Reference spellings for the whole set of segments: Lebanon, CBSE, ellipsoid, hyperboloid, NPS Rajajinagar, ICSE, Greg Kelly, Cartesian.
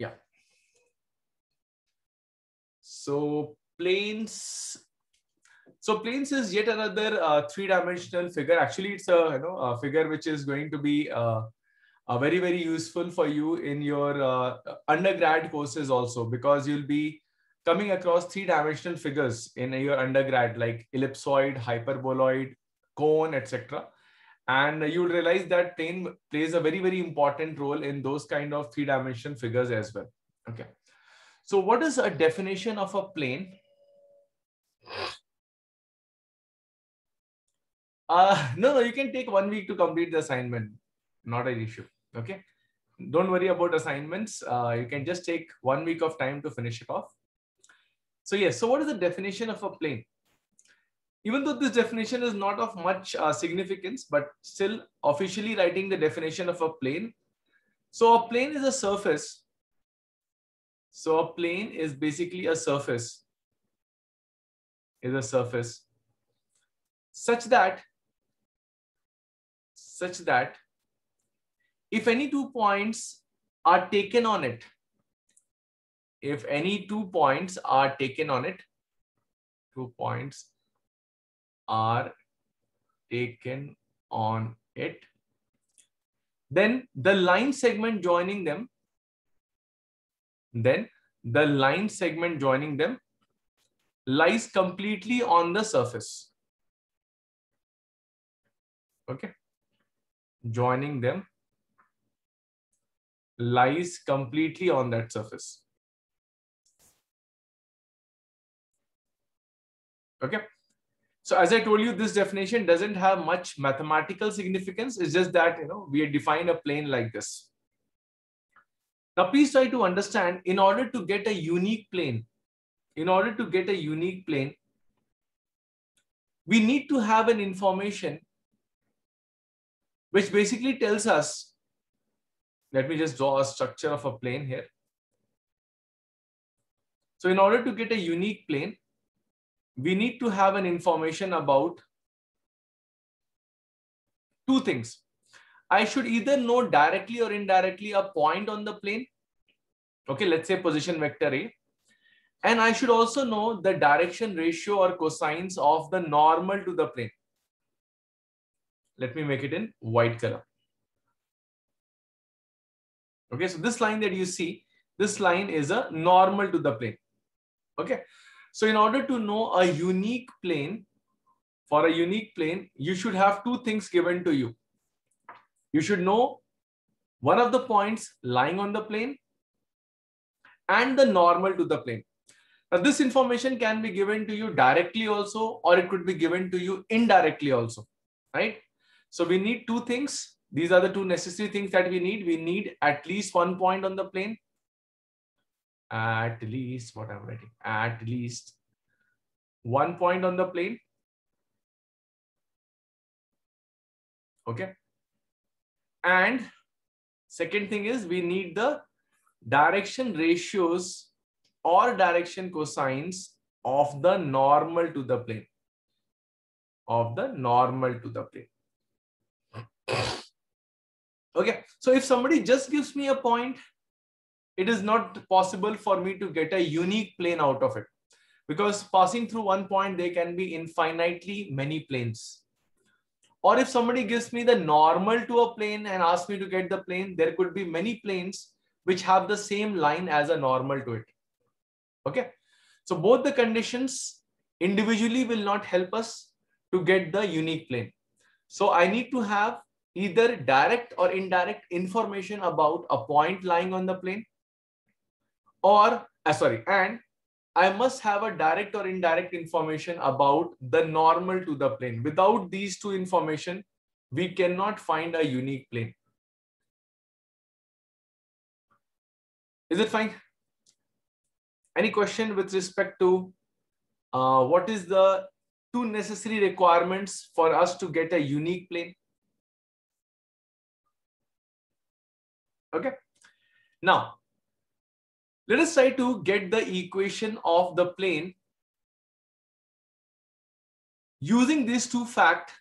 Yeah. So planes. So planes is yet another three-dimensional figure. Actually, it's a a figure which is going to be very, very useful for you in your undergrad courses also, because you'll be coming across three-dimensional figures in your undergrad, like ellipsoid, hyperboloid, cone, etc. And you'll realize that plane plays a very, very important role in those kind of three-dimensional figures as well. Okay. So what is a definition of a plane? No, you can take 1 week to complete the assignment. Not an issue. Okay. Don't worry about assignments. You can just take 1 week of time to finish it off. So yes. So what is the definition of a plane? Even though this definition is not of much significance, but still officially writing the definition of a plane. So a plane is a surface. So a plane is basically a surface. Is a surface. Such that if any 2 points are taken on it, if any 2 points are taken on it, 2 points are taken on it, then the line segment joining them, lies completely on the surface. Okay, joining them lies completely on that surface. Okay, so as I told you, this definition doesn't have much mathematical significance. It's just that we define a plane like this. Now, please try to understand. In order to get a unique plane, we need to have an information which basically tells us, let me just draw a structure of a plane here. So in order to get a unique plane, we need to have an information about two things. I should either know directly or indirectly a point on the plane. Okay, let's say position vector A. And I should also know the direction ratio or cosines of the normal to the plane. Let me make it in white color. Okay, so this line that you see, this line is a normal to the plane. Okay, so in order to know a unique plane, for a unique plane, you should have two things given to you. You should know one of the points lying on the plane and the normal to the plane. Now, this information can be given to you directly also, or it could be given to you indirectly also, right? So we need two things. These are the two necessary things that we need. We need at least one point on the plane. At least, what I'm writing, at least one point on the plane. Okay. And second thing is we need the direction ratios or direction cosines of the normal to the plane. Okay, so if somebody just gives me a point, it is not possible for me to get a unique plane out of it, because passing through one point, there can be infinitely many planes. Or if somebody gives me the normal to a plane and asks me to get the plane, there could be many planes which have the same line as a normal to it. Okay, so both the conditions individually will not help us to get the unique plane. So I need to have either direct or indirect information about a point lying on the plane, or and I must have a direct or indirect information about the normal to the plane. Without these two information, we cannot find a unique plane. Is it fine? Any question with respect to what is the two necessary requirements for us to get a unique plane? Okay. Now, let us try to get the equation of the plane using these two facts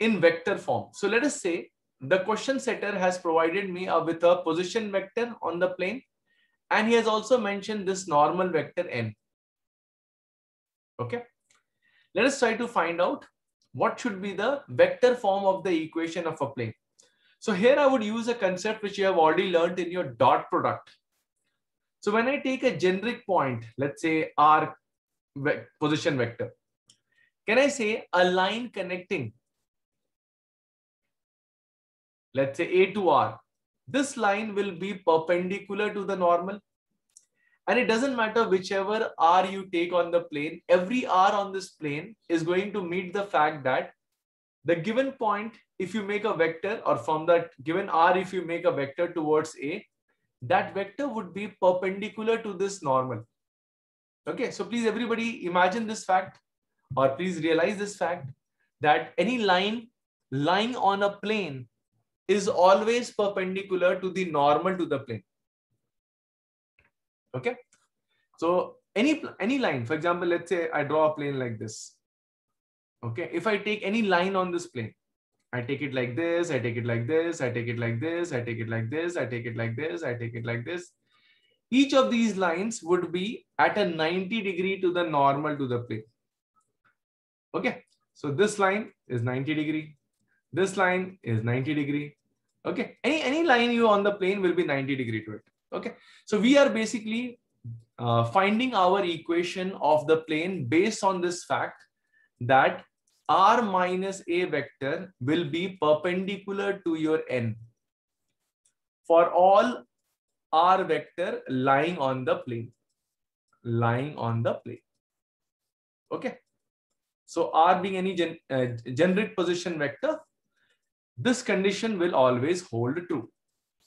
in vector form. So let us say the question setter has provided me with a position vector on the plane and he has also mentioned this normal vector n. Okay, let us try to find out what should be the vector form of the equation of a plane. So here I would use a concept which you have already learnt in your dot product. So when I take a generic point, let's say r position vector, can I say a line connecting, let's say A to R, this line will be perpendicular to the normal, and it doesn't matter whichever R you take on the plane, every R on this plane is going to meet the fact that the given point, if you make a vector, or from that given R, if you make a vector towards A, that vector would be perpendicular to this normal. Okay, so please everybody imagine this fact, or please realize this fact, that any line lying on a plane is always perpendicular to the normal to the plane. Okay, so any line, for example, let's say I draw a plane like this. Okay, if I take any line on this plane, I take it like this, I take it like this, I take it like this, I take it like this, I take it like this, I take it like this. Each of these lines would be at a 90 degree to the normal to the plane. Okay, so this line is 90 degree. This line is 90 degree. Okay, any line you on the plane will be 90 degree to it. Okay, so we are basically finding our equation of the plane based on this fact that R minus A vector will be perpendicular to your N for all R vector lying on the plane, lying on the plane. Okay, so R being any generic position vector, this condition will always hold true.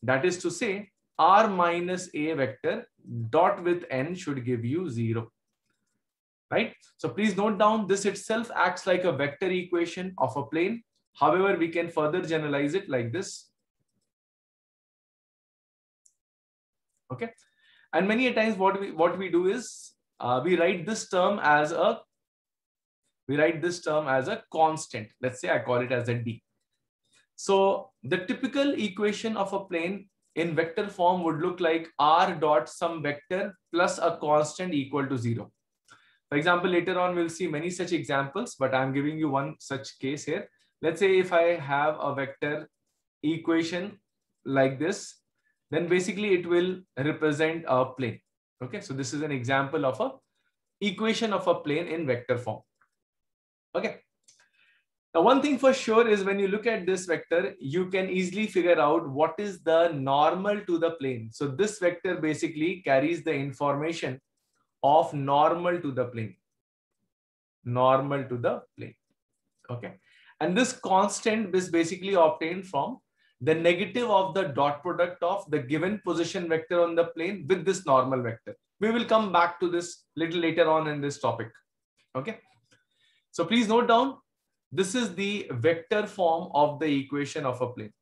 That is to say, R minus A vector dot with N should give you 0, right? So please note down, this itself acts like a vector equation of a plane. However, we can further generalize it like this. Okay, and many a times what we do is we write this term as a constant. Let's say I call it as a D. So the typical equation of a plane in vector form would look like R dot some vector plus a constant equal to 0. For example, later on we'll see many such examples, but I'm giving you one such case here. Let's say if I have a vector equation like this, then basically it will represent a plane. Okay, so this is an example of a equation of a plane in vector form. Okay. Now, one thing for sure is when you look at this vector, you can easily figure out what is the normal to the plane. So this vector basically carries the information of normal to the plane. Normal to the plane. Okay. And this constant is basically obtained from the negative of the dot product of the given position vector on the plane with this normal vector. We will come back to this little later on in this topic. Okay. So please note down, this is the vector form of the equation of a plane.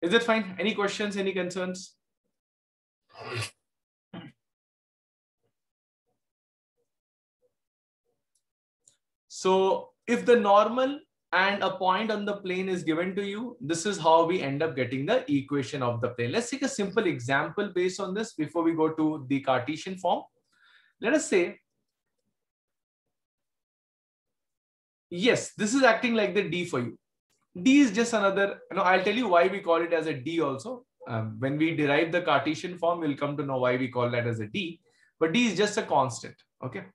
Is it fine? Any questions, any concerns? So if the normal and a point on the plane is given to you, this is how we end up getting the equation of the plane. Let's take a simple example based on this before we go to the Cartesian form. Let us say, yes, this is acting like the D for you. D is just another, you know, I'll tell you why we call it as a D also. When we derive the Cartesian form, we'll come to know why we call that as a D. But D is just a constant, okay?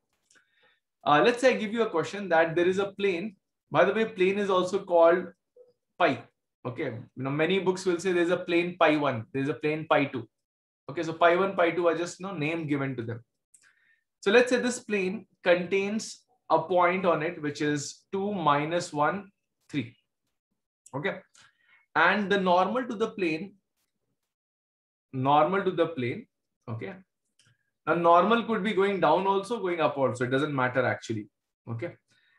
Let's say I give you a question that there is a plane. By the way, plane is also called pi. Okay, you know, many books will say there's a plane pi 1, there's a plane pi 2. Okay, so pi 1, pi 2 are just no name given to them. So let's say this plane contains a point on it, which is 2, minus 1, 3. Okay, and the normal to the plane, okay. Now normal could be going down also, going up also, it doesn't matter actually, okay.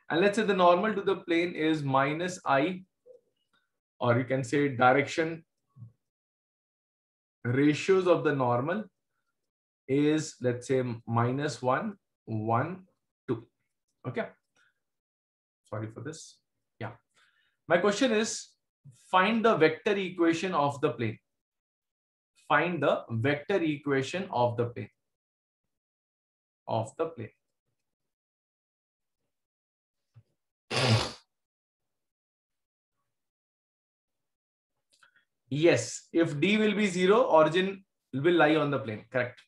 And let's say the normal to the plane is minus I, or you can say direction ratios of the normal is, let's say, minus 1 1, 2. Okay, sorry for this. Yeah, my question is, find the vector equation of the plane. Find the vector equation of the plane. Yes, if D will be 0, origin will lie on the plane. Correct.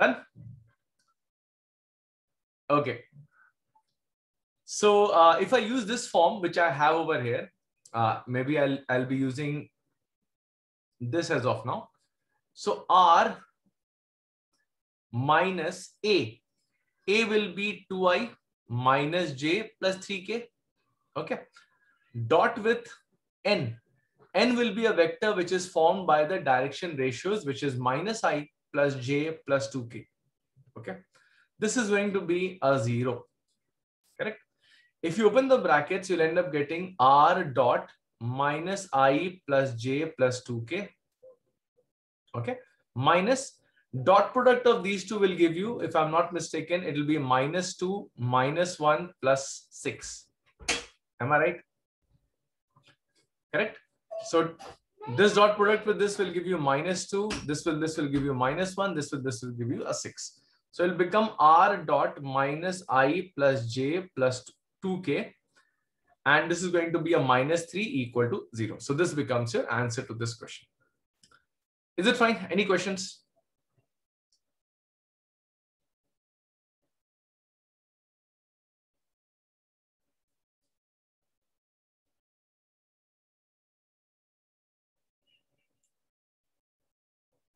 Done. Okay. So if I use this form which I have over here, maybe I'll be using this as of now. So R minus A will be 2i minus j plus 3k. Okay. Dot with N will be a vector which is formed by the direction ratios, which is minus I plus j plus 2k. Okay, this is going to be a 0. Correct. If you open the brackets, you'll end up getting r dot minus I plus j plus 2k. Okay, minus dot product of these two will give you, if I'm not mistaken, it will be minus 2 minus 1 plus 6. Am I right? Correct. So this dot product with this will give you minus 2. This will give you minus 1. This will give you a 6. So it will become r dot minus I plus j plus 2k, and this is going to be a minus 3 equal to 0. So this becomes your answer to this question. Is it fine? Any questions?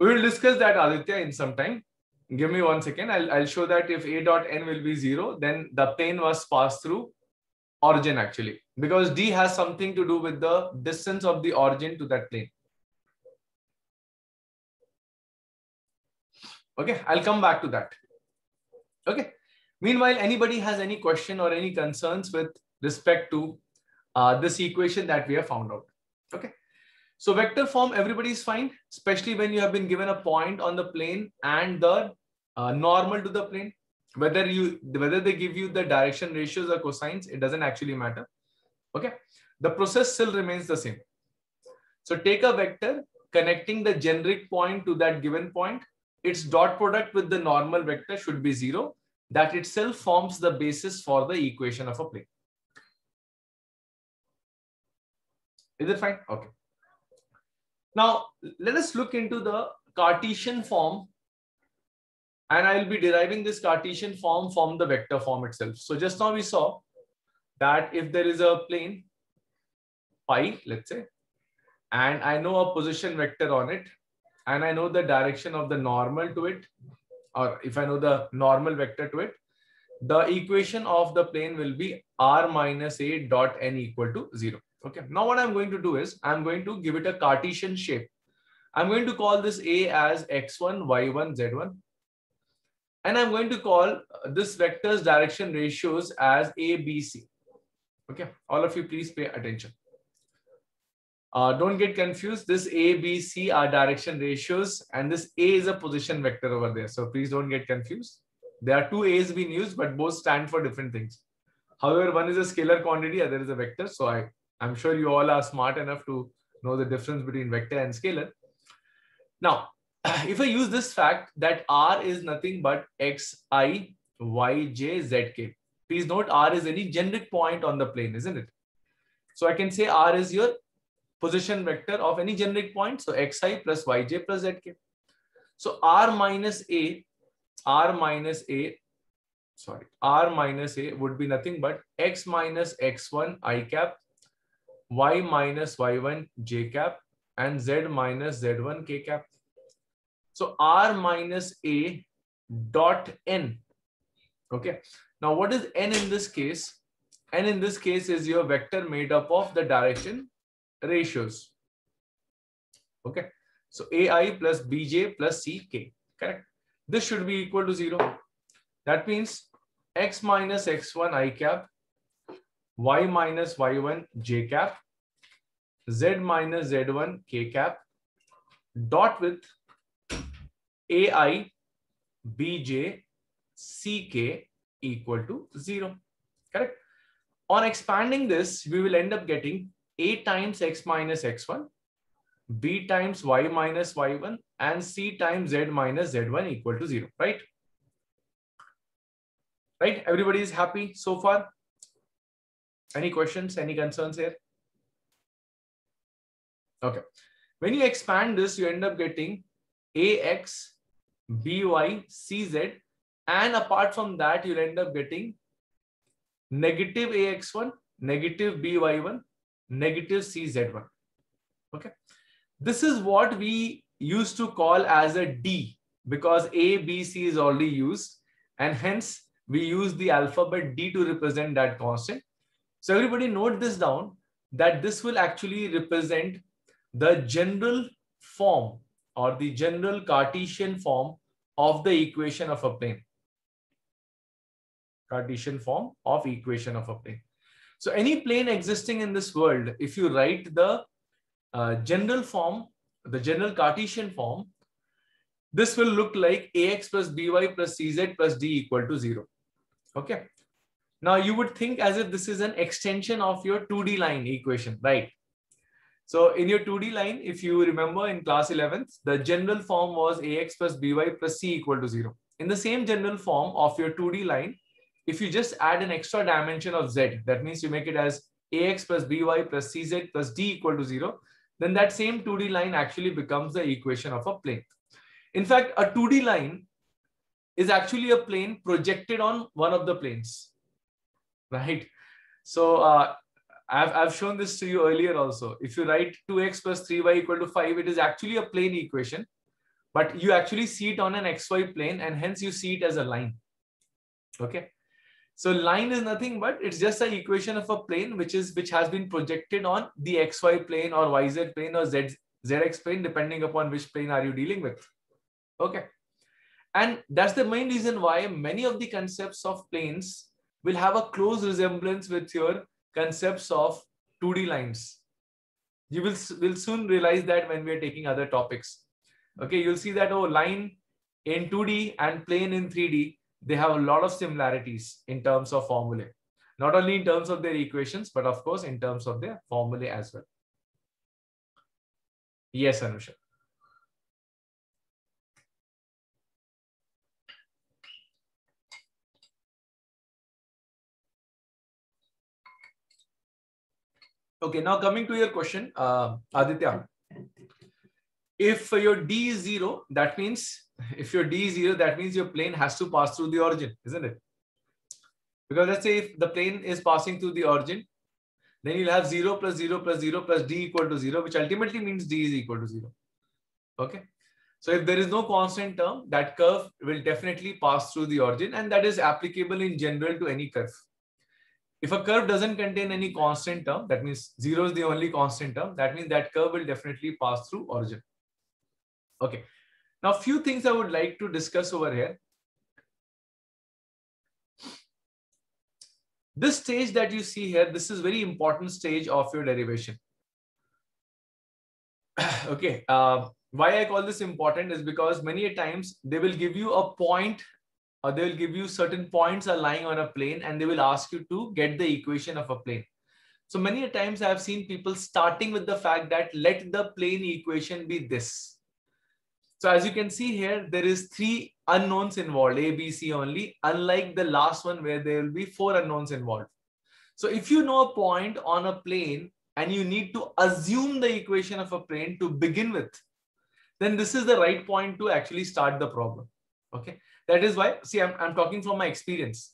We will discuss that, Aditya, in some time. Give me 1 second. I'll show that if a dot n will be 0, then the plane must pass through origin actually, because D has something to do with the distance of the origin to that plane. Okay, I'll come back to that. Okay. Meanwhile, anybody has any question or any concerns with respect to this equation that we have found out? Okay. So vector form, everybody's fine, especially when you have been given a point on the plane and the normal to the plane. Whether they give you the direction ratios or cosines, it doesn't actually matter. Okay, the process still remains the same. So take a vector connecting the generic point to that given point. Its dot product with the normal vector should be 0. That itself forms the basis for the equation of a plane. Is it fine? Okay. Now, let us look into the Cartesian form, and I will be deriving this Cartesian form from the vector form itself. So just now we saw that if there is a plane phi, let's say, and I know a position vector on it, and I know the direction of the normal to it, or if I know the normal vector to it, the equation of the plane will be r minus a dot n equal to 0. Okay, now what I'm going to do is I'm going to give it a Cartesian shape. I'm going to call this A as x1, y1, z1. And I'm going to call this vector's direction ratios as A, B, C. Okay, all of you please pay attention. Don't get confused. This A, B, C are direction ratios, and this A is a position vector over there. So please don't get confused. There are two A's being used, but both stand for different things. However, one is a scalar quantity, other is a vector. So I'm sure you all are smart enough to know the difference between vector and scalar. Now, if I use this fact that R is nothing but xi, yj, zk. Please note R is any generic point on the plane, isn't it? So I can say R is your position vector of any generic point. So xi plus yj plus zk. So R minus A would be nothing but x minus x1 I cap, y minus y1 j cap, and z minus z1 k cap. So r minus a dot n. Okay, Now, what is n in this case? N in this case is your vector made up of the direction ratios. Okay, so ai plus bj plus ck, correct? This should be equal to 0. That means x minus x1 I cap, y minus y1 j cap, z minus z1 k cap, dot with ai bj ck equal to 0, correct? On expanding this, we will end up getting a times x minus x1, b times y minus y1, and c times z minus z1 equal to 0, right? Right, everybody is happy so far? Any questions, any concerns here? Okay. When you expand this, you end up getting ax, by, cz, and apart from that, you'll end up getting negative ax1, negative by1, negative cz1. Okay. This is what we used to call as a D, because A, B, C is already used, and hence we use the alphabet D to represent that constant. So everybody note this down, that this will actually represent the general form or the general Cartesian form of the equation of a plane. Cartesian form of equation of a plane. So any plane existing in this world, if you write the general form, the general Cartesian form, this will look like ax plus by plus cz plus d equal to 0. Okay. Now you would think as if this is an extension of your 2D line equation, right? So in your 2D line, if you remember in class 11th, the general form was ax plus by plus c equal to 0. In the same general form of your 2D line, if you just add an extra dimension of z, that means you make it as ax plus by plus cz plus d equal to 0, then that same 2D line actually becomes the equation of a plane. In fact, a 2D line is actually a plane projected on one of the planes, right? So I've shown this to you earlier also. If you write 2x plus 3y equal to 5, it is actually a plane equation, but you actually see it on an xy plane and hence you see it as a line, okay? So line is nothing but it's just an equation of a plane which has been projected on the xy plane or yz plane or zx plane, depending upon which plane are you dealing with. Okay, and that's the main reason why many of the concepts of planes will have a close resemblance with your concepts of 2D lines. You will soon realize that when we are taking other topics. Okay, you'll see that, oh, line in 2D and plane in 3D, they have a lot of similarities in terms of formulae, not only in terms of their equations, but of course, in terms of their formulae as well. Yes, Anusha. Okay, now coming to your question, Aditya, if your D is 0, that means if your D is 0, that means your plane has to pass through the origin, isn't it? Because let's say if the plane is passing through the origin, then you'll have 0 plus 0 plus 0 plus D equal to 0, which ultimately means D is equal to 0. Okay. So if there is no constant term, that curve will definitely pass through the origin, and that is applicable in general to any curve. If a curve doesn't contain any constant term, that means 0 is the only constant term, that means that curve will definitely pass through origin. Okay. Now, few things I would like to discuss over here. This stage that you see here, this is very important stage of your derivation. Okay. Why I call this important is because many a times they will give you a point, or they will give you certain points are lying on a plane and they will ask you to get the equation of a plane. So many a times I have seen people starting with the fact that let the plane equation be this. So as you can see here, there is 3 unknowns involved, A, B, C only, unlike the last one where there will be 4 unknowns involved. So if you know a point on a plane and you need to assume the equation of a plane to begin with, then this is the right point to actually start the problem. Okay. That is why, see, I'm talking from my experience.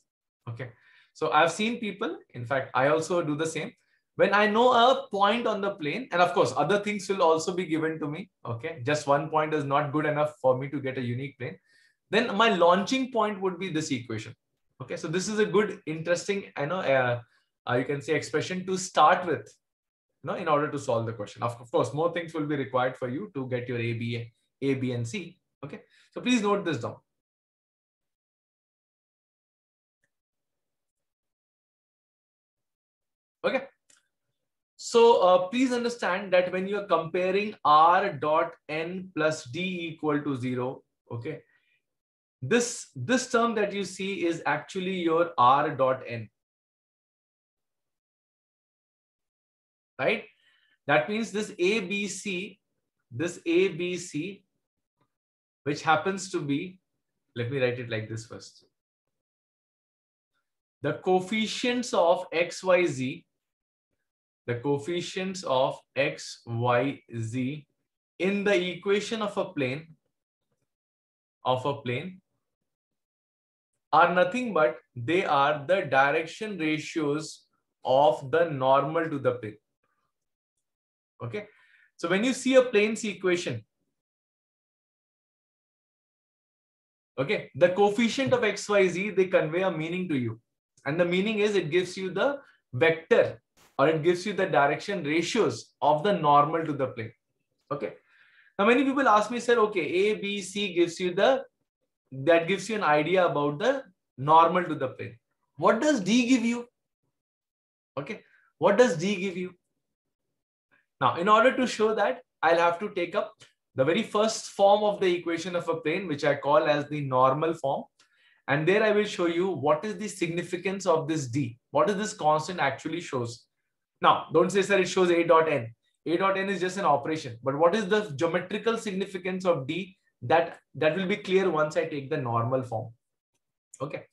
Okay. So I've seen people, in fact, I also do the same. When I know a point on the plane, and of course, other things will also be given to me. Okay. Just one point is not good enough for me to get a unique plane. Then my launching point would be this equation. Okay, so this is a good, interesting, I know, you can say expression to start with, you know, in order to solve the question. Of course, more things will be required for you to get your A, B, and C. Okay, so please note this down. Okay, so please understand that when you are comparing r.n + d = 0, okay, this term that you see is actually your r.n, right? That means this ABC, which happens to be, let me write it like this first, the coefficients of XYZ, the coefficients of XYZ in the equation of a plane are nothing but they are the direction ratios of the normal to the plane. Okay, so when you see a plane's equation, okay, the coefficient of XYZ, they convey a meaning to you, and the meaning is it gives you the vector, or it gives you the direction ratios of the normal to the plane. Okay, now many people ask me, sir, okay, A, B, C gives you that gives you an idea about the normal to the plane. What does D give you? Okay, what does D give you? Now, in order to show that, I'll have to take up the very first form of the equation of a plane, which I call as the normal form. And there I will show you what is the significance of this D. What is this constant actually shows? Now, don't say, sir, it shows A.n. A.n is just an operation. But what is the geometrical significance of D? That will be clear once I take the normal form. Okay.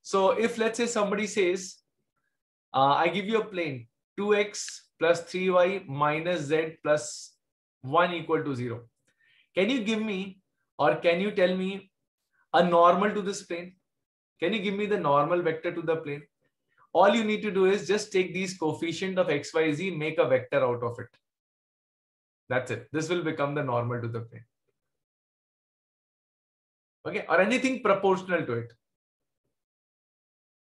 So if, let's say, somebody says, I give you a plane 2x + 3y - z + 1 = 0. Can you give me, or can you tell me a normal to this plane? Can you give me the normal vector to the plane? All you need to do is just take these coefficient of XYZ, make a vector out of it. That's it. This will become the normal to the plane. Okay, or anything proportional to it.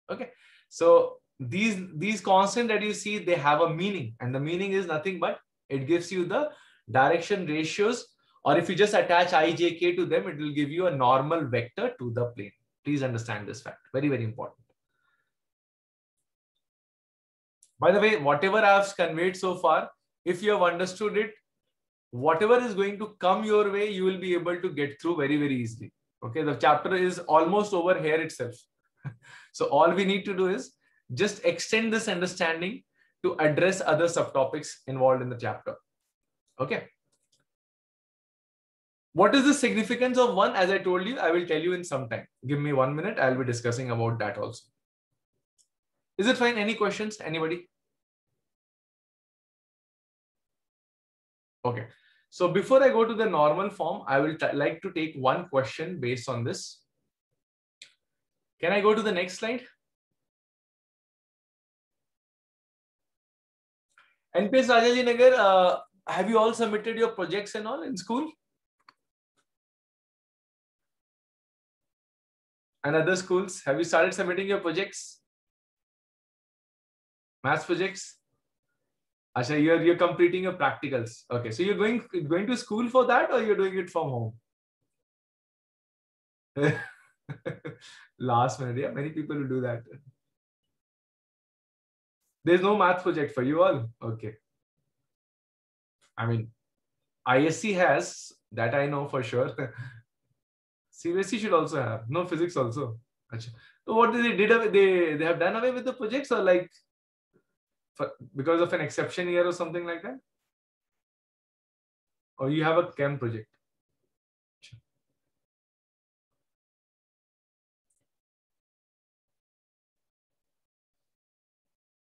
Okay, so these constants that you see, they have a meaning, and the meaning is nothing but it gives you the direction ratios, or if you just attach ijk to them, it will give you a normal vector to the plane. Please understand this fact. Very, very important. By the way, whatever I have conveyed so far, if you have understood it, whatever is going to come your way, you will be able to get through very, very easily. Okay, the chapter is almost over here itself. So all we need to do is just extend this understanding to address other subtopics involved in the chapter. Okay. What is the significance of 1? As I told you, I will tell you in some time. Give me 1 minute. I'll be discussing about that also. Is it fine? Any questions? Anybody? Okay. So before I go to the normal form, I will like to take one question based on this. Can I go to the next slide? NPS Rajajinagar, have you all submitted your projects and all in school? And other schools, have you started submitting your projects? Maths projects? Asha, you're completing your practicals. Okay, so you're going to school for that, or you're doing it from home? Last minute, yeah, many people who do that. There's no math project for you all. Okay. I mean, ICSE has, that I know for sure. CBSE should also have. No, physics also. Achha. So what did they did? They have done away with the projects, or like because of an exception year or something like that? Or you have a chem project?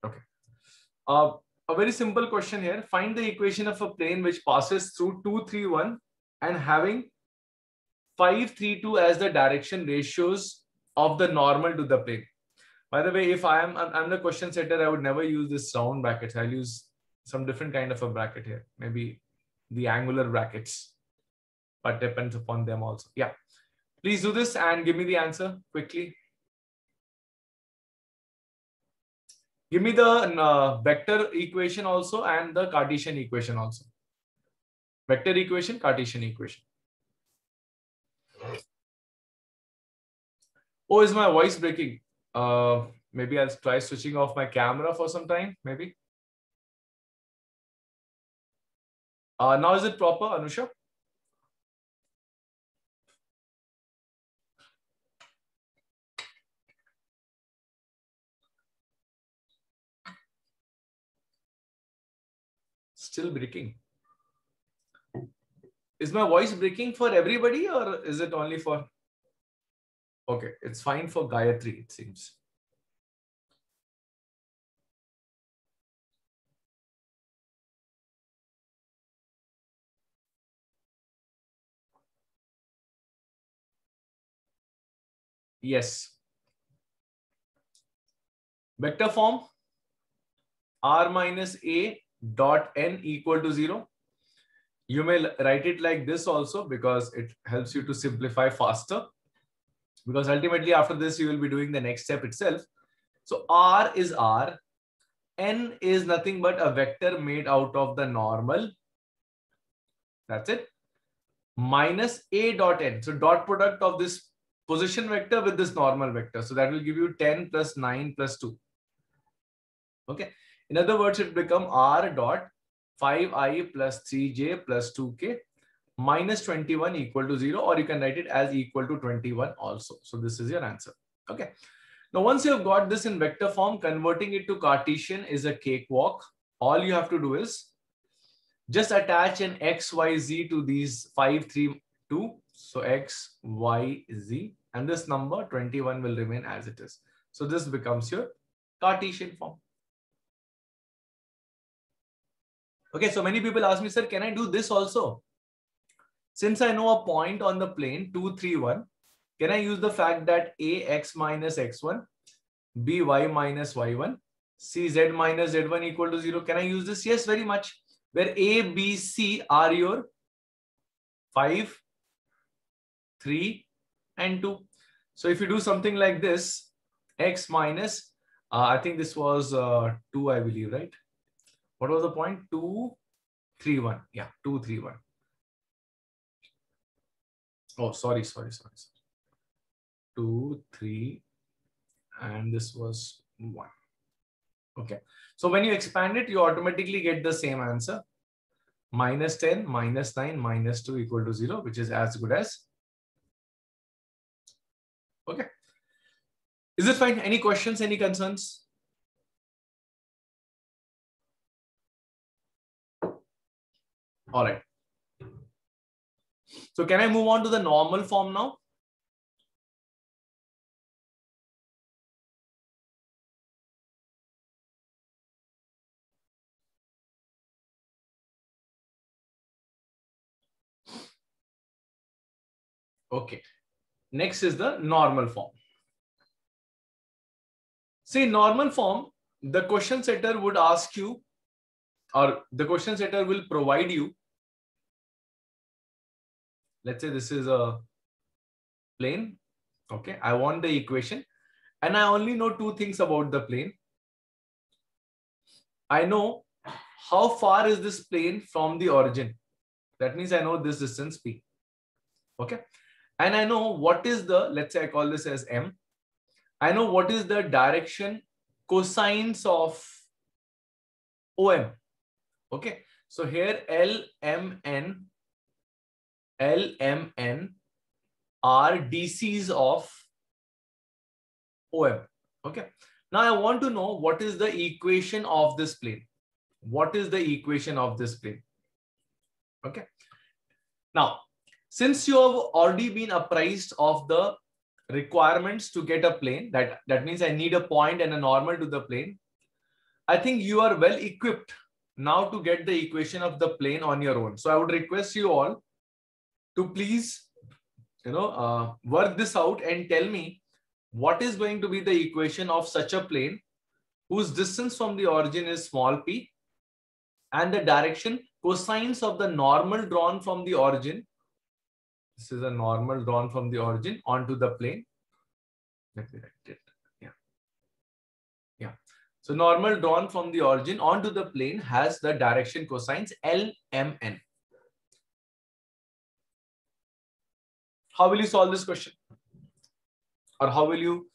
Achha. Okay. A very simple question here. Find the equation of a plane which passes through 2, 3, 1 and having 5, 3, 2 as the direction ratios of the normal to the plane. By the way, if I'm the question setter, I would never use this round brackets. I'll use some different kind of a bracket here. Maybe the angular brackets, but depends upon them also. Yeah. Please do this and give me the answer quickly. Give me the vector equation also and the Cartesian equation also. Vector equation, Cartesian equation. Oh, is my voice breaking? Maybe I'll try switching off my camera for some time. Maybe. Now is it proper, Anusha? Still breaking. Is my voice breaking for everybody or is it only for? Okay, it's fine for Gayatri, it seems. Yes. Vector form r minus a dot n equal to 0. You may write it like this also because it helps you to simplify faster. Because ultimately after this you will be doing the next step itself. So r is r, n is nothing but a vector made out of the normal. That's it. Minus a dot n. So dot product of this position vector with this normal vector. So that will give you 10 plus 9 plus 2. Okay. In other words, it become r dot 5i plus 3j plus 2k minus 21 equal to 0, or you can write it as equal to 21 also. So this is your answer. Okay. Now, once you have got this in vector form, converting it to Cartesian is a cakewalk. All you have to do is just attach an x, y, z to these 5, 3, 2. So x, y, z, and this number 21 will remain as it is. So this becomes your Cartesian form. Okay, so many people ask me, sir, can I do this also? Since I know a point on the plane 2, 3, 1, can I use the fact that ax minus x1, by minus y1, cz minus z1 equal to 0? Can I use this? Yes, very much. Where a, b, c are your 5, 3 and 2. So if you do something like this, x minus, I think this was 2, I believe, right? What was the point? 2, 3, 1. Yeah, 2, 3, 1. Oh, sorry. 2, 3, and this was 1. Okay. So when you expand it, you automatically get the same answer. Minus 10, minus 9, minus 2 equal to 0, which is as good as. Okay. Is it fine? Any questions, any concerns? All right. So can I move on to the normal form now? Okay. Next is the normal form. See, normal form, the question setter would ask you, or the question setter will provide you. Let's say this is a plane. Okay, I want the equation and I only know two things about the plane. I know how far is this plane from the origin. That means I know this distance P. Okay. And I know what is the, let's say I call this as M. I know what is the direction cosines of OM. Okay. So here L, M, N are DCs of OM. Okay. Now I want to know what is the equation of this plane. What is the equation of this plane? Okay. Now, since you have already been apprised of the requirements to get a plane, that means I need a point and a normal to the plane. I think you are well equipped now to get the equation of the plane on your own. So I would request you all to please, work this out and tell me what is going to be the equation of such a plane whose distance from the origin is small p and the direction cosines of the normal drawn from the origin. This is a normal drawn from the origin onto the plane. Let me write it. Yeah. Yeah. So normal drawn from the origin onto the plane has the direction cosines LMN. How will you solve this question, or how will you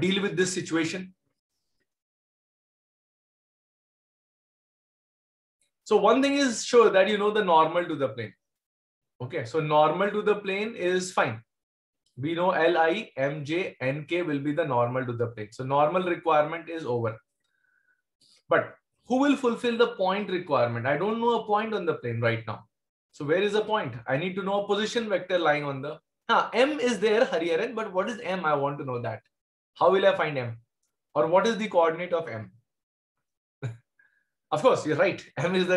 deal with this situation? So one thing is sure, that you know the normal to the plane. Okay, so normal to the plane is fine. We know Li, Mj, Nk will be the normal to the plane. So normal requirement is over. But who will fulfill the point requirement? I don't know a point on the plane right now. So where is the point? I need to know a position vector lying on the. M is there, Hariharan, but what is M? I want to know that. How will I find M? Or what is the coordinate of M? Of course, you're right. M is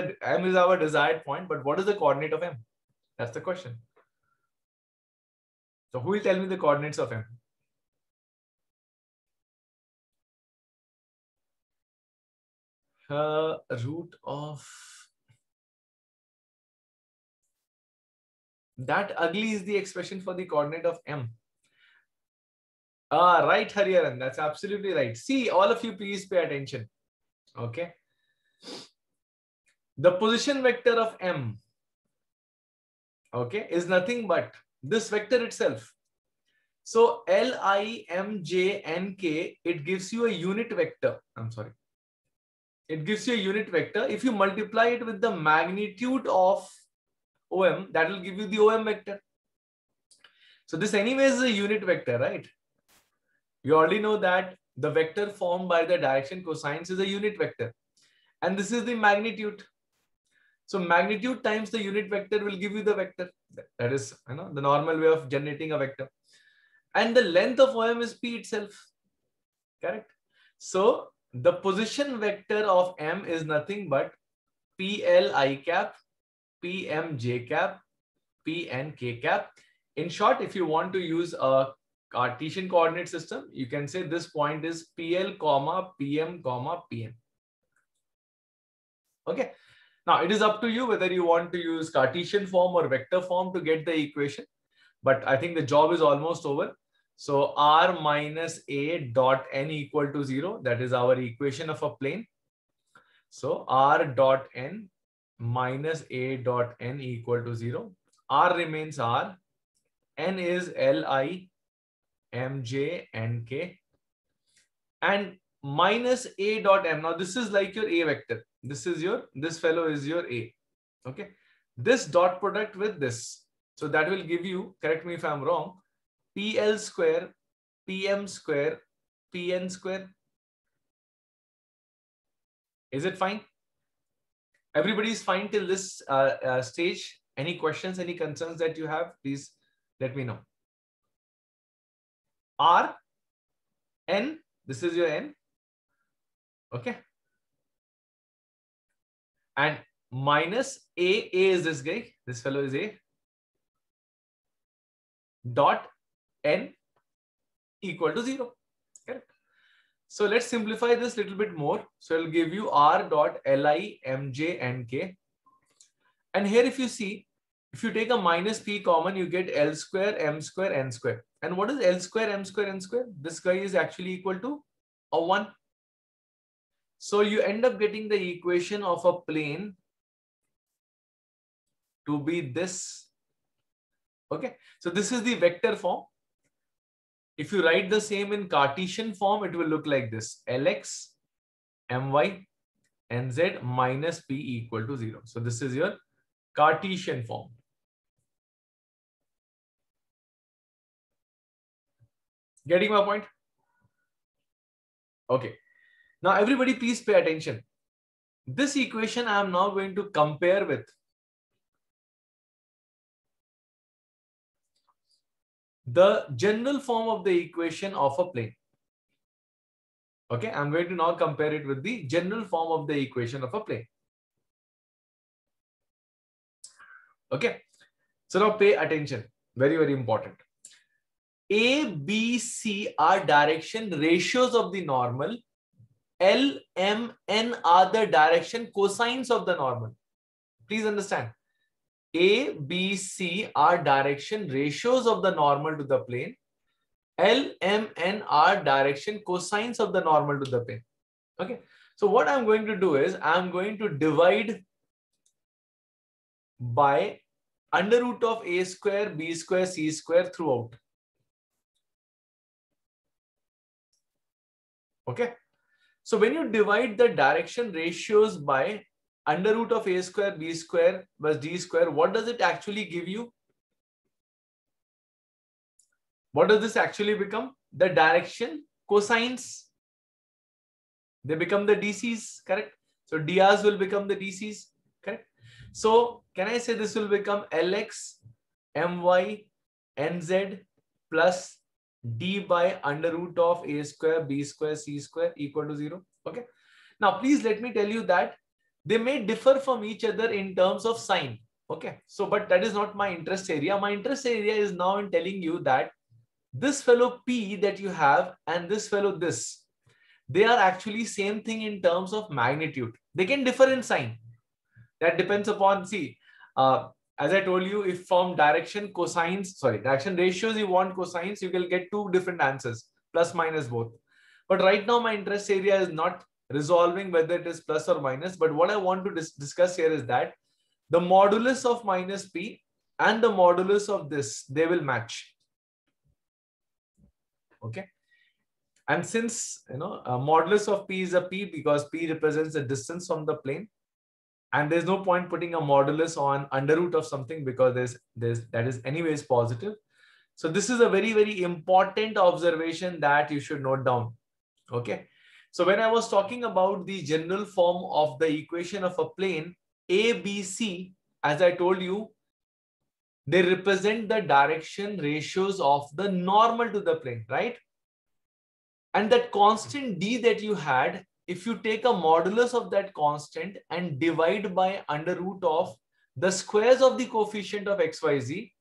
our desired point, but what is the coordinate of M? That's the question. So who will tell me the coordinates of M? Root of that ugly is the expression for the coordinate of M. Right, Hariharan. That's absolutely right. See, all of you, please pay attention. Okay. The position vector of M, okay, is nothing but this vector itself. So Li, Mj, Nk, it gives you a unit vector. I'm sorry. It gives you a unit vector. If you multiply it with the magnitude of OM, that will give you the OM vector. So this anyways is a unit vector, right? You already know that the vector formed by the direction cosines is a unit vector. And this is the magnitude. So magnitude times the unit vector will give you the vector. That is, you know, the normal way of generating a vector. And the length of OM is P itself. Correct? So the position vector of M is nothing but PLi cap, PMj cap, PNk cap. In short, if you want to use a Cartesian coordinate system, you can say this point is PL, PM, PN. Okay, now it is up to you whether you want to use Cartesian form or vector form to get the equation, but I think the job is almost over. So r minus a dot n equal to 0, that is our equation of a plane. So r dot n minus a dot n equal to 0, r remains r, n is Li, Mj, Nk, and minus a dot m. Now this is like your a vector. This is your, this fellow is your A, okay? This dot product with this. So that will give you, correct me if I'm wrong, PL square, PM square, PN square. Is it fine? Everybody's fine till this stage. Any questions, any concerns that you have, please let me know. R, N, this is your N, okay? And minus A is this guy, this fellow is A, dot N equal to 0, correct? So let's simplify this little bit more. So it'll give you R dot Li, Mj, Nk. And here if you see, if you take a minus P common, you get L square, M square, N square. And what is L square, M square, N square? This guy is actually equal to a 1. So you end up getting the equation of a plane to be this. Okay, so this is the vector form. If you write the same in Cartesian form, it will look like this. Lx, my, nz minus p equal to 0. So this is your Cartesian form. Getting my point? Okay. Now, everybody, please pay attention. This equation I am now going to compare with the general form of the equation of a plane. Okay, I am going to now compare it with the general form of the equation of a plane. Okay, so now pay attention. Very, very important. A, B, C are direction ratios of the normal. L, M, N are the direction cosines of the normal. Please understand. A, B, C are direction ratios of the normal to the plane. L, M, N are direction cosines of the normal to the plane. Okay, so what I'm going to do is I'm going to divide by under root of a square, b square, c square throughout. Okay, so when you divide the direction ratios by under root of a square, b square plus d square, what does it actually give you? What does this actually become? The direction cosines. They become the DCs, correct? So DRs will become the DCs, correct? So can I say this will become LX, MY, NZ plus D by under root of a square, b square, c square equal to 0. Okay. Now, please let me tell you that they may differ from each other in terms of sign. Okay. So, but that is not my interest area. My interest area is now in telling you that this fellow P that you have and this fellow this, they are actually same thing in terms of magnitude. They can differ in sign. That depends upon, see, as I told you, if from direction cosines, sorry, direction ratios, you want cosines, you will get two different answers, plus minus both. But right now, my interest area is not resolving whether it is plus or minus. But what I want to discuss here is that the modulus of minus p and the modulus of this, they will match. Okay. And since, you know, modulus of p is a p because p represents the distance from the plane. And there's no point putting a modulus on under root of something because that is anyways positive. So this is a very, very important observation that you should note down. Okay. So when I was talking about the general form of the equation of a plane, A, B, C, as I told you, they represent the direction ratios of the normal to the plane, right? And that constant D that you had, if you take a modulus of that constant and divide by under root of the squares of the coefficient of XYZ,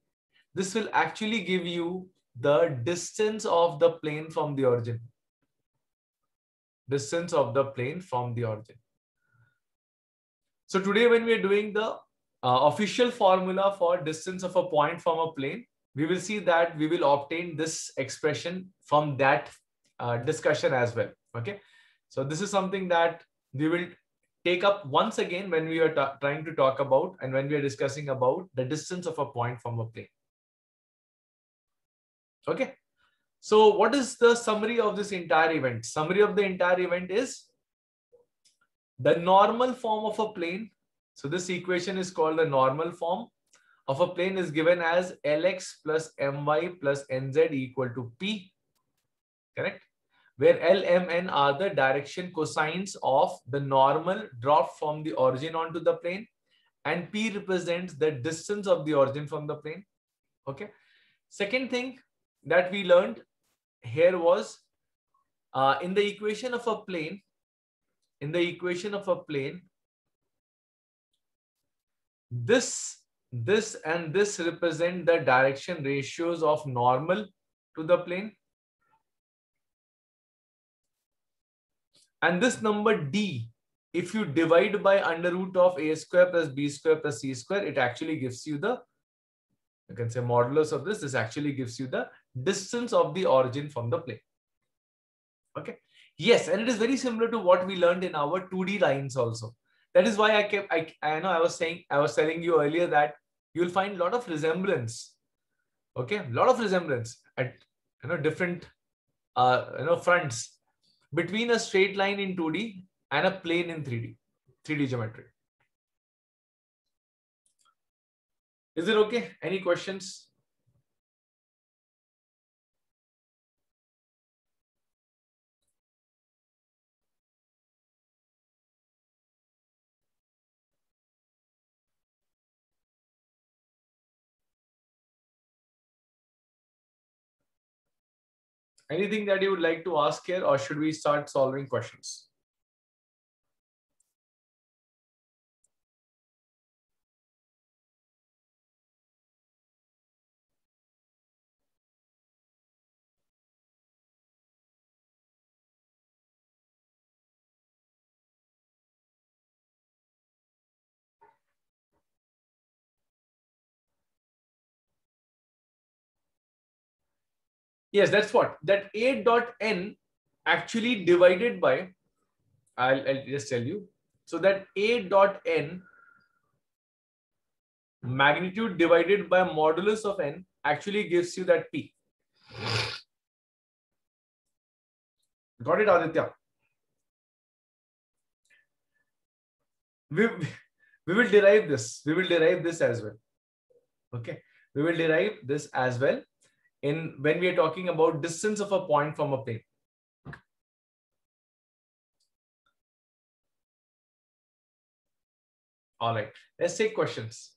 this will actually give you the distance of the plane from the origin. Distance of the plane from the origin. So today when we are doing the official formula for distance of a point from a plane, we will see that we will obtain this expression from that discussion as well. Okay. So this is something that we will take up once again when we are trying to talk about and when we are discussing about the distance of a point from a plane. Okay. So what is the summary of this entire event? Summary of the entire event is the normal form of a plane. So this equation is called the normal form of a plane is given as Lx plus My plus Nz equal to P. Correct? Where L, M, N are the direction cosines of the normal dropped from the origin onto the plane, and P represents the distance of the origin from the plane. Okay. Second thing that we learned here was in the equation of a plane, this and this represent the direction ratios of normal to the plane. And this number D, if you divide by under root of a square plus b square plus c square, it actually gives you the, you can say modulus of this, this actually gives you the distance of the origin from the plane. Okay. Yes, and it is very similar to what we learned in our 2D lines also. That is why I know I was telling you earlier that you'll find a lot of resemblance. Okay, a lot of resemblance at, you know, different fronts between a straight line in 2D and a plane in 3D geometry. Is it okay? Any questions? Anything that you would like to ask here, or should we start solving questions? Yes, that's what that A dot N actually divided by I'll just tell you. So that A dot N, magnitude divided by modulus of N, actually gives you that P. Got it, Aditya? We will derive this. We will derive this as well. Okay. We will derive this as well in when we are talking about distance of a point from a plane. All right. Let's take questions.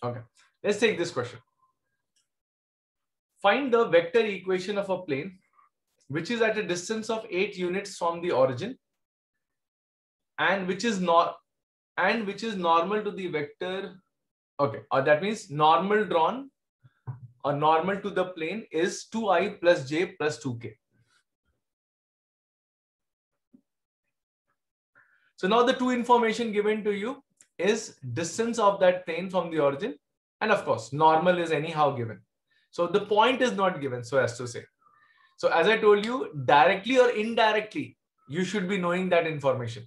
Okay, let's take this question. Find the vector equation of a plane which is at a distance of 8 units from the origin and which is not normal to the vector. Okay, or that means normal drawn or normal to the plane is 2i plus j plus 2k. So now the two information given to you is distance of that plane from the origin, and of course normal is anyhow given, so the point is not given, so as to say. So as I told you, directly or indirectly you should be knowing that information.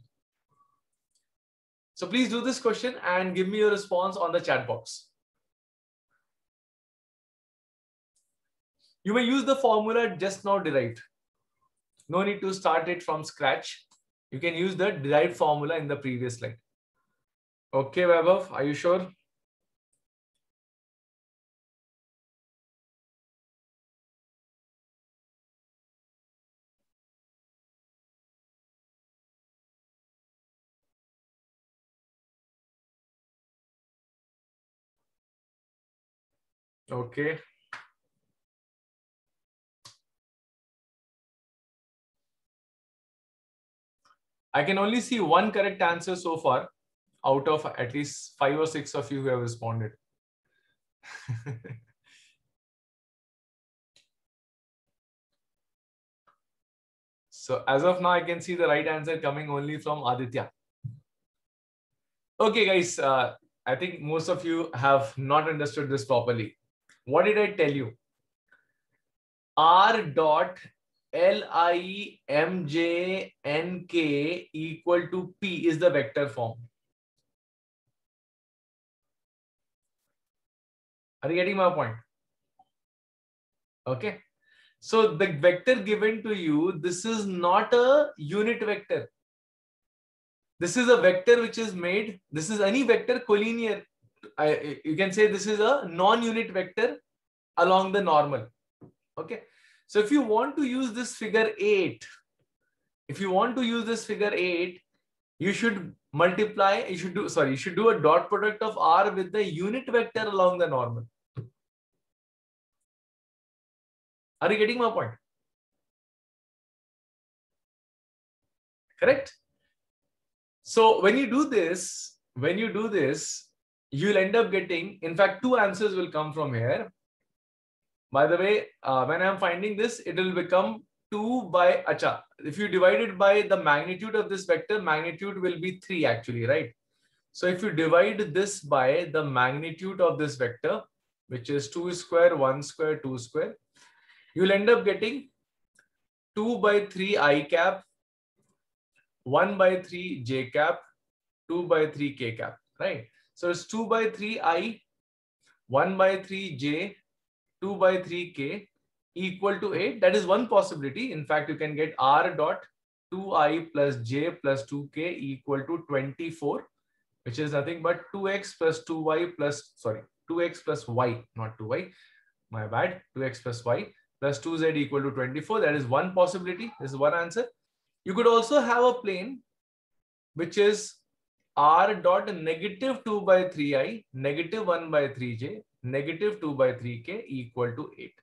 So please do this question and give me your response on the chat box. You may use the formula just now derived. No need to start it from scratch. You can use the derived formula in the previous slide. Okay, Vaibhav, are you sure? Okay. I can only see one correct answer so far, out of at least 5 or 6 of you who have responded. So as of now, I can see the right answer coming only from Aditya. Okay, guys, I think most of you have not understood this properly. What did I tell you? R dot LIMJNK equal to P is the vector form. Are you getting my point? Okay. So the vector given to you, this is not a unit vector. This is a vector which is made. This is any vector collinear. You can say this is a non-unit vector along the normal. Okay. So if you want to use this figure 8, you should multiply, you should do a dot product of R with the unit vector along the normal. Are you getting my point? Correct? So when you do this, you'll end up getting, in fact, 2 answers will come from here. By the way, when I'm finding this, it will become 2 by, acha, if you divide it by the magnitude of this vector, magnitude will be 3 actually, right? So if you divide this by the magnitude of this vector, which is 2 square, 1 square, 2 square, you'll end up getting 2 by 3 I cap, 1 by 3 J cap, 2 by 3 K cap, right? So it's 2 by 3 I, 1 by 3 J, 2 by 3 K, equal to 8. That is one possibility. In fact, you can get R dot 2i plus j plus 2k equal to 24, which is nothing but 2x plus 2y plus, sorry, 2x plus y, not 2y, my bad, 2x plus y plus 2z equal to 24. That is one possibility. This is one answer. You could also have a plane which is R dot negative 2 by 3i, negative 1 by 3j, negative 2 by 3k equal to 8.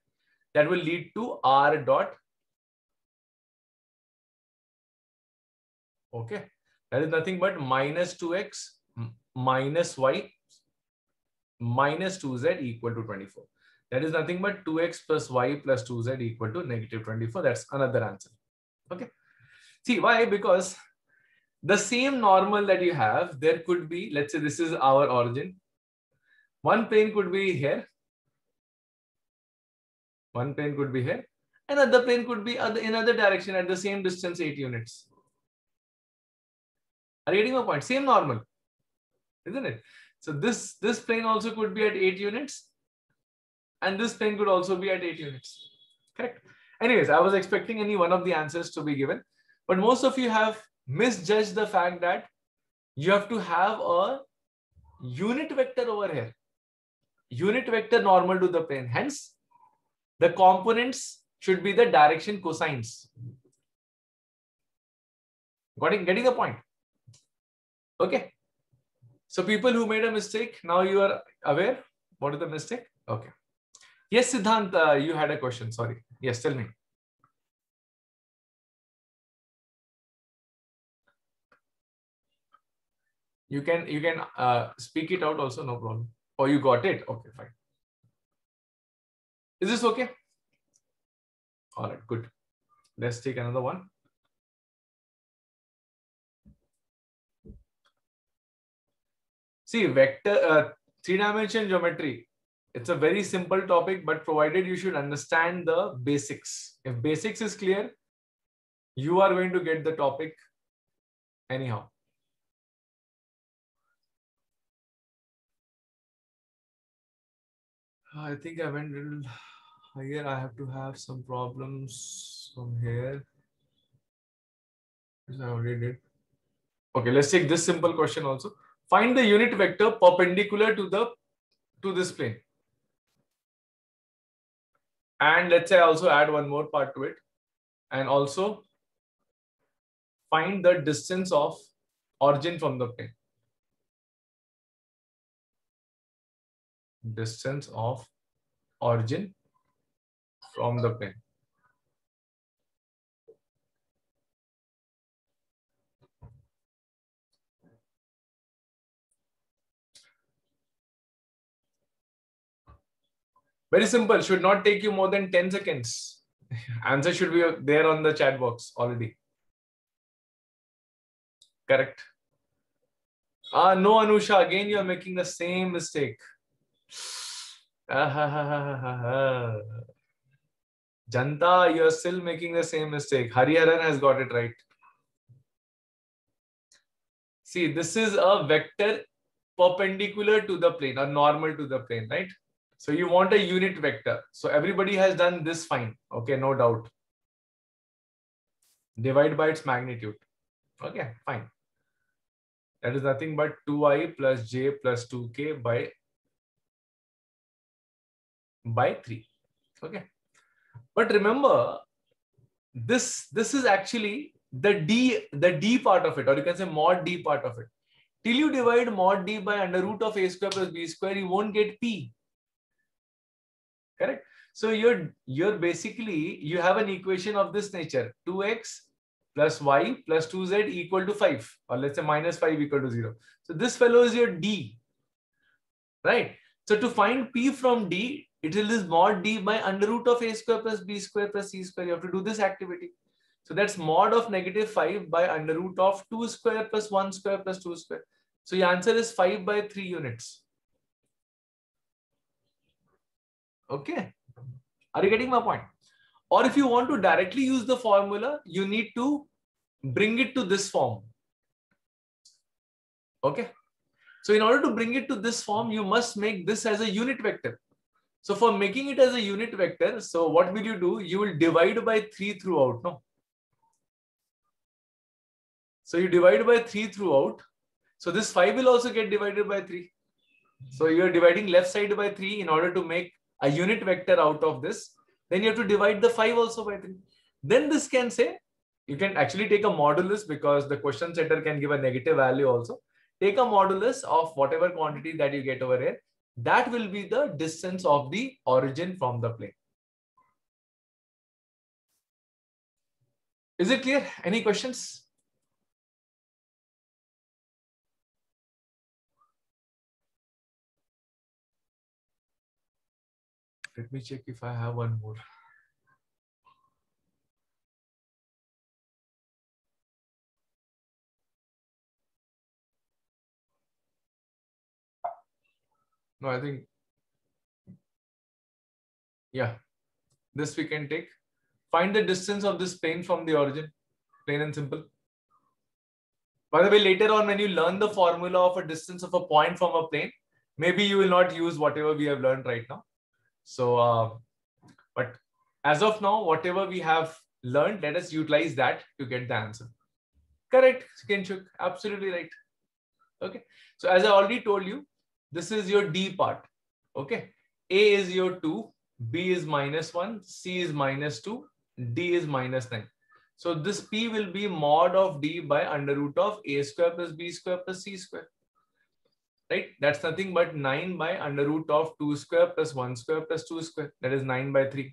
That will lead to R dot. Okay. That is nothing but minus 2x minus y minus 2z equal to 24. That is nothing but 2x plus y plus 2z equal to negative 24. That's another answer. Okay. See why? Because the same normal that you have, there could be, let's say this is our origin. One plane could be here. One plane could be here. Another plane could be in other direction at the same distance, 8 units. Are you getting my point? Same normal, isn't it? So this plane also could be at 8 units, and this plane could also be at 8 units. Correct. Anyways, I was expecting any one of the answers to be given, but most of you have misjudged the fact that you have to have a unit vector over here, unit vector normal to the plane. Hence, the components should be the direction cosines. Getting the point? Okay. So people who made a mistake, now you are aware what is the mistake. Okay. Yes, Siddhant, you had a question. Sorry. Yes, tell me. You can speak it out also, no problem. Or you got it? Okay, fine. Is this okay? All right, good. Let's take another one. See, vector, three-dimensional geometry. It's a very simple topic, but provided you should understand the basics. If basics is clear, you are going to get the topic anyhow. I think I went a little higher. I have to have some problems from here. Yes, I already did. Okay, let's take this simple question also. Find the unit vector perpendicular to this plane. And let's say I also add one more part to it, and also find the distance of origin from the plane. Distance of origin from the plane. Very simple, should not take you more than 10 seconds. Answer should be there on the chat box already. Correct. No, Anusha, again you are making the same mistake. Janta, you are still making the same mistake. Hariharan has got it right. See, this is a vector perpendicular to the plane or normal to the plane, right? So you want a unit vector. So everybody has done this fine. Okay, no doubt. Divide by its magnitude. Okay, fine. That is nothing but 2i plus j plus 2k by 3. Okay. But remember, this is actually the d part of it, or you can say mod d part of it. Till you divide mod d by under root of a square plus b square, you won't get p. Correct. So you're basically, you have an equation of this nature, 2x plus y plus 2z equal to 5, or let's say minus 5 equal to 0. So this fellow is your d, right? So to find p from d, it is mod d by under root of a square plus b square plus c square. You have to do this activity. So that's mod of -5 by under root of 2 square plus 1 square plus 2 square. So your answer is 5 by 3 units. Okay, are you getting my point? Or if you want to directly use the formula, you need to bring it to this form. Okay, so in order to bring it to this form, you must make this as a unit vector. So for making it as a unit vector, so what will you do? You will divide by 3 throughout, no? So you divide by 3 throughout. So this 5 will also get divided by 3. So you are dividing left side by 3 in order to make a unit vector out of this. Then you have to divide the 5 also by 3. Then this can say, you can actually take a modulus, because the question setter can give a negative value also. Take a modulus of whatever quantity that you get over here. That will be the distance of the origin from the plane. Is it clear? Any questions? Let me check if I have one more. No, I think, yeah, this we can take. Find the distance of this plane from the origin. Plain and simple. By the way, later on when you learn the formula of a distance of a point from a plane, maybe you will not use whatever we have learned right now. So, but as of now, whatever we have learned, let us utilize that to get the answer. Correct, Kinshuk, absolutely right. Okay, so as I already told you, this is your D part. Okay, A is your 2, B is -1, C is -2, D is -9. So this P will be mod of D by √(a²+b²+c²). Right, that's nothing but 9 by √(2²+1²+2²). That is 9/3,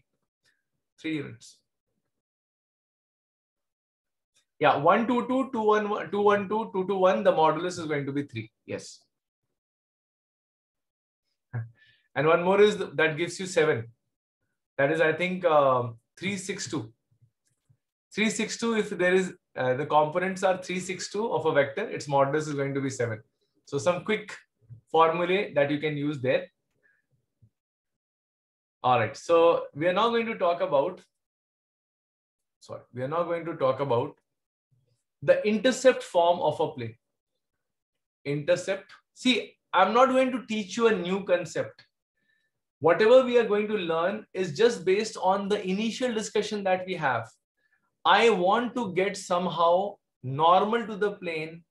3 units. Yeah, 1, 2, 2, 2, 1, 2, 1, 2, 2, 1. The modulus is going to be 3. Yes. And one more is that gives you 7. That is, I think, 3, 6, 2. 3, 6, 2. If there is the components are 3, 6, 2 of a vector, its modulus is going to be 7. So some quick formulae that you can use there. All right. So we are now going to talk about. Sorry, we are now going to talk about the intercept form of a plane. Intercept. See, I'm not going to teach you a new concept. Whatever we are going to learn is just based on the initial discussion that we have. I want to get somehow normal to the plane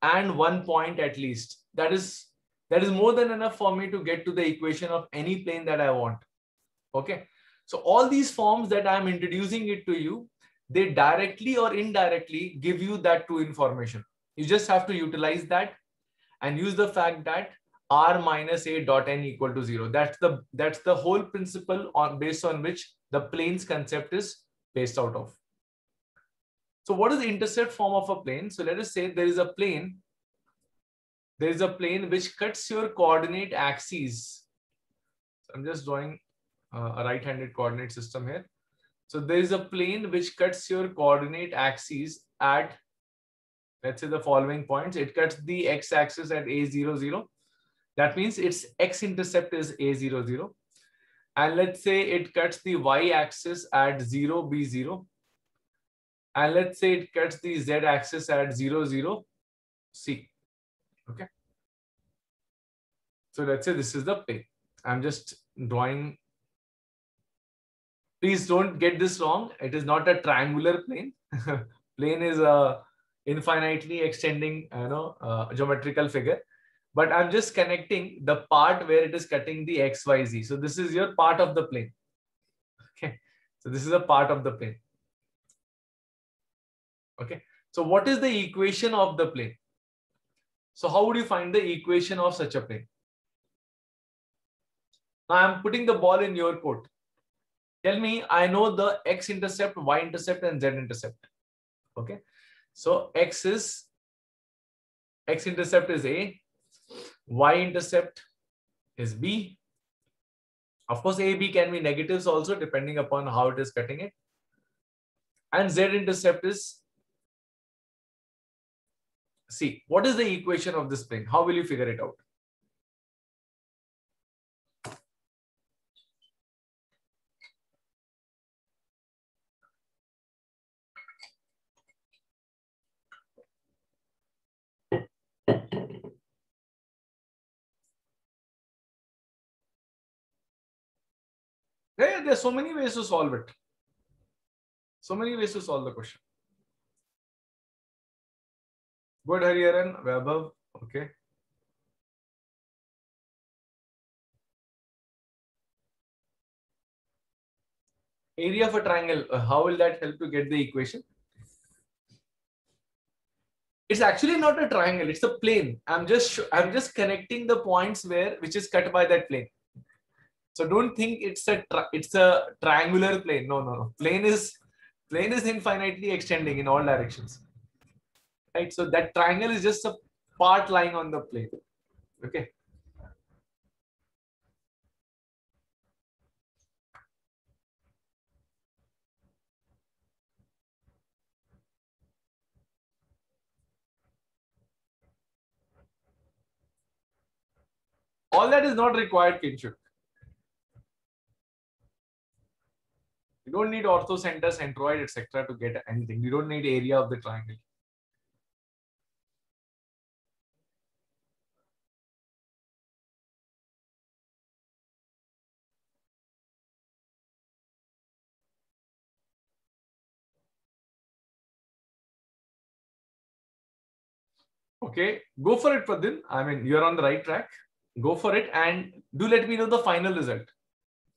and one point at least. That is more than enough for me to get to the equation of any plane that I want. Okay. So all these forms that I'm introducing it to you, they directly or indirectly give you that true information. You just have to utilize that and use the fact that r-a.n = 0. That's the whole principle based on which the planes concept is based out of. So what is the intercept form of a plane? So let us say there is a plane which cuts your coordinate axes. So I'm just drawing a right-handed coordinate system here. So there is a plane which cuts your coordinate axes at, let's say, the following points. It cuts the x-axis at a0, 0. That means its x-intercept is a0, 0. And let's say it cuts the y-axis at 0, b0. And let's say it cuts the z-axis at 0, 0, c. Okay. So let's say this is the plane. I'm just drawing. Please don't get this wrong. It is not a triangular plane. Plane is a infinitely extending, geometrical figure. But I'm just connecting the part where it is cutting the x, y, z. So this is your part of the plane. Okay. So this is a part of the plane. Okay. So what is the equation of the plane? So how would you find the equation of such a plane? Now I'm putting the ball in your court. Tell me, I know the x-intercept, y-intercept, and z-intercept. Okay, so x-intercept is a, y-intercept is b. Of course, a, b can be negatives also depending upon how it is cutting it. And z-intercept is c. What is the equation of this plane? How will you figure it out? Yeah, there are so many ways to solve it. So many ways to solve the question. Good, Hariharan, Vaibhav. Okay. Area of a triangle. How will that help you get the equation? It's actually not a triangle. It's a plane. I'm just connecting the points which is cut by that plane. So don't think it's a triangular plane. No. Plane is infinitely extending in all directions. Right. So that triangle is just a part lying on the plane. Okay. All that is not required kinship. You don't need orthocenter, centroid, etc. to get anything. You don't need area of the triangle. Okay, go for it, Pradin. I mean, you are on the right track. Go for it and do let me know the final result,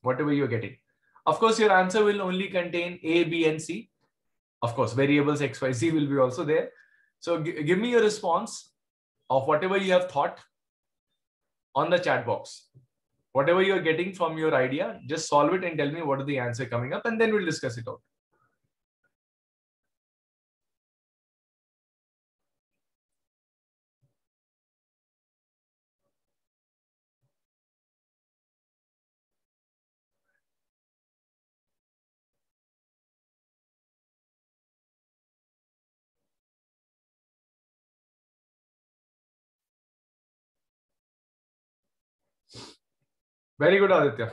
whatever you are getting. Of course, your answer will only contain A, B, and C. Of course, variables X, Y, Z will be also there. So give me your response of whatever you have thought on the chat box. Whatever you are getting from your idea, just solve it and tell me what is the answer coming up, and then we'll discuss it out. Very good, Aditya.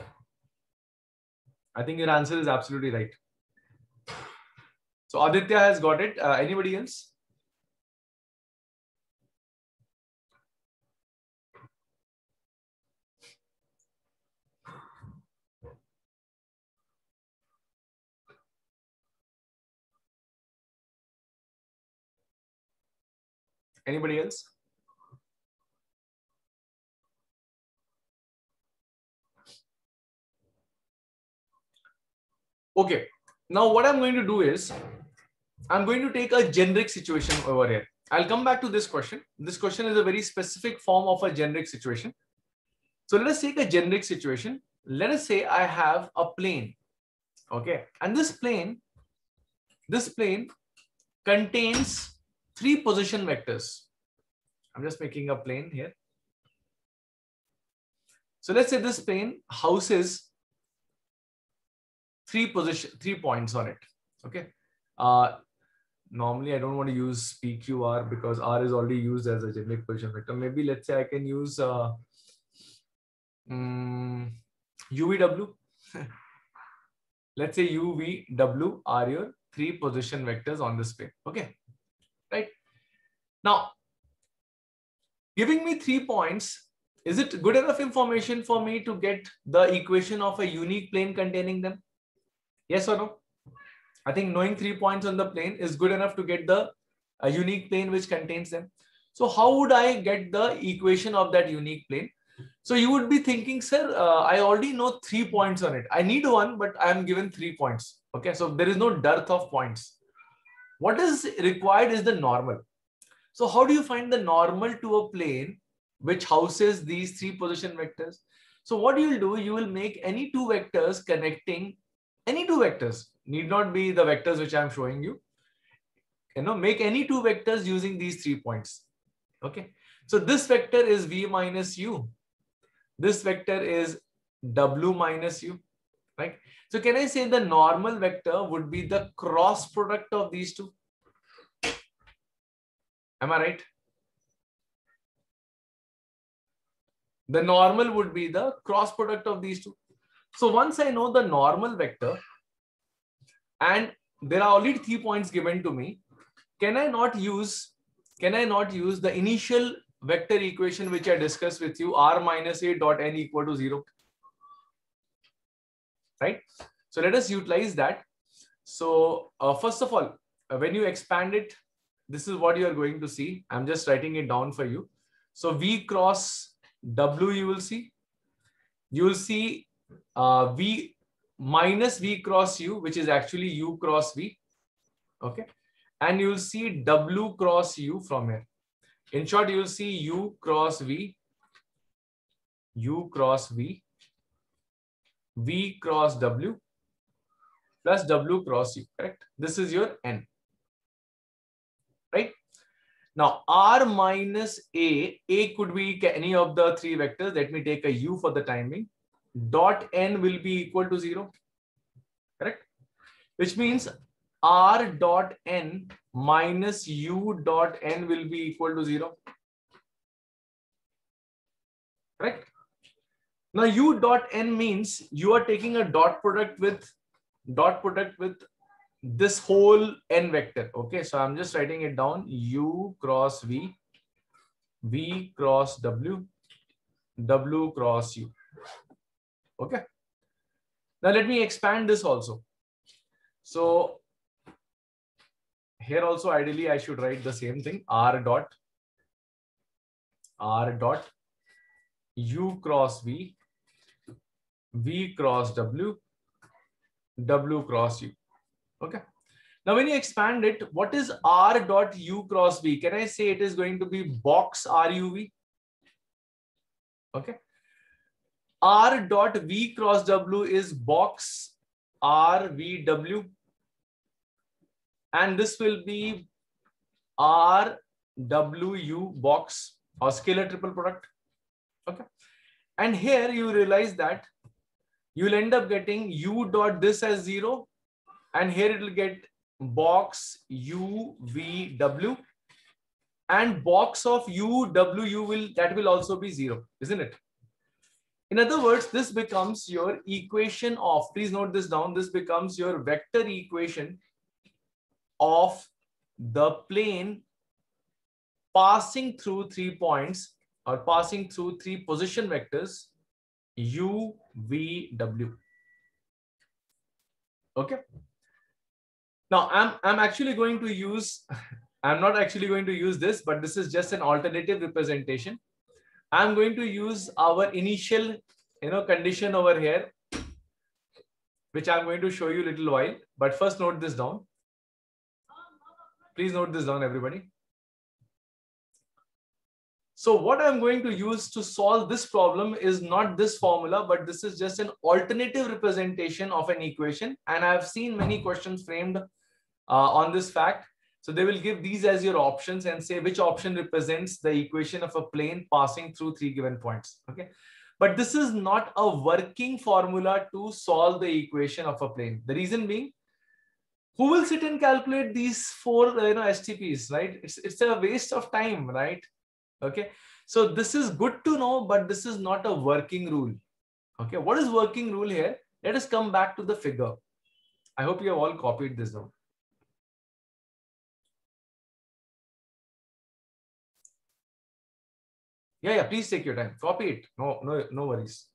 I think your answer is absolutely right. So Aditya has got it. Anybody else? Anybody else? Okay, now what I'm going to do is, I'm going to take a generic situation over here. I'll come back to this question. This question is a very specific form of a generic situation. So let us take a generic situation. Let us say I have a plane, okay? And this plane contains 3 position vectors. I'm just making a plane here. So let's say this plane houses 3 points on it. Okay. Normally, I don't want to use PQR because R is already used as a generic position vector. Maybe let's say I can use UVW. Let's say UVW are your 3 position vectors on this plane. Okay. Right. Now, giving me 3 points, is it good enough information for me to get the equation of a unique plane containing them? Yes or no? I think knowing 3 points on the plane is good enough to get the unique plane which contains them. So how would I get the equation of that unique plane? So you would be thinking, sir, I already know 3 points on it. I need one, but I am given 3 points. Okay, so there is no dearth of points. What is required is the normal. So how do you find the normal to a plane which houses these 3 position vectors? So what you will do, you will make any 2 vectors connecting. Any 2 vectors, need not be the vectors which I'm showing you. You know, make any 2 vectors using these 3 points. Okay. So this vector is V minus U. This vector is W minus U. Right. So can I say the normal vector would be the cross product of these 2? Am I right? The normal would be the cross product of these 2. So once I know the normal vector and there are only 3 points given to me, can I not use the initial vector equation which I discussed with you, r minus a dot n equal to 0? Right? So let us utilize that. So first of all, when you expand it, this is what you are going to see. I'm just writing it down for you. So V cross W you will see V minus V cross U, which is actually U cross V. Okay. And you will see W cross U from here. In short, you will see U cross V, V cross W plus W cross U. Correct. This is your N. Right. Now, R minus A could be any of the 3 vectors. Let me take a U for the time being. Dot n will be equal to 0, correct? Which means r dot n minus u dot n will be equal to 0, correct? Now u dot n means you are taking a dot product with this whole n vector. Okay, so I'm just writing it down. U cross v, v cross w, w cross u. Okay. Now let me expand this also. So here also ideally I should write the same thing. R dot u cross v, v cross w, w cross u. Okay. Now when you expand it, what is r dot u cross v? Can I say it is going to be box ruv? Okay. R dot v cross w is box rvw, and this will be rwu box or scalar triple product. Okay. And here you realize that you will end up getting u dot this as 0. And here it will get box u v w, and box of u w u will also be 0, isn't it? In other words, this becomes your equation of, please note this down, this becomes your vector equation of the plane passing through 3 points or passing through 3 position vectors u v w. Okay. Now I'm not actually going to use this, but this is just an alternative representation. I'm going to use our initial condition over here, which I'm going to show you a little while, but first note this down. Please note this down, everybody. So what I'm going to use to solve this problem is not this formula, but this is just an alternative representation of an equation. And I've seen many questions framed on this fact. So they will give these as your options and say which option represents the equation of a plane passing through 3 given points. Okay. But this is not a working formula to solve the equation of a plane. The reason being, who will sit and calculate these 4 STPs, right? It's a waste of time, right? Okay. So this is good to know, but this is not a working rule. Okay. What is working rule here? Let us come back to the figure. I hope you have all copied this down. Yeah, please take your time. Copy it. No worries.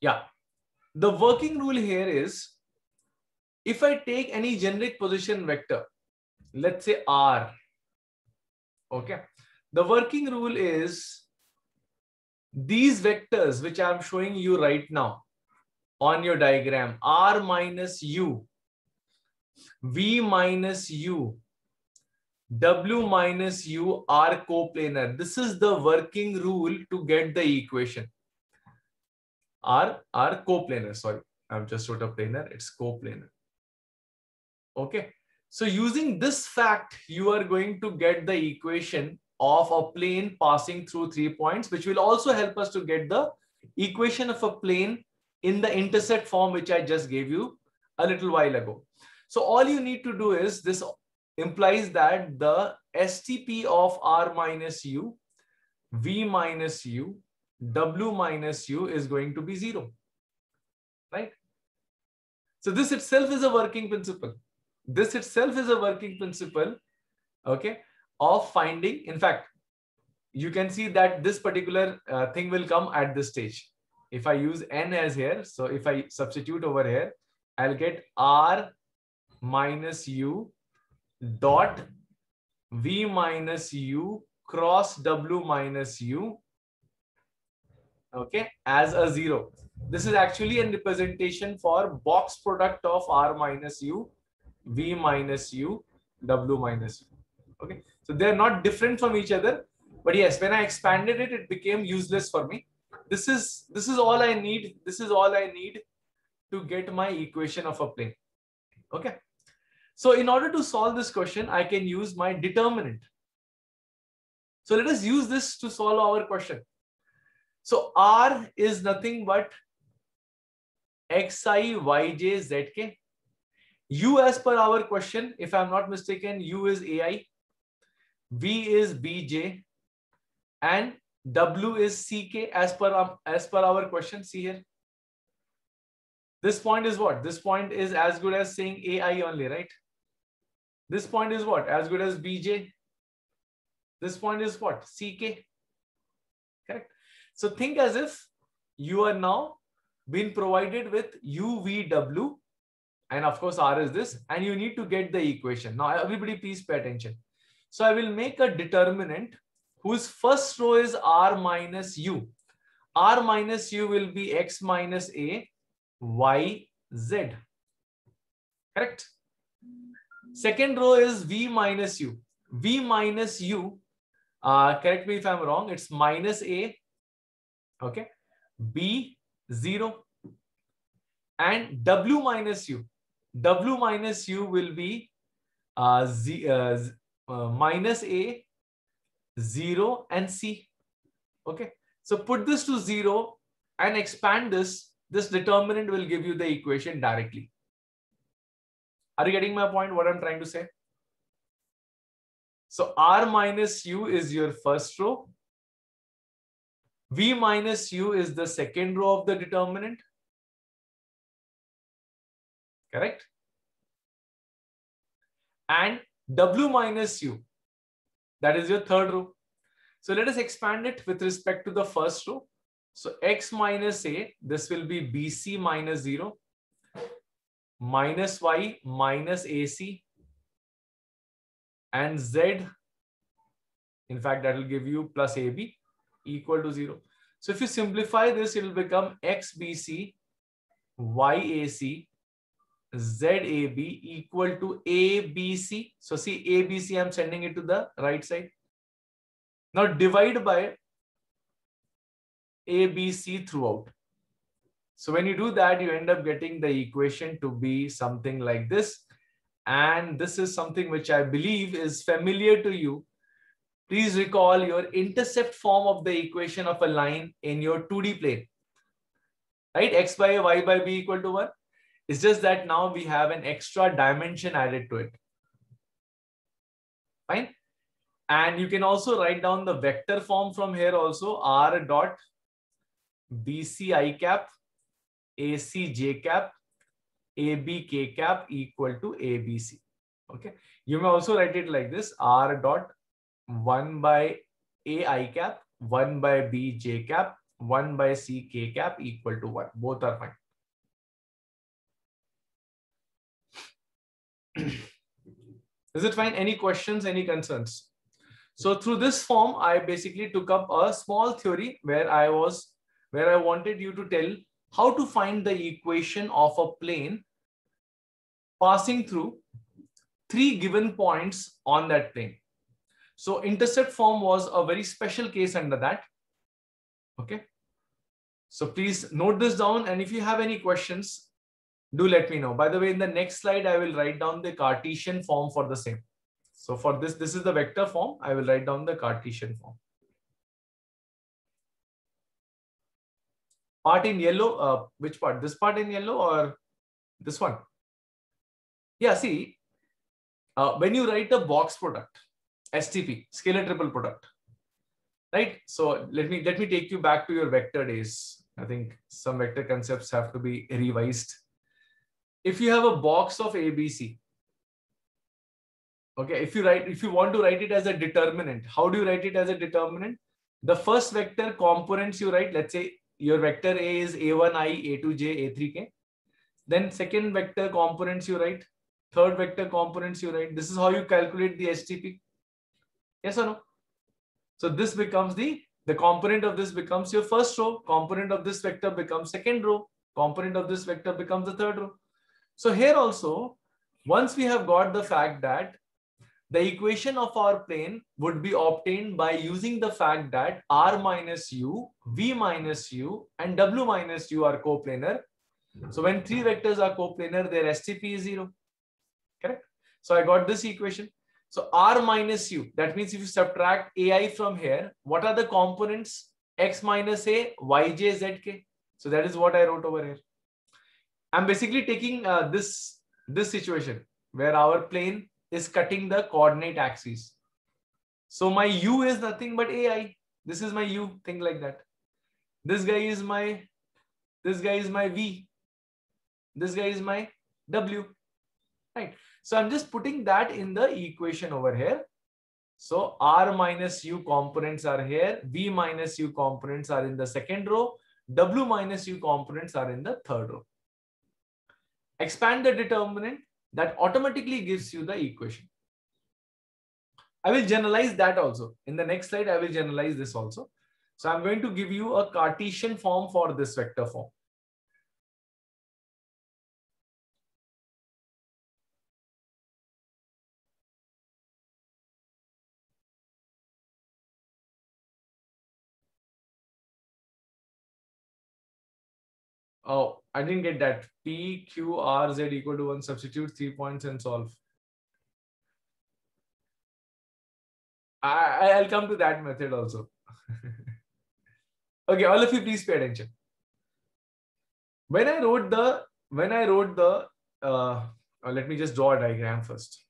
Yeah, the working rule here is if I take any generic position vector, let's say R. Okay, the working rule is these vectors which I'm showing you right now on your diagram, R minus U, V minus U, W minus U are coplanar. This is the working rule to get the equation. Are coplanar. Sorry, I've just wrote a planar. It's coplanar. Okay. So using this fact, you are going to get the equation of a plane passing through 3 points, which will also help us to get the equation of a plane in the intercept form, which I just gave you a little while ago. So all you need to do is, this implies that the STP of R minus U, V minus U, W minus U is going to be 0, right? So this itself is a working principle. This itself is a working principle, okay, of finding. In fact, you can see that this particular thing will come at this stage. If I use n as here, so if I substitute over here, I'll get R minus U dot V minus U cross W minus U, okay, as a 0. This is actually a representation for box product of R minus U, V minus U, W minus U. Okay, so they're not different from each other, but yes, when I expanded it, it became useless for me. This is all I need. This is all I need to get my equation of a plane. Okay, so in order to solve this question, I can use my determinant. So let us use this to solve our question. So R is nothing but xi, yj, zk. U as per our question, if I am not mistaken, U is ai, V is bj, and W is ck as per our question. See here. This point is what? This point is as good as saying ai only, right? This point is what? As good as bj. This point is what? ck. Correct. So think as if you are now been provided with u, v, w, and of course r is this, and you need to get the equation. Now everybody please pay attention. So I will make a determinant whose first row is r minus u. R minus u will be x minus a, y, z. Correct. Second row is v minus u. V minus u, correct me if I'm wrong, it's minus a, okay, b, 0, and w minus u. W minus u will be minus a, 0, and c. Okay, so put this to 0 and expand this. This determinant will give you the equation directly. Are you getting my point, what I'm trying to say? So r minus u is your first row. V minus u is the second row of the determinant. Correct? And w minus u, that is your third row. So let us expand it with respect to the first row. So x minus a, this will be bc minus 0, minus y minus ac, and z, in fact that will give you plus ab, equal to 0. So if you simplify this, it will become xbc, yac, zab equal to abc. So see, abc, I am sending it to the right side. Now divide by abc throughout. So when you do that, you end up getting the equation to be something like this. And this is something which I believe is familiar to you. Please recall your intercept form of the equation of a line in your 2D plane, right? X by a, y by b equal to 1. It's just that now we have an extra dimension added to it. Fine. And you can also write down the vector form from here also. R dot bc I cap, ac j cap, ab k cap equal to abc. Okay. You may also write it like this. R dot 1 by a I cap, 1 by b j cap, 1 by c k cap equal to 1. Both are fine. Is it fine? Any questions, any concerns? So through this form, I basically took up a small theory where I wanted you to tell how to find the equation of a plane passing through 3 given points on that plane. So intercept form was a very special case under that. Okay. So please note this down. And if you have any questions, do let me know. By the way, in the next slide, I will write down the Cartesian form for the same. So for this, this is the vector form. I will write down the Cartesian form. Part in yellow, which part? This part in yellow or this one? Yeah, see, when you write the box product, STP, scalar triple product, right? So let me take you back to your vector days. I think some vector concepts have to be revised. If you have a box of ABC, okay, if you want to write it as a determinant, how do you write it as a determinant? The first vector components you write, let's say your vector A is A1i, A2j, A3k. Then second vector components you write, third vector components you write. This is how you calculate the STP. Yes or no? So this becomes the component of this becomes your first row. Component of this vector becomes second row. Component of this vector becomes the third row. So here also, once we have got the fact that the equation of our plane would be obtained by using the fact that r minus u, v minus u, and w minus u are coplanar. So when 3 vectors are coplanar, their STP is 0. Correct? So I got this equation. So R minus U, that means if you subtract AI from here, what are the components? X minus A, Y, J, Z, K. So that is what I wrote over here. I'm basically taking this situation where our plane is cutting the coordinate axis. So my U is nothing but AI. This is my U, thing like that. This guy is my V. This guy is my W. Right. So I'm just putting that in the equation over here. So R minus U components are here. V minus U components are in the second row. W minus U components are in the third row. Expand the determinant, that automatically gives you the equation. I will generalize that also. In the next slide, I will generalize this also. So I'm going to give you a Cartesian form for this vector form. Oh, I didn't get that. P, Q, R, Z equal to 1. Substitute 3 points and solve. I'll come to that method also. Okay, all of you, please pay attention. Let me just draw a diagram first.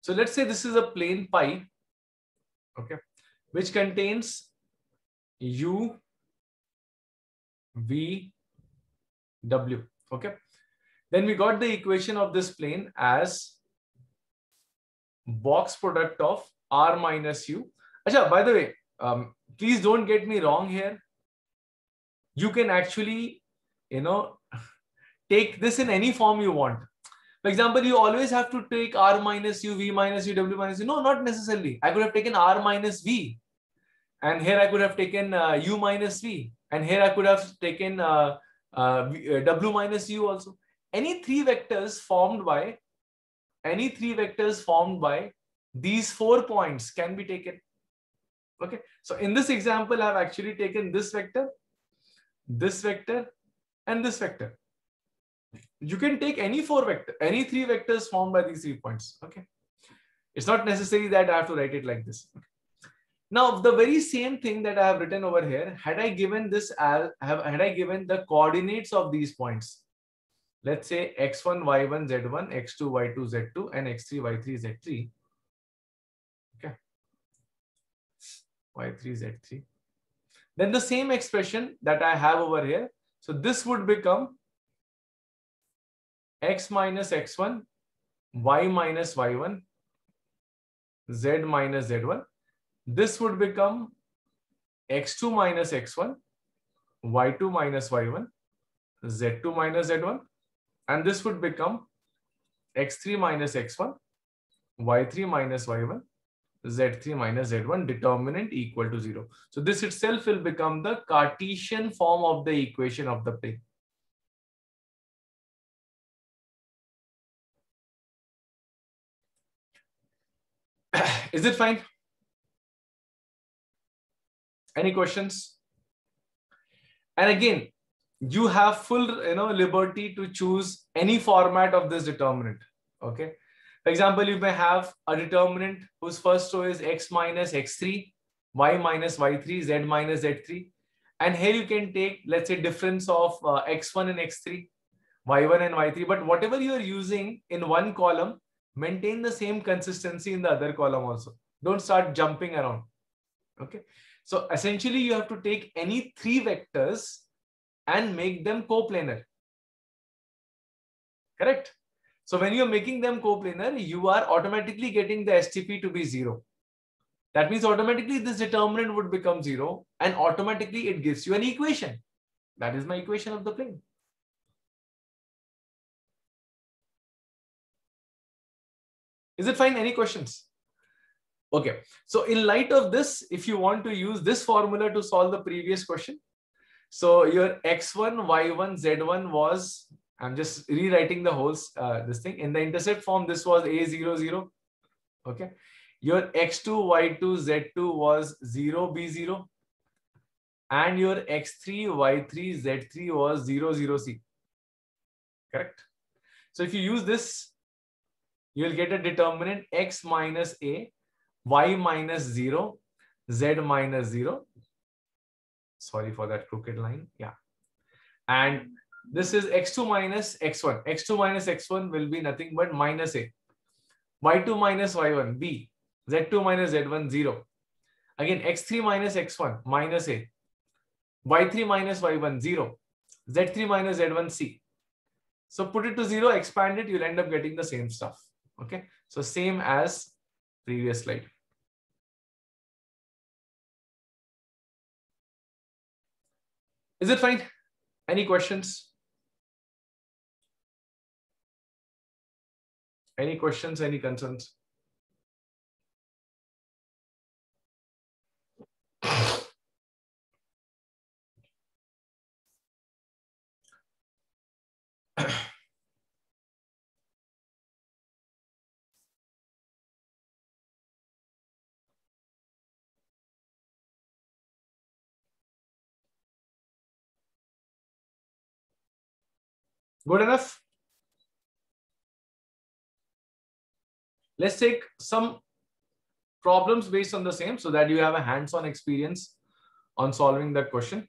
So let's say this is a plane pi, okay, which contains U, V, W, okay. Then we got the equation of this plane as box product of R minus U. Achha, by the way, please don't get me wrong here. You can actually, take this in any form you want. For example, you always have to take R minus U, V minus U, W minus U. No, not necessarily. I could have taken R minus V. And here I could have taken U minus V. And here I could have taken W minus U also. Any three vectors formed by these 4 points can be taken. Okay. So in this example, I've actually taken this vector, and this vector. You can take any three vectors formed by these 3 points. Okay. It's not necessary that I have to write it like this. Okay. Now, the very same thing that I have written over here, had I given the coordinates of these points, let's say x1, y1, z1, x2, y2, z2, and x3, y3, z3. Okay. y3, z3. Then the same expression that I have over here. So this would become x minus x1, y minus y1, z minus z1. This would become x2 minus x1, y2 minus y1, z2 minus z1. And this would become x3 minus x1, y3 minus y1, z3 minus z1, determinant equal to 0. So this itself will become the Cartesian form of the equation of the plane. Is it fine? Any questions? And again, you have full liberty to choose any format of this determinant. Okay. For example, you may have a determinant whose first row is x minus x3, y minus y3, z minus z3. And here you can take, let's say, difference of x1 and x3, y1 and y3. But whatever you are using in one column, maintain the same consistency in the other column also. Don't start jumping around. Okay. So essentially, you have to take any three vectors and make them coplanar. Correct? So when you're making them coplanar, you are automatically getting the STP to be 0. That means automatically this determinant would become 0, and automatically it gives you an equation. That is my equation of the plane. Is it fine? Any questions? Okay. So in light of this, if you want to use this formula to solve the previous question, so your x1, y1, z1 was, I'm just rewriting the whole this thing. In the intercept form, this was a0, 0. Okay. Your x2, y2, z2 was 0, b0. and your x3, y3, z3 was 0, 0, C. Correct. So if you use this, you will get a determinant x minus a, y minus 0, z minus 0. Sorry for that crooked line. Yeah. And this is x2 minus x1. x2 minus x1 will be nothing but minus a. y2 minus y1, b. z2 minus z1, 0. Again, x3 minus x1, minus a. y3 minus y1, 0. z3 minus z1, c. So put it to 0, expand it, you'll end up getting the same stuff. Okay. So same as previous slide. Is it fine? Any questions? Any questions, any concerns? Good enough. Let's take some problems based on the same so that you have a hands-on experience on solving that question.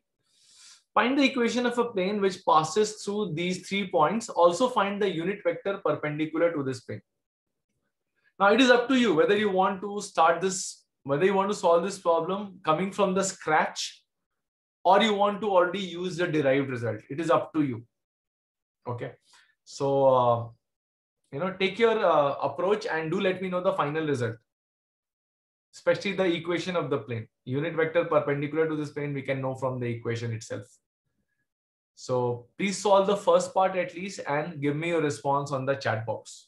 Find the equation of a plane which passes through these 3 points. Also find the unit vector perpendicular to this plane. Now it is up to you whether you want to start this, whether you want to solve this problem coming from the scratch, or you want to already use the derived result. It is up to you. Okay, so you know, take your approach and do let me know the final result, especially the equation of the plane. Unit vector perpendicular to this plane we can know from the equation itself. So please solve the first part at least and give me your response on the chat box.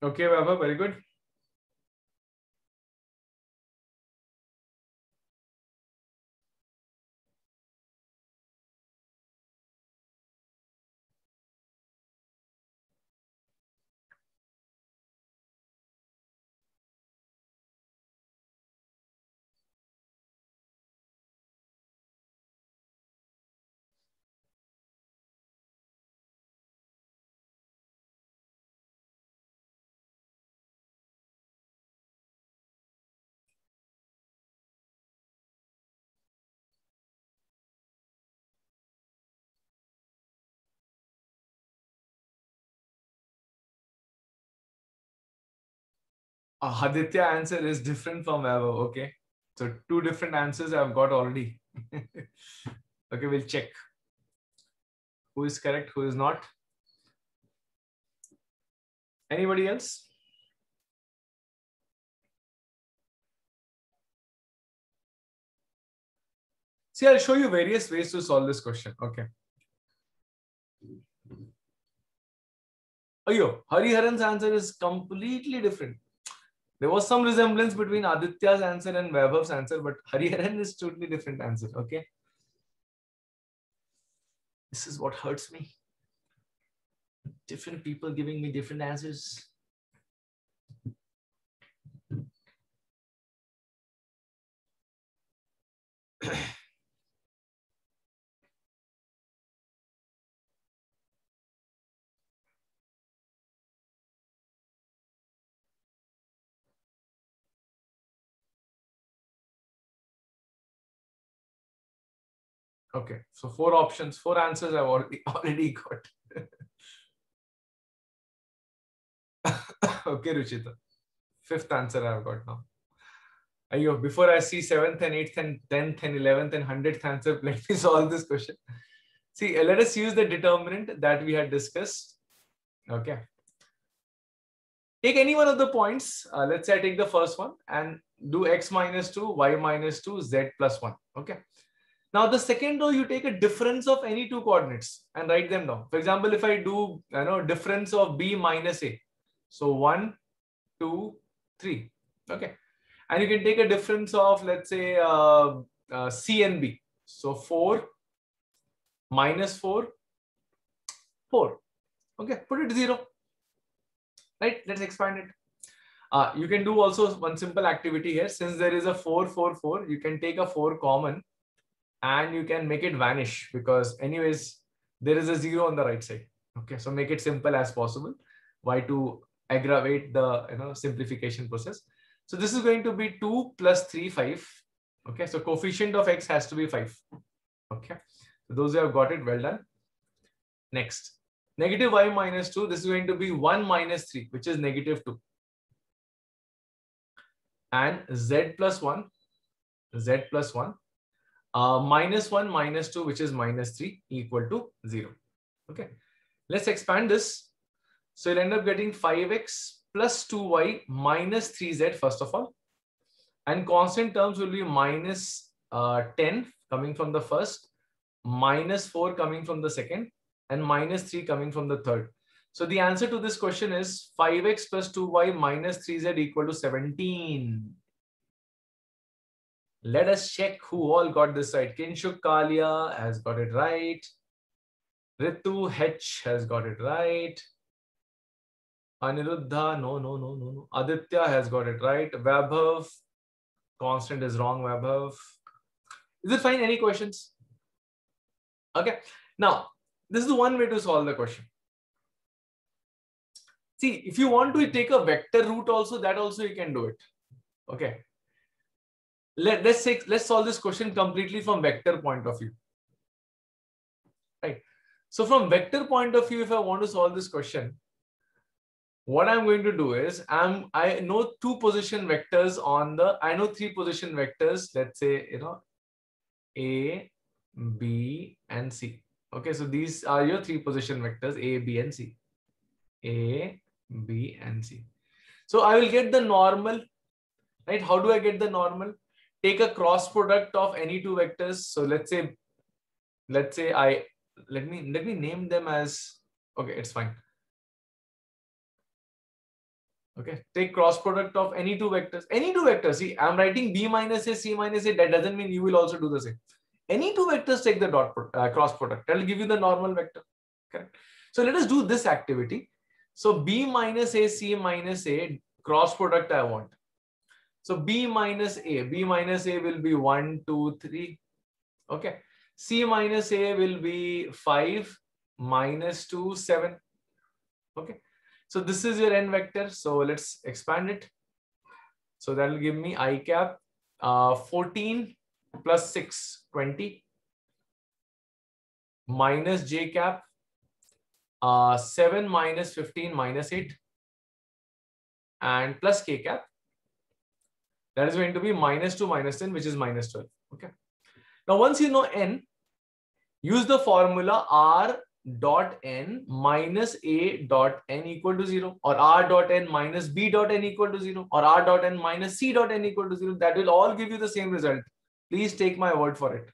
Okay, Vaibhav, very good. Aditya answer is different from Vaibhav. Okay, so two different answers I've got already. Okay, we'll check who is correct, who is not. Anybody else? See, I'll show you various ways to solve this question. Okay. Aiyo, Hariharan's answer is completely different. There was some resemblance between Aditya's answer and Vaibhav's answer, but Hariharan is totally different answer. Okay, this is what hurts me. Different people giving me different answers. Okay, so four options, four answers I've already got. Okay, Ruchita, fifth answer I've got now. Aiyo, before I see 7th and 8th and 10th and 11th and 100th answer, let me solve this question. See, let us use the determinant that we had discussed. Okay. Take any one of the points. Let's say I take the first one and do x minus 2, y minus 2, z plus 1. Okay. Now, the second row, you take a difference of any two coordinates and write them down. For example, if I do, you know, difference of b minus a. So 1, 2, 3. Okay. And you can take a difference of, let's say, C and B. So 4 minus 4, 4. Okay, put it 0. Right, let's expand it. You can do also one simple activity here. Since there is a 4, 4, 4, you can take a 4 common and you can make it vanish because anyways, there is a 0 on the right side. Okay, so make it simple as possible. Why to aggravate the, you know, simplification process? So this is going to be 2 plus 3, 5. Okay, so coefficient of x has to be 5. Okay, so those who have got it, well done. Next, negative y minus 2. This is going to be 1 minus 3, which is negative 2. And z plus 1, z plus 1, minus 1 minus 2, which is minus 3, equal to 0. Okay, let's expand this. So you'll end up getting 5x plus 2y minus 3z, first of all, and constant terms will be minus 10 coming from the first, minus 4 coming from the second, and minus 3 coming from the third. So the answer to this question is 5x plus 2y minus 3z equal to 17. Let us check who all got this right. Kinshuk Kalia has got it right. Ritu H has got it right. Aniruddha, no. Aditya has got it right. Vaibhav, constant is wrong, Vaibhav. Is it fine? Any questions? Okay. Now, this is one way to solve the question. See, if you want to take a vector root also, that also you can do it. Okay. Let's solve this question completely from vector point of view. Right. So from vector point of view, if I want to solve this question, what I'm going to do is I know two position vectors on the, I know three position vectors, let's say, you know, A, B, and C. Okay, so these are your three position vectors, A, B, and C. A, B, and C. So I will get the normal, right? How do I get the normal? Take a cross product of any two vectors. So let me name them as, okay, it's fine. Okay, take cross product of any two vectors. Any two vectors. See, I'm writing b minus a, c minus a. That doesn't mean you will also do the same. Any two vectors, take the dot cross product. That will give you the normal vector. Correct. So let us do this activity. So b minus a, c minus a, cross product I want. So b minus a will be 1, 2, 3. Okay. C minus a will be 5, minus 2, 7. Okay. So this is your n vector. So let's expand it. So that will give me I cap 14 plus 6, 20 minus j cap 7 minus 15 minus 8 and plus k cap. That is going to be minus 2 minus 10, which is minus 12. Okay. Now, once you know n, use the formula r dot n minus a dot n equal to 0, or r dot n minus b dot n equal to 0, or r dot n minus c dot n equal to 0. That will all give you the same result. Please take my word for it.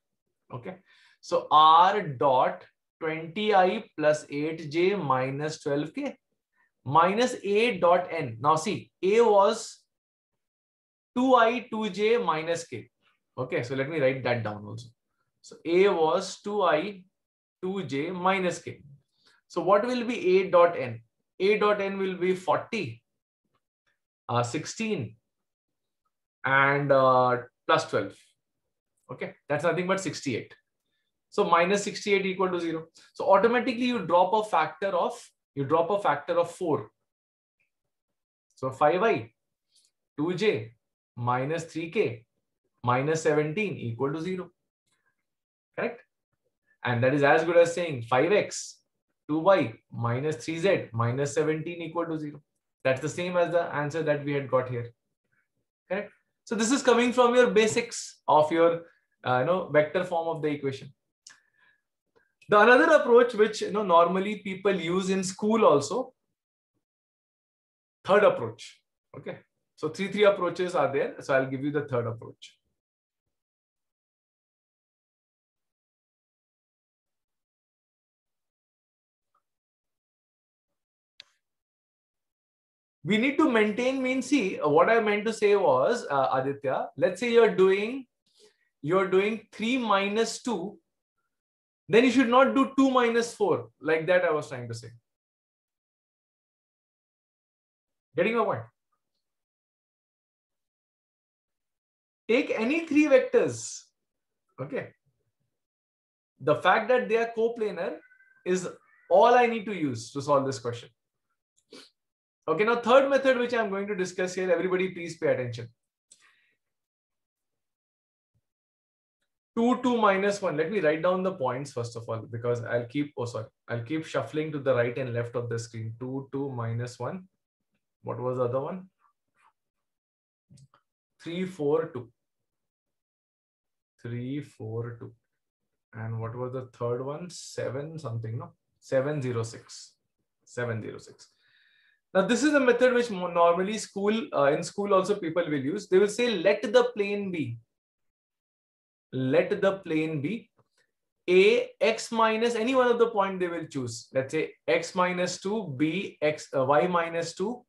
Okay. So r dot 20i plus 8j minus 12k minus a dot n. Now see, a was 2i 2j minus k. Okay, so let me write that down also. So a was 2i 2j minus k. So what will be a dot n? A dot n will be 40, 16 and plus 12. Okay, that's nothing but 68. So minus 68 equal to 0. So automatically you drop a factor of 4. So 5i 2j minus 3k minus 17 equal to 0. Correct? And that is as good as saying 5x 2y minus 3z minus 17 equal to 0. That's the same as the answer that we had got here. Correct? So this is coming from your basics of your vector form of the equation. The another approach which normally people use in school also, third approach. Okay, so three approaches are there. So I'll give you the third approach. We need to maintain mean. See, what I meant to say was, Aditya, let's say you're doing 3 minus 2. Then you should not do 2 minus 4. Like that I was trying to say. Getting my point? Take any three vectors. Okay. The fact that they are coplanar is all I need to use to solve this question. Okay. Now, third method which I'm going to discuss here. Everybody, please pay attention. 2, 2 minus 1. Let me write down the points first of all, because I'll keep shuffling to the right and left of the screen. 2, 2 minus 1. What was the other one? 3, 4, 2. 3, 4, 2. And what was the third one? 7 something, no? 7, 0, 6. 7, 0, 6. Now, this is a method which normally in school also people will use. They will say, let the plane be. Let the plane be a x minus any one of the point they will choose. Let's say x minus 2, b x y minus 2,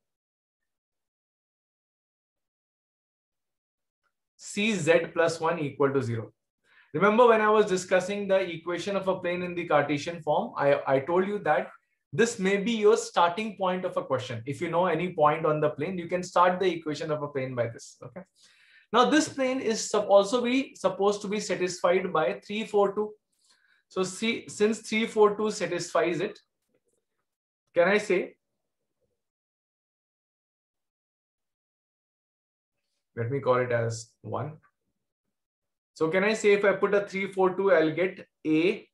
c z plus 1 equal to 0. Remember when I was discussing the equation of a plane in the Cartesian form, I told you that this may be your starting point of a question. If you know any point on the plane, you can start the equation of a plane by this. Okay. Now, this plane is supposed to be satisfied by 3, 4, 2. So, see, since 3, 4, 2 satisfies it, can I say, let me call it as 1. So, can I say if I put a 3, 4, 2, I'll get A,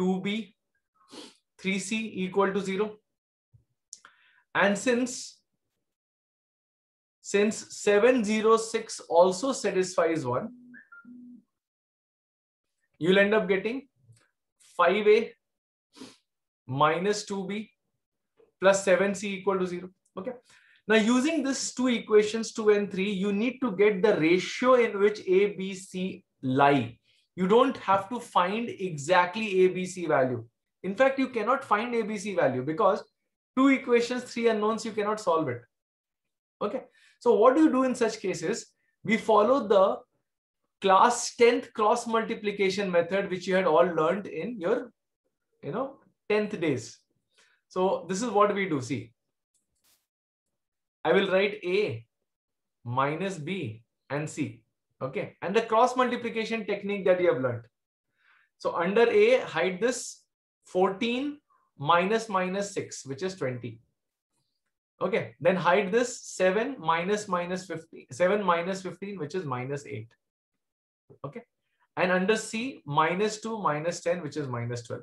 2B, 3C equal to 0. And since 706 also satisfies 1, you'll end up getting 5a minus 2b plus 7c equal to 0. Okay. Now, using these two equations 2 and 3, you need to get the ratio in which a, b, c lie. You don't have to find exactly a, b, c value. In fact, you cannot find a, b, c value because two equations, three unknowns, you cannot solve it. Okay. So what do you do in such cases? We follow the class 10th cross multiplication method, which you had all learned in your, 10th days. So this is what we do. See, I will write A minus B and C. Okay. And the cross multiplication technique that you have learned. So under A, hide this 14 minus minus 6, which is 20. Okay, then hide this 7 minus minus 15, 7 minus 15, which is minus 8. Okay, and under C, minus 2 minus 10, which is minus 12.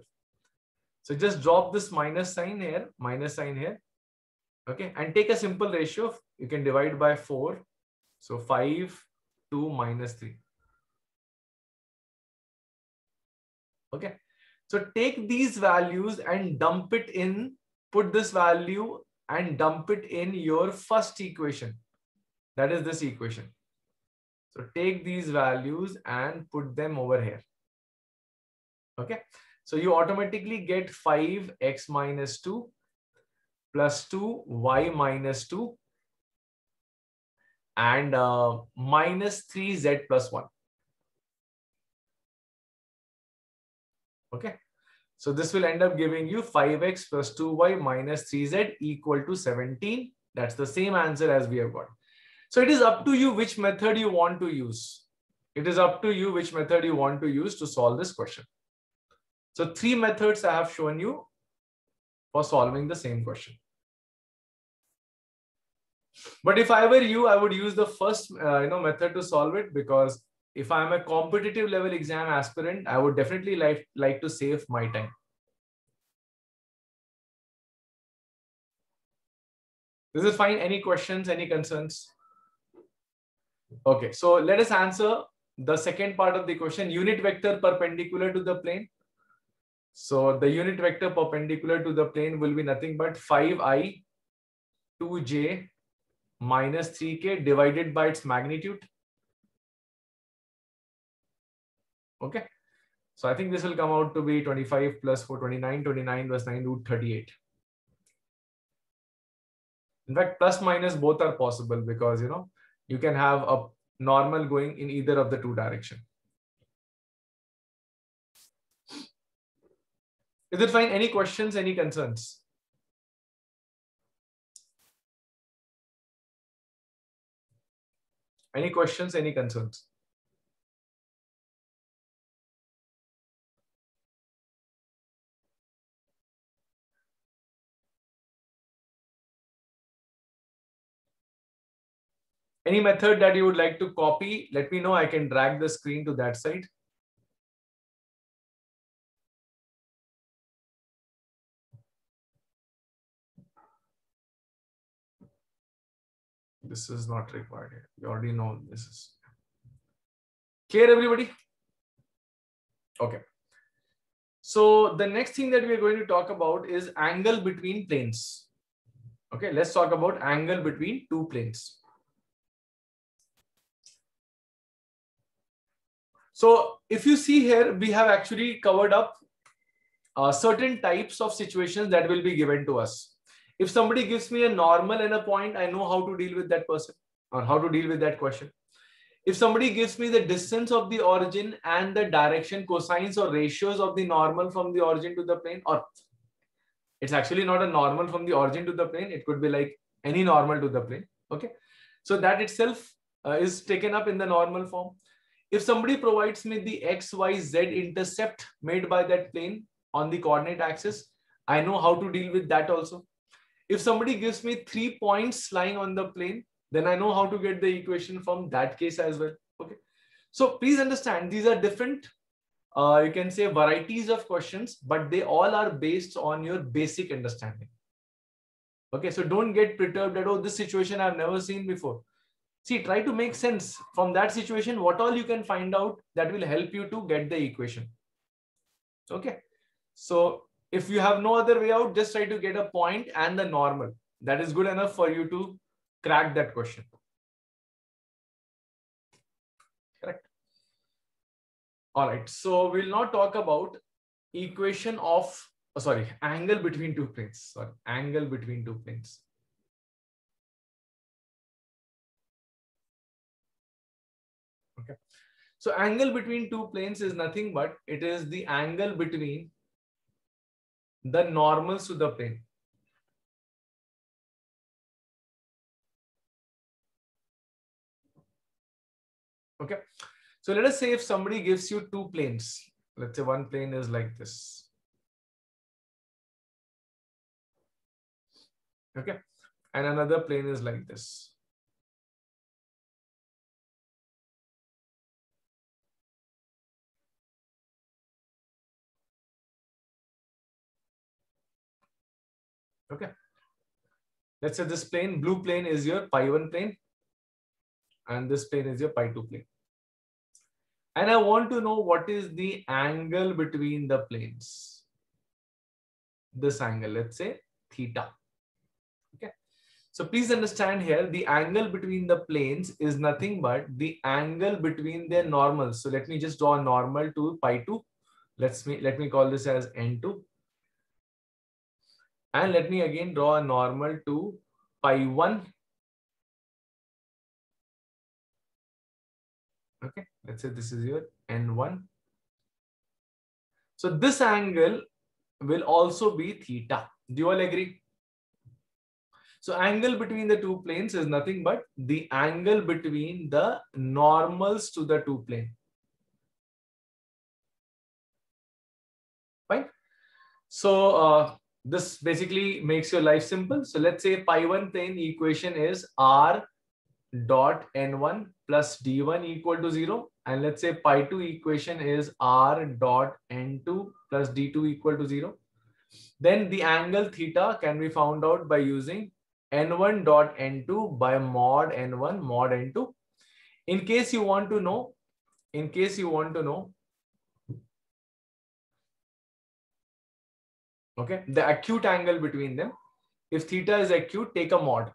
So just drop this minus sign here. Okay, and take a simple ratio. You can divide by 4. So 5, 2 minus 3. Okay, so take these values and put this value and dump it in your first equation. That is this equation. So take these values and put them over here. Okay. So you automatically get 5x minus 2 plus 2, y minus 2, and minus 3, z plus 1. Okay. So this will end up giving you 5x plus 2y minus 3z equal to 17. That's the same answer as we have got. So it is up to you which method you want to use. It is up to you which method you want to use to solve this question. So three methods I have shown you for solving the same question. But if I were you, I would use the first method to solve it, because if I am a competitive level exam aspirant, I would definitely like to save my time. This is fine. Any questions, any concerns? Okay, so let us answer the second part of the question, unit vector perpendicular to the plane. So the unit vector perpendicular to the plane will be nothing but 5i 2j minus 3k divided by its magnitude. Okay, so I think this will come out to be 25 plus 4, 29, 29 plus 9, root 38. In fact, plus minus both are possible, because, you know, you can have a normal going in either of the two directions. Is it fine? Any questions, any concerns? Any questions, any concerns? Any method that you would like to copy, let me know. I can drag the screen to that side. This is not required here. You already know this is. Clear, everybody? Okay. So the next thing that we are going to talk about is angle between planes. Okay, let's talk about angle between two planes. So if you see here, we have actually covered up certain types of situations that will be given to us. If somebody gives me a normal and a point, I know how to deal with that person or how to deal with that question. If somebody gives me the distance of the origin and the direction, cosines or ratios of the normal from the origin to the plane, or it's actually not a normal from the origin to the plane, it could be like any normal to the plane. Okay, so that itself is taken up in the normal form. If somebody provides me the x, y, z intercept made by that plane on the coordinate axis, I know how to deal with that also. If somebody gives me 3 points lying on the plane, then I know how to get the equation from that case as well. Okay. So please understand, these are different, you can say varieties of questions, but they all are based on your basic understanding. Okay. So don't get perturbed at, oh, this situation I've never seen before. See, try to make sense from that situation, what all you can find out that will help you to get the equation. Okay. So if you have no other way out, just try to get a point and the normal. That is good enough for you to crack that question. Correct. All right. So we'll now talk about equation of, oh, sorry, angle between two planes. Sorry, angle between two planes. So angle between two planes is nothing but it is the angle between the normals to the plane. Okay. So let us say if somebody gives you two planes, let's say one plane is like this. Okay. And another plane is like this. Okay, let's say this plane, blue plane, is your pi1 plane and this plane is your pi2 plane. And I want to know what is the angle between the planes. This angle, let's say theta. Okay, so please understand here, the angle between the planes is nothing but the angle between their normals. So let me just draw a normal to pi2. Let me call this as N2. And let me again draw a normal to pi 1. Okay, let's say this is your N1. So this angle will also be theta. Do you all agree? So angle between the two planes is nothing but the angle between the normals to the two plane. Fine. So this basically makes your life simple. So let's say pi 1 plane equation is r dot n1 plus d1 equal to 0. And let's say pi 2 equation is r dot n2 plus d2 equal to 0. Then the angle theta can be found out by using n1 dot n2 by mod n1 mod n2. In case you want to know, okay, the acute angle between them. If theta is acute, take a mod.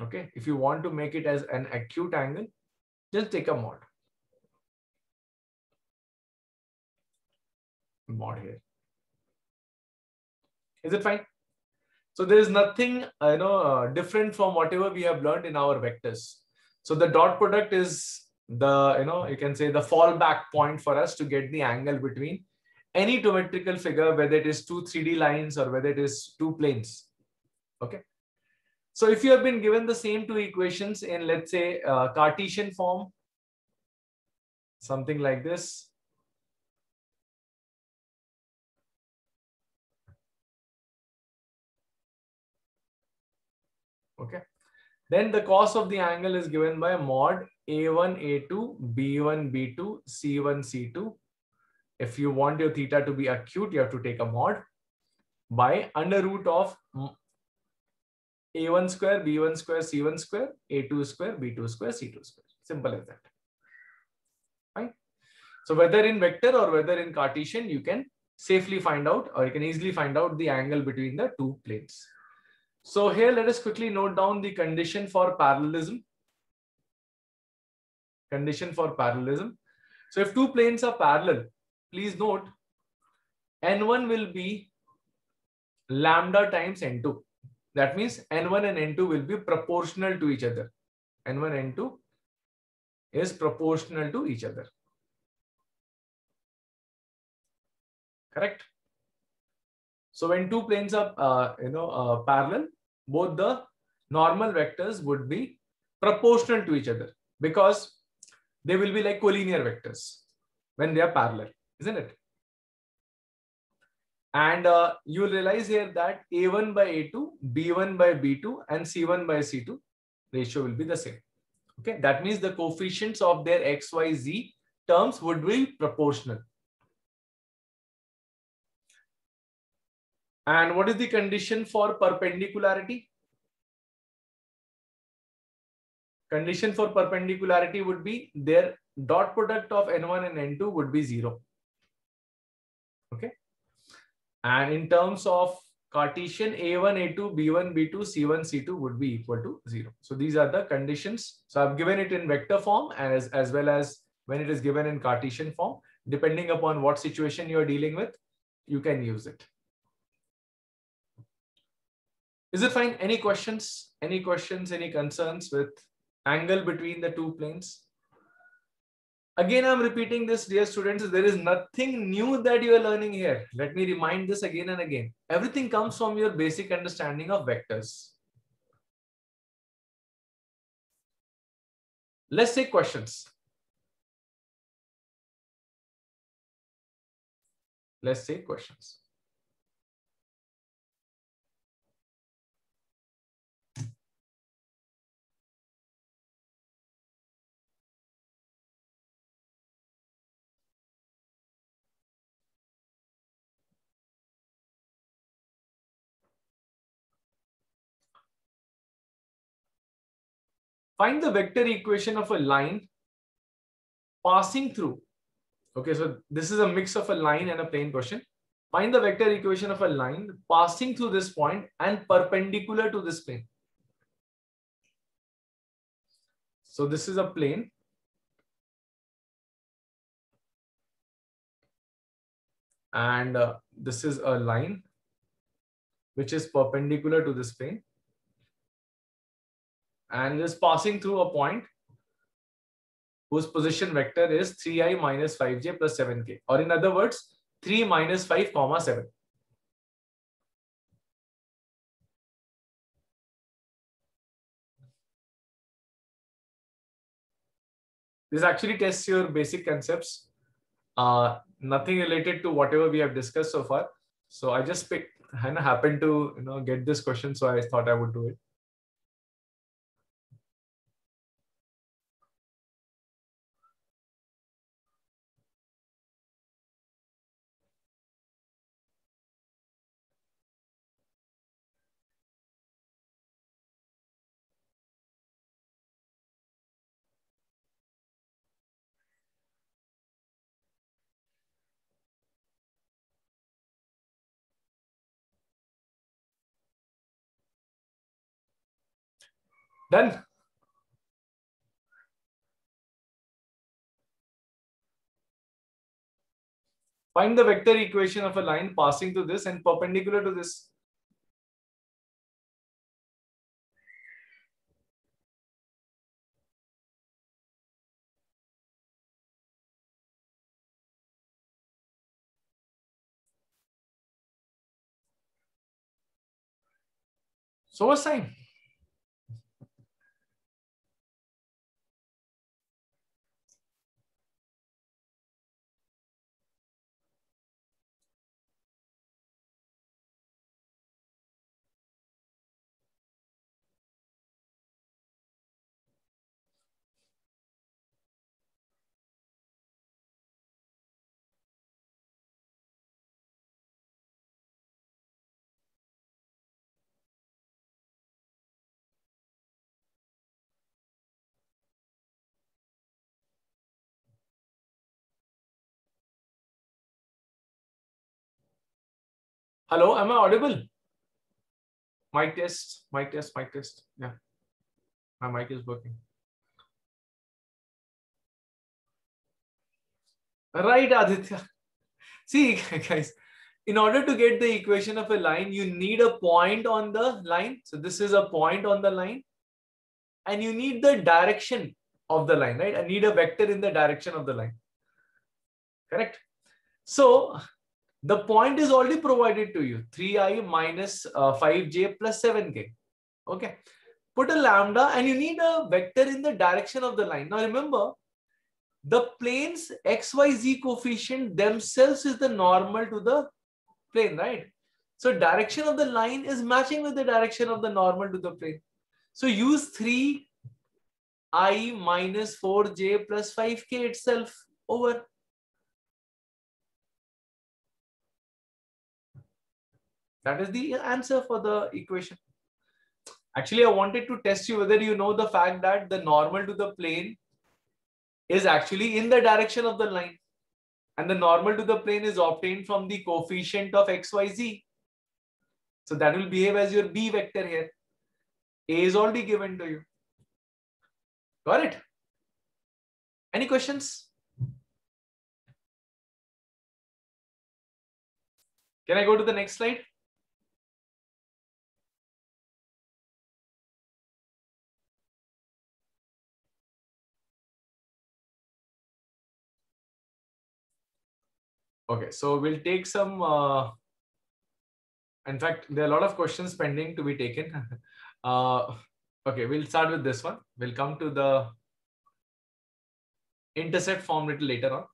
Okay, if you want to make it as an acute angle, just take a mod. Mod here. Is it fine? So there is nothing different from whatever we have learned in our vectors. So the dot product is the, you can say the fallback point for us to get the angle between any geometrical figure, whether it is two 3D lines or whether it is two planes. Okay. So if you have been given the same two equations in, let's say, Cartesian form, something like this. Okay. Then the cos of the angle is given by mod a1, a2, b1, b2, c1, c2. If you want your theta to be acute, you have to take a mod by under root of a1 square, b1 square, c1 square, a2 square, b2 square, c2 square. Simple as that. Right? So whether in vector or whether in Cartesian, you can safely find out, or you can easily find out the angle between the two planes. So here, let us quickly note down the condition for parallelism. So if two planes are parallel, please note N1 will be lambda times N2. That means N1 and N2 will be proportional to each other. N1, N2 is proportional to each other. Correct? So when two planes are parallel, both the normal vectors would be proportional to each other because they will be like collinear vectors when they are parallel, isn't it? And you will realize here that a1 by a2, b1 by b2, and c1 by c2 ratio will be the same. Okay, that means the coefficients of their x, y, z terms would be proportional. And what is the condition for perpendicularity? Condition for perpendicularity would be their dot product of n1 and n2 would be 0. Okay. And in terms of Cartesian, a1, a2, b1, b2, c1, c2 would be equal to 0. So these are the conditions. So I've given it in vector form as well as when it is given in Cartesian form. Depending upon what situation you're dealing with, you can use it. Is it fine? Any questions? Any questions? Any concerns with angle between the two planes? Again, I'm repeating this, dear students, there is nothing new that you are learning here. Let me remind this again and again. Everything comes from your basic understanding of vectors. Let's take questions. Let's take questions. Find the vector equation of a line passing through. Okay, so this is a mix of a line and a plane question. Find the vector equation of a line passing through this point and perpendicular to this plane. So this is a plane. And this is a line which is perpendicular to this plane and is passing through a point whose position vector is 3i minus 5j plus 7k, or in other words 3 minus 5 comma 7. This actually tests your basic concepts. Nothing related to whatever we have discussed so far. So I just picked and happened to get this question, so I thought I would do it. Done. Find the vector equation of a line passing through this and perpendicular to this. So what's saying? Hello, am I audible? Mic test, mic test, mic test. Yeah, my mic is working. Right, Aditya. See, guys, in order to get the equation of a line, you need a point on the line. So this is a point on the line. And you need the direction of the line, right? I need a vector in the direction of the line. Correct? So the point is already provided to you, 3i minus 5j plus 7k. Okay, put a lambda and you need a vector in the direction of the line. Now remember, the plane's xyz coefficient themselves is the normal to the plane, right? So direction of the line is matching with the direction of the normal to the plane. So use 3i minus 4j plus 5k itself over. That is the answer for the equation. Actually, I wanted to test you whether you know the fact that the normal to the plane is actually in the direction of the line. And the normal to the plane is obtained from the coefficient of xyz. So that will behave as your B vector here. A is already given to you. Got it? Any questions? Can I go to the next slide? Okay, so we'll take some, in fact, there are a lot of questions pending to be taken. Okay, we'll start with this one. We'll come to the intercept form little later on.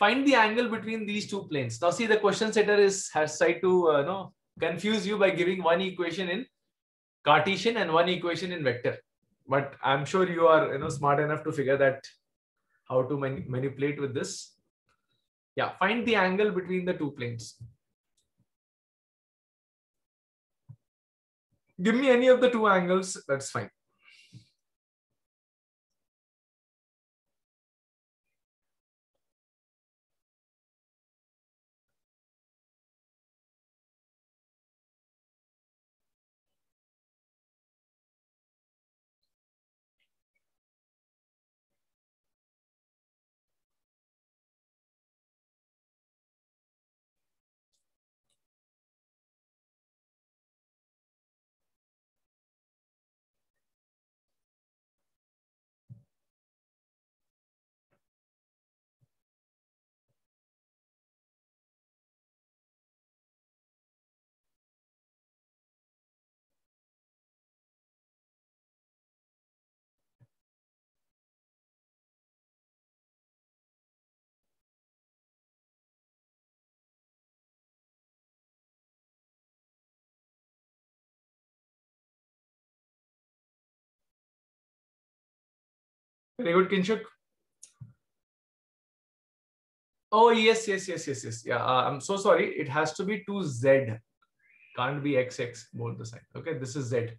Find the angle between these two planes. Now see, the question setter has tried to confuse you by giving one equation in Cartesian and one equation in vector. But I'm sure you are smart enough to figure that how to manipulate with this. Yeah, find the angle between the two planes. Give me any of the two angles, that's fine. Very good, Kinshuk. Oh yes. Yeah, I'm so sorry. It has to be 2Z. Can't be XX. Both the side. Okay, this is Z.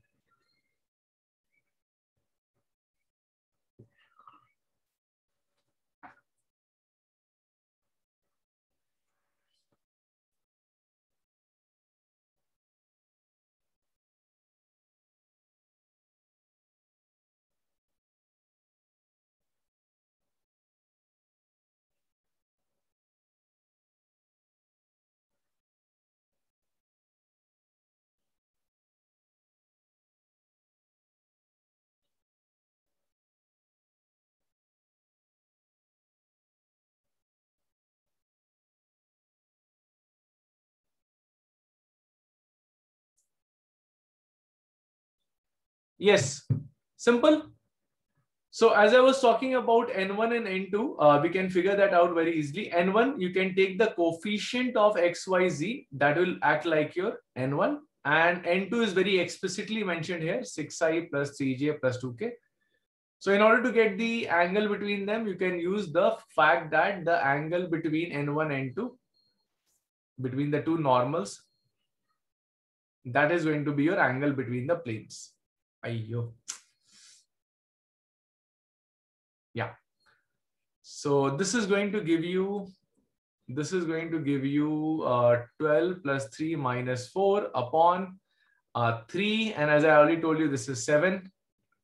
Yes, simple. So as I was talking about N1 and N2, we can figure that out very easily. N1, you can take the coefficient of XYZ, that will act like your N1, and N2 is very explicitly mentioned here, 6i plus 3j plus 2k. So in order to get the angle between them, you can use the fact that the angle between N1 and N2, between the two normals, that is going to be your angle between the planes. Yeah, so this is going to give you 12 plus 3 minus 4 upon 3, and as I already told you, this is 7.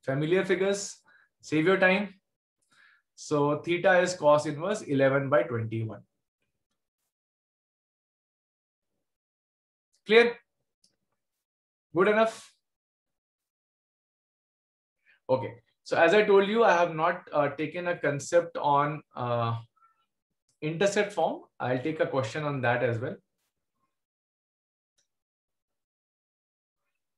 Familiar figures, save your time. So theta is cos inverse 11/21. Clear? Good enough? Okay, so as I told you, I have not taken a concept on intercept form. I'll take a question on that as well.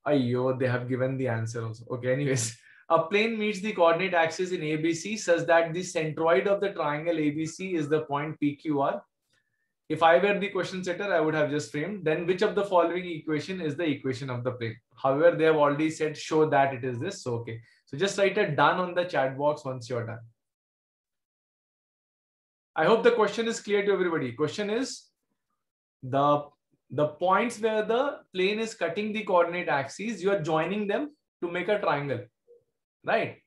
Aiyo, they have given the answer also. Okay, anyways, a plane meets the coordinate axis in ABC such that the centroid of the triangle ABC is the point PQR. If I were the question setter, I would have just framed, then which of the following equation is the equation of the plane? However, they have already said show that it is this. So, okay. So just write a done on the chat box once you're done. I hope the question is clear to everybody. Question is, the points where the plane is cutting the coordinate axes, you are joining them to make a triangle, right?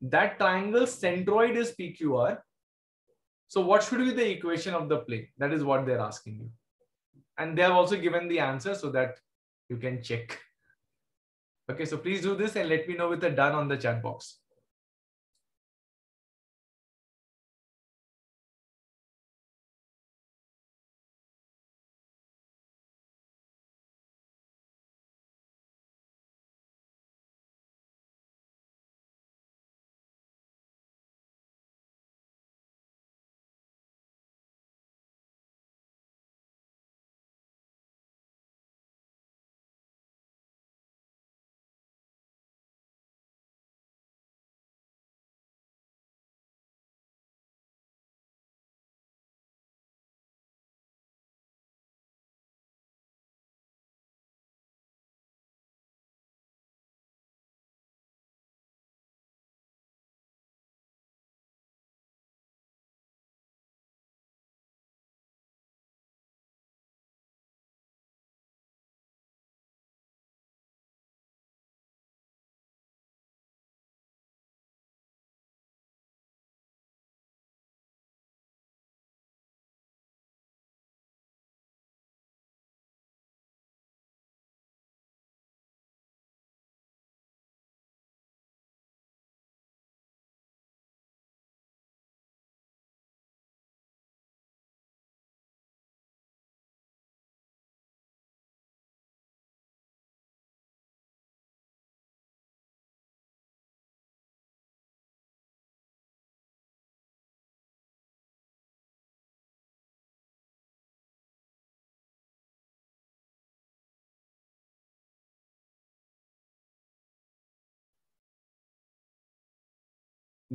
That triangle centroid is PQR. So what should be the equation of the plane? That is what they're asking you. And they have also given the answer so that you can check. Okay, so please do this and let me know with a done on the chat box.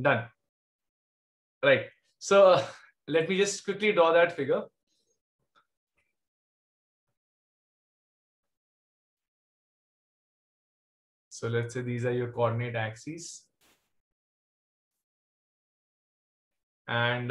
Done. Right. So let me just quickly draw that figure. So let's say these are your coordinate axes. and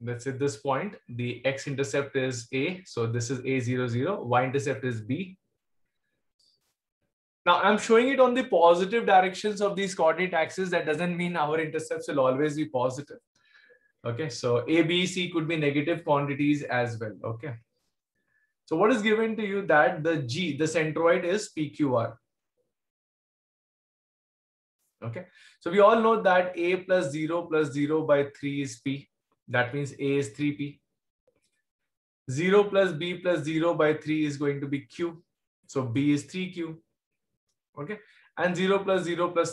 let's say this point, the x-intercept is A. So this is A00, y-intercept is B. Now I'm showing it on the positive directions of these coordinate axes. That doesn't mean our intercepts will always be positive. Okay, so A, B, C could be negative quantities as well. Okay. So what is given to you that the G, the centroid is PQR. Okay, so we all know that A plus 0 by 3 is P. That means A is 3P. 0 plus B plus 0 by 3 is going to be Q. So B is 3Q. Okay. And 0 plus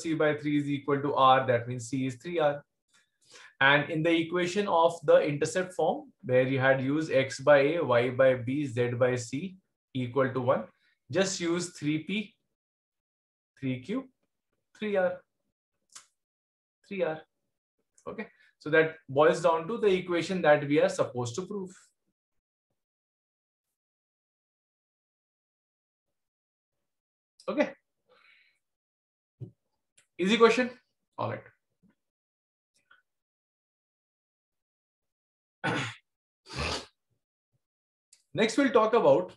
C by 3 is equal to R. That means C is 3R. And in the equation of the intercept form, where you had used X by A, Y by B, Z by C equal to 1, just use 3P, 3Q, 3R, 3R. Okay. So that boils down to the equation that we are supposed to prove. Okay. Easy question. All right. Next, we'll talk about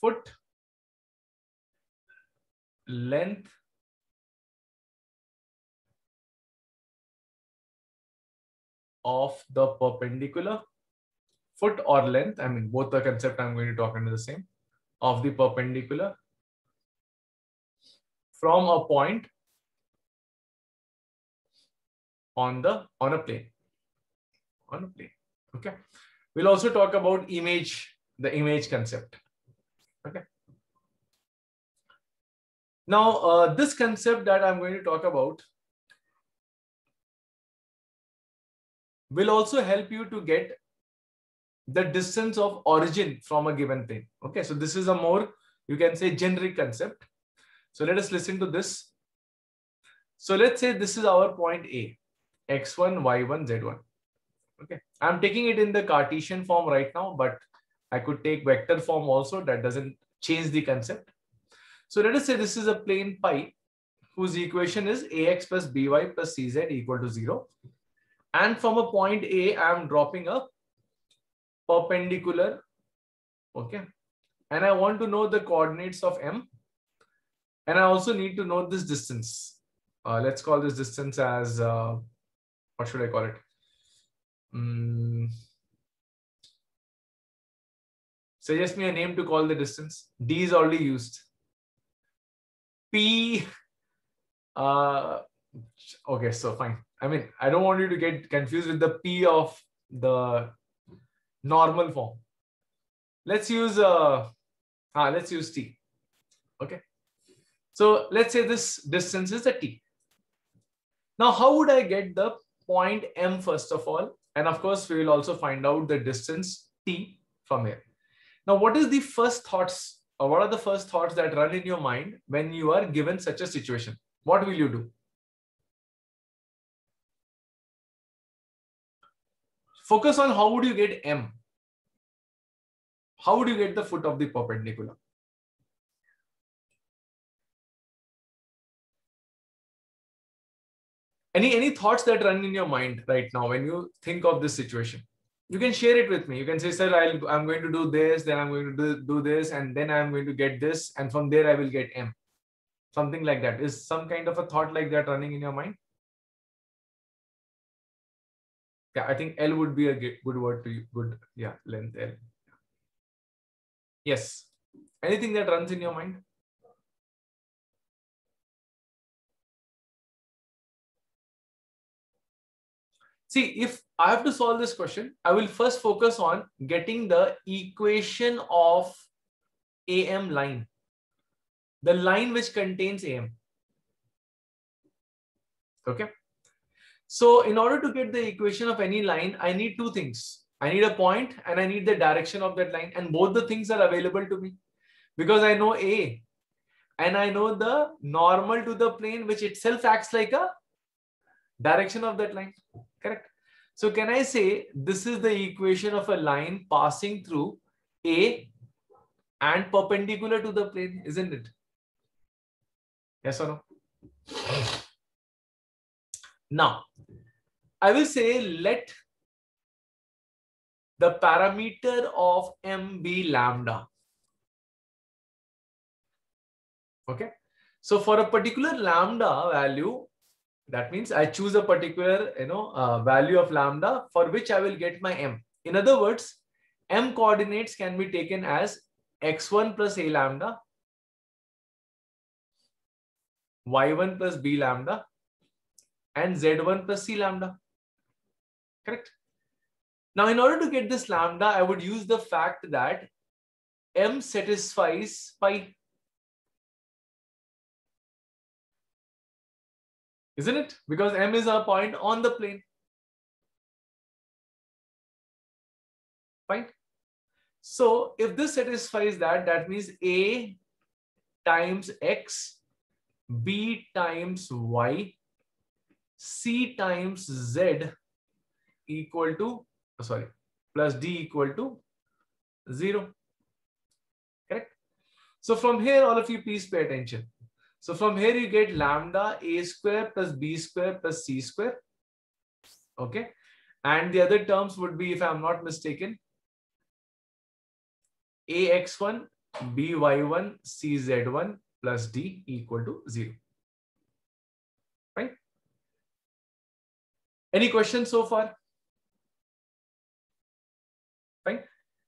foot length of the perpendicular, foot or length, I mean both the concept I'm going to talk under the same, of the perpendicular from a point on the on a plane. Okay, we'll also talk about image, the image concept. Okay. Now, this concept that I'm going to talk about will also help you to get the distance of origin from a given plane. Okay, so this is a more, you can say, generic concept. So let us listen to this. So let's say this is our point A, x1, y1, z1. Okay, I'm taking it in the Cartesian form right now, but I could take vector form also, that doesn't change the concept. So let us say this is a plane pi whose equation is ax plus by plus cz equal to 0. And from a point A, I am dropping a perpendicular. Okay. And I want to know the coordinates of M. And I also need to know this distance. Let's call this distance as, what should I call it? Suggest me a name to call the distance. D is already used. P. Okay, so fine. I mean, I don't want you to get confused with the P of the normal form. Let's use let's use T. Okay. So let's say this distance is a T. Now, how would I get the point M first of all? And of course, we will also find out the distance T from here. Now, what is the first thoughts, or what are the first thoughts that run in your mind when you are given such a situation? What will you do? Focus on how would you get M? How would you get the foot of the perpendicular? Any thoughts that run in your mind right now when you think of this situation? You can share it with me. You can say, sir, I'm going to do this, then I'm going to do this, and then I'm going to get this. And from there, I will get M. Something like that. Is some kind of a thought like that running in your mind? Yeah, I think L would be a good word to you. Good, yeah, length L. Yes. Anything that runs in your mind? See, if I have to solve this question, I will first focus on getting the equation of AM line, the line which contains AM. Okay. So in order to get the equation of any line, I need two things. I need a point and I need the direction of that line. And both the things are available to me because I know A and I know the normal to the plane, which itself acts like a direction of that line. Correct. So can I say this is the equation of a line passing through A and perpendicular to the plane, isn't it? Yes or no? Now, I will say let the parameter of M be lambda. Okay. So for a particular lambda value, that means I choose a particular value of lambda for which I will get my M. In other words, M coordinates can be taken as x1 plus a lambda, y1 plus b lambda, and z1 plus c lambda. Correct? Now, in order to get this lambda, I would use the fact that M satisfies pi. Isn't it? Because M is a point on the plane. Fine. So if this satisfies that, that means A times X, B times Y, C times Z equal to, sorry, plus D equal to 0. Correct? So from here, all of you please pay attention. So from here you get lambda a square plus b square plus c square. Okay. And the other terms would be, if I'm not mistaken, ax1, by1, cz1 plus d equal to 0. Right? Any questions so far? Right?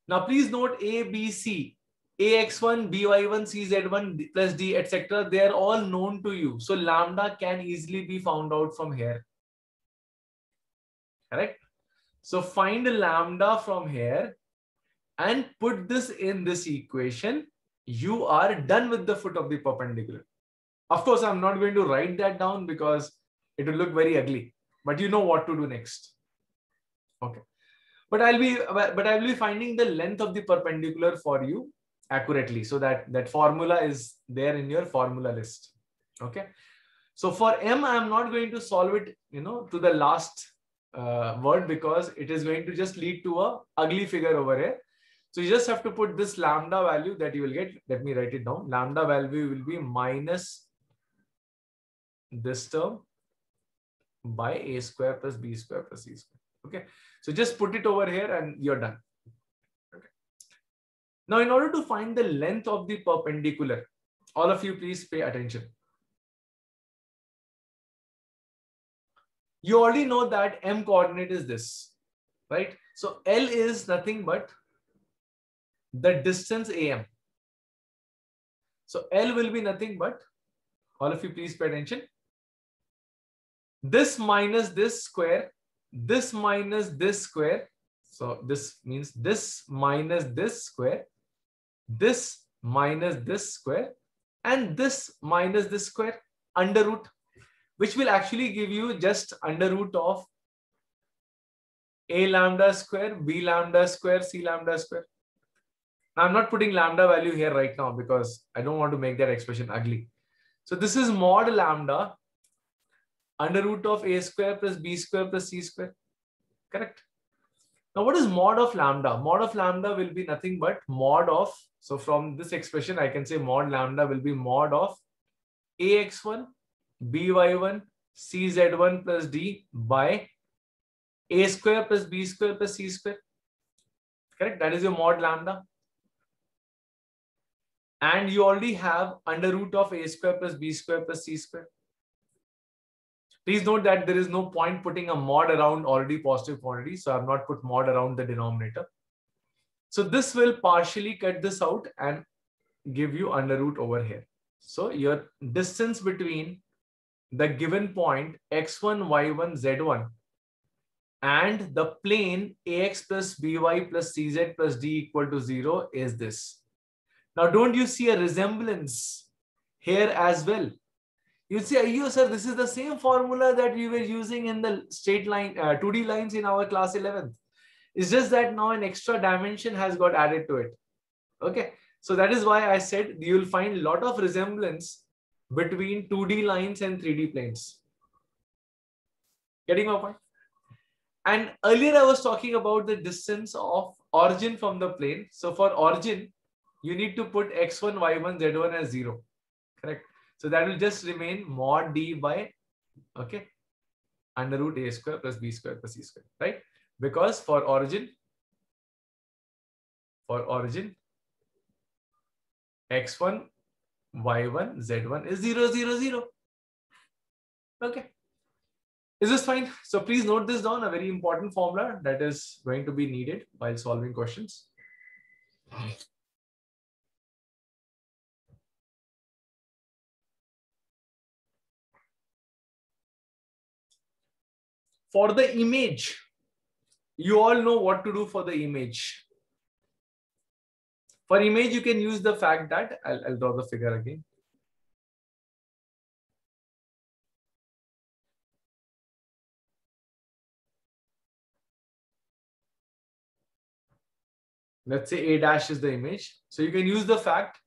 Now please note a, b, c. ax1, by1, cz1 plus d, etc. They are all known to you. So lambda can easily be found out from here. Correct? So find lambda from here and put this in this equation. You are done with the foot of the perpendicular. Of course, I'm not going to write that down because it will look very ugly. But you know what to do next. Okay. But I'll be finding the length of the perpendicular for you accurately, so that that formula is there in your formula list. Okay. So for M, I'm not going to solve it, to the last word, because it is going to just lead to a ugly figure over here. So you just have to put this lambda value that you will get. Let me write it down. Lambda value will be minus this term by a square plus b square plus c square. Okay. So just put it over here and you're done. Now, in order to find the length of the perpendicular, all of you please pay attention. You already know that M coordinate is this, right? So L is nothing but the distance AM. So L will be nothing but, all of you please pay attention, this minus this square, this minus this square. So this means this minus this square, this minus this square, and this minus this square, under root, which will actually give you just under root of a lambda square, b lambda square, c lambda square. Now I'm not putting lambda value here right now because I don't want to make that expression ugly. So this is mod lambda under root of a square plus b square plus c square. Correct? Now, what is mod of lambda? Mod of lambda will be nothing but mod of, so from this expression, I can say mod lambda will be mod of ax1, by1, cz1 plus d by a square plus b square plus c square. Correct? That is your mod lambda. And you already have under root of a square plus b square plus c square. Please note that there is no point putting a mod around already positive quantity. So I've not put mod around the denominator. So this will partially cut this out and give you under root over here. So your distance between the given point x1, y1, z1 and the plane ax plus by plus cz plus d equal to 0 is this. Now, don't you see a resemblance here as well? You'd say, "Ayyo, sir, this is the same formula that we were using in the straight line, 2D lines in our class 11th. It's just that now an extra dimension has got added to it." Okay. So that is why I said you will find a lot of resemblance between 2D lines and 3D planes. Getting my point? And earlier I was talking about the distance of origin from the plane. So for origin, you need to put x1, y1, z1 as 0. Correct? So that will just remain mod d by, okay, under root a square plus b square plus c square, right? Because for origin, x1, y1, z1 is 0, 0, 0. Okay. Is this fine? So please note this down, a very important formula that is going to be needed while solving questions. For the image, you all know what to do for the image. For image, you can use the fact that, I'll draw the figure again. Let's say A dash is the image. So you can use the fact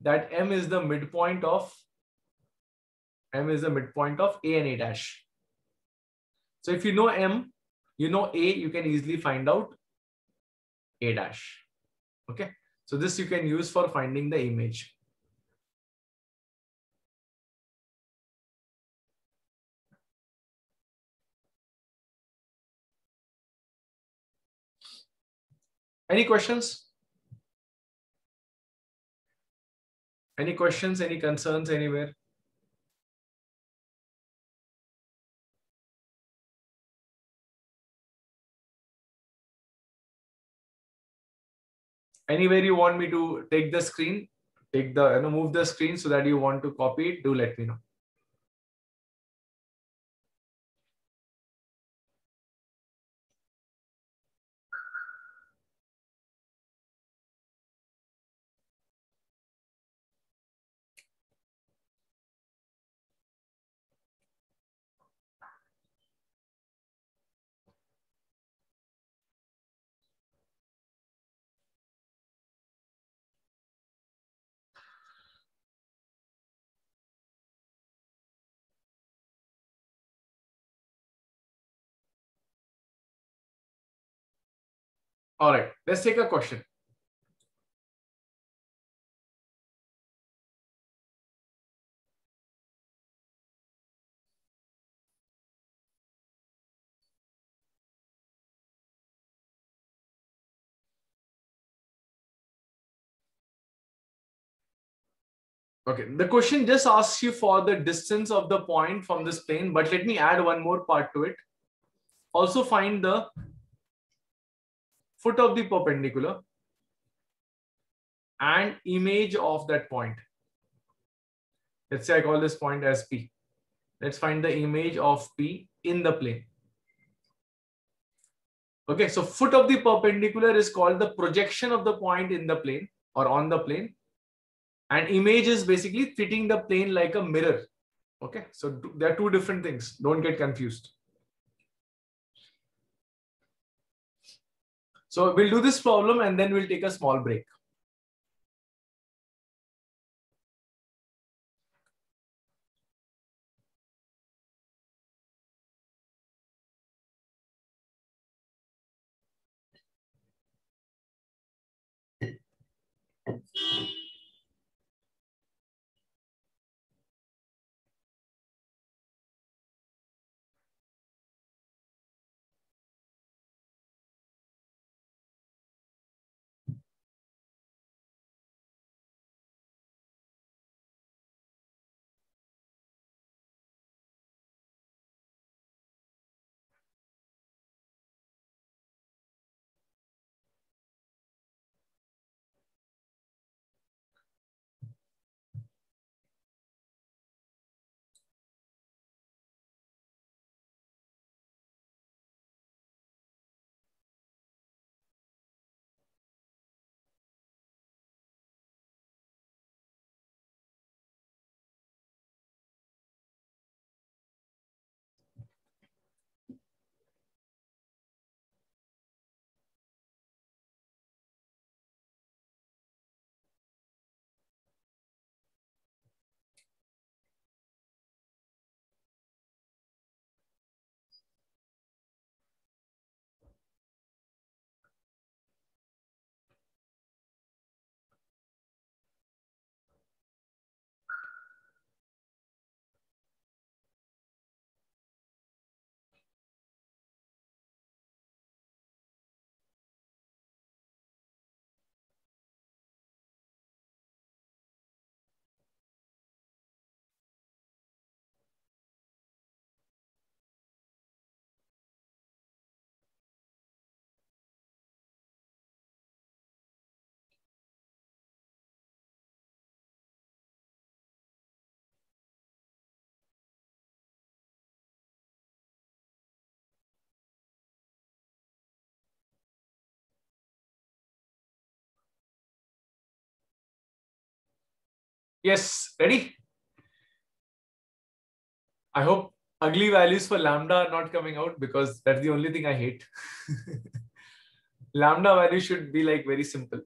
that M is the midpoint of A and A dash. So if you know M, you know A, you can easily find out A dash. Okay. So this you can use for finding the image. Any questions? Any questions, any concerns anywhere? Anywhere you want me to take the screen, move the screen so that you want to copy it, do let me know. All right, let's take a question. Okay, the question just asks you for the distance of the point from this plane, but let me add one more part to it. Also find the foot of the perpendicular and image of that point. Let's say I call this point as P. Let's find the image of P in the plane. Okay, so foot of the perpendicular is called the projection of the point in the plane or on the plane. And image is basically treating the plane like a mirror. Okay, so there are two different things. Don't get confused. So we'll do this problem and then we'll take a small break. Yes, ready? I hope ugly values for lambda are not coming out because that's the only thing I hate. Lambda value should be like very simple.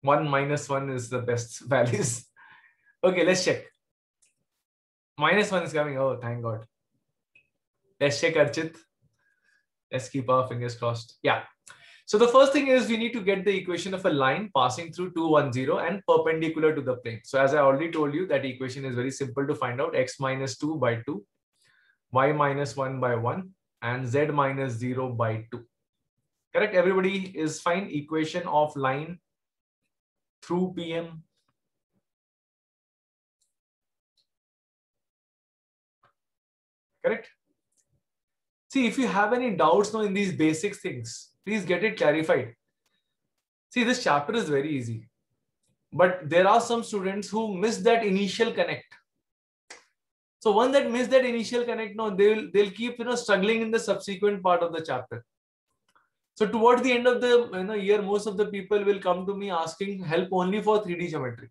1 minus 1 is the best values. Okay, let's check. -1 is coming. Oh, thank God. Let's check, Archit. Let's keep our fingers crossed. Yeah. So the first thing is we need to get the equation of a line passing through 2, 1, 0 and perpendicular to the plane. So as I already told you, that equation is very simple to find out. X minus 2 by 2, Y minus 1 by 1 and Z minus 0 by 2. Correct? Everybody is fine. Equation of line through PM. Correct? See, if you have any doubts now in these basic things, please get it clarified. See, this chapter is very easy, but there are some students who miss that initial connect. So one that missed that initial connect, now they'll keep struggling in the subsequent part of the chapter. So towards the end of the year, most of the people will come to me asking help only for 3D geometry,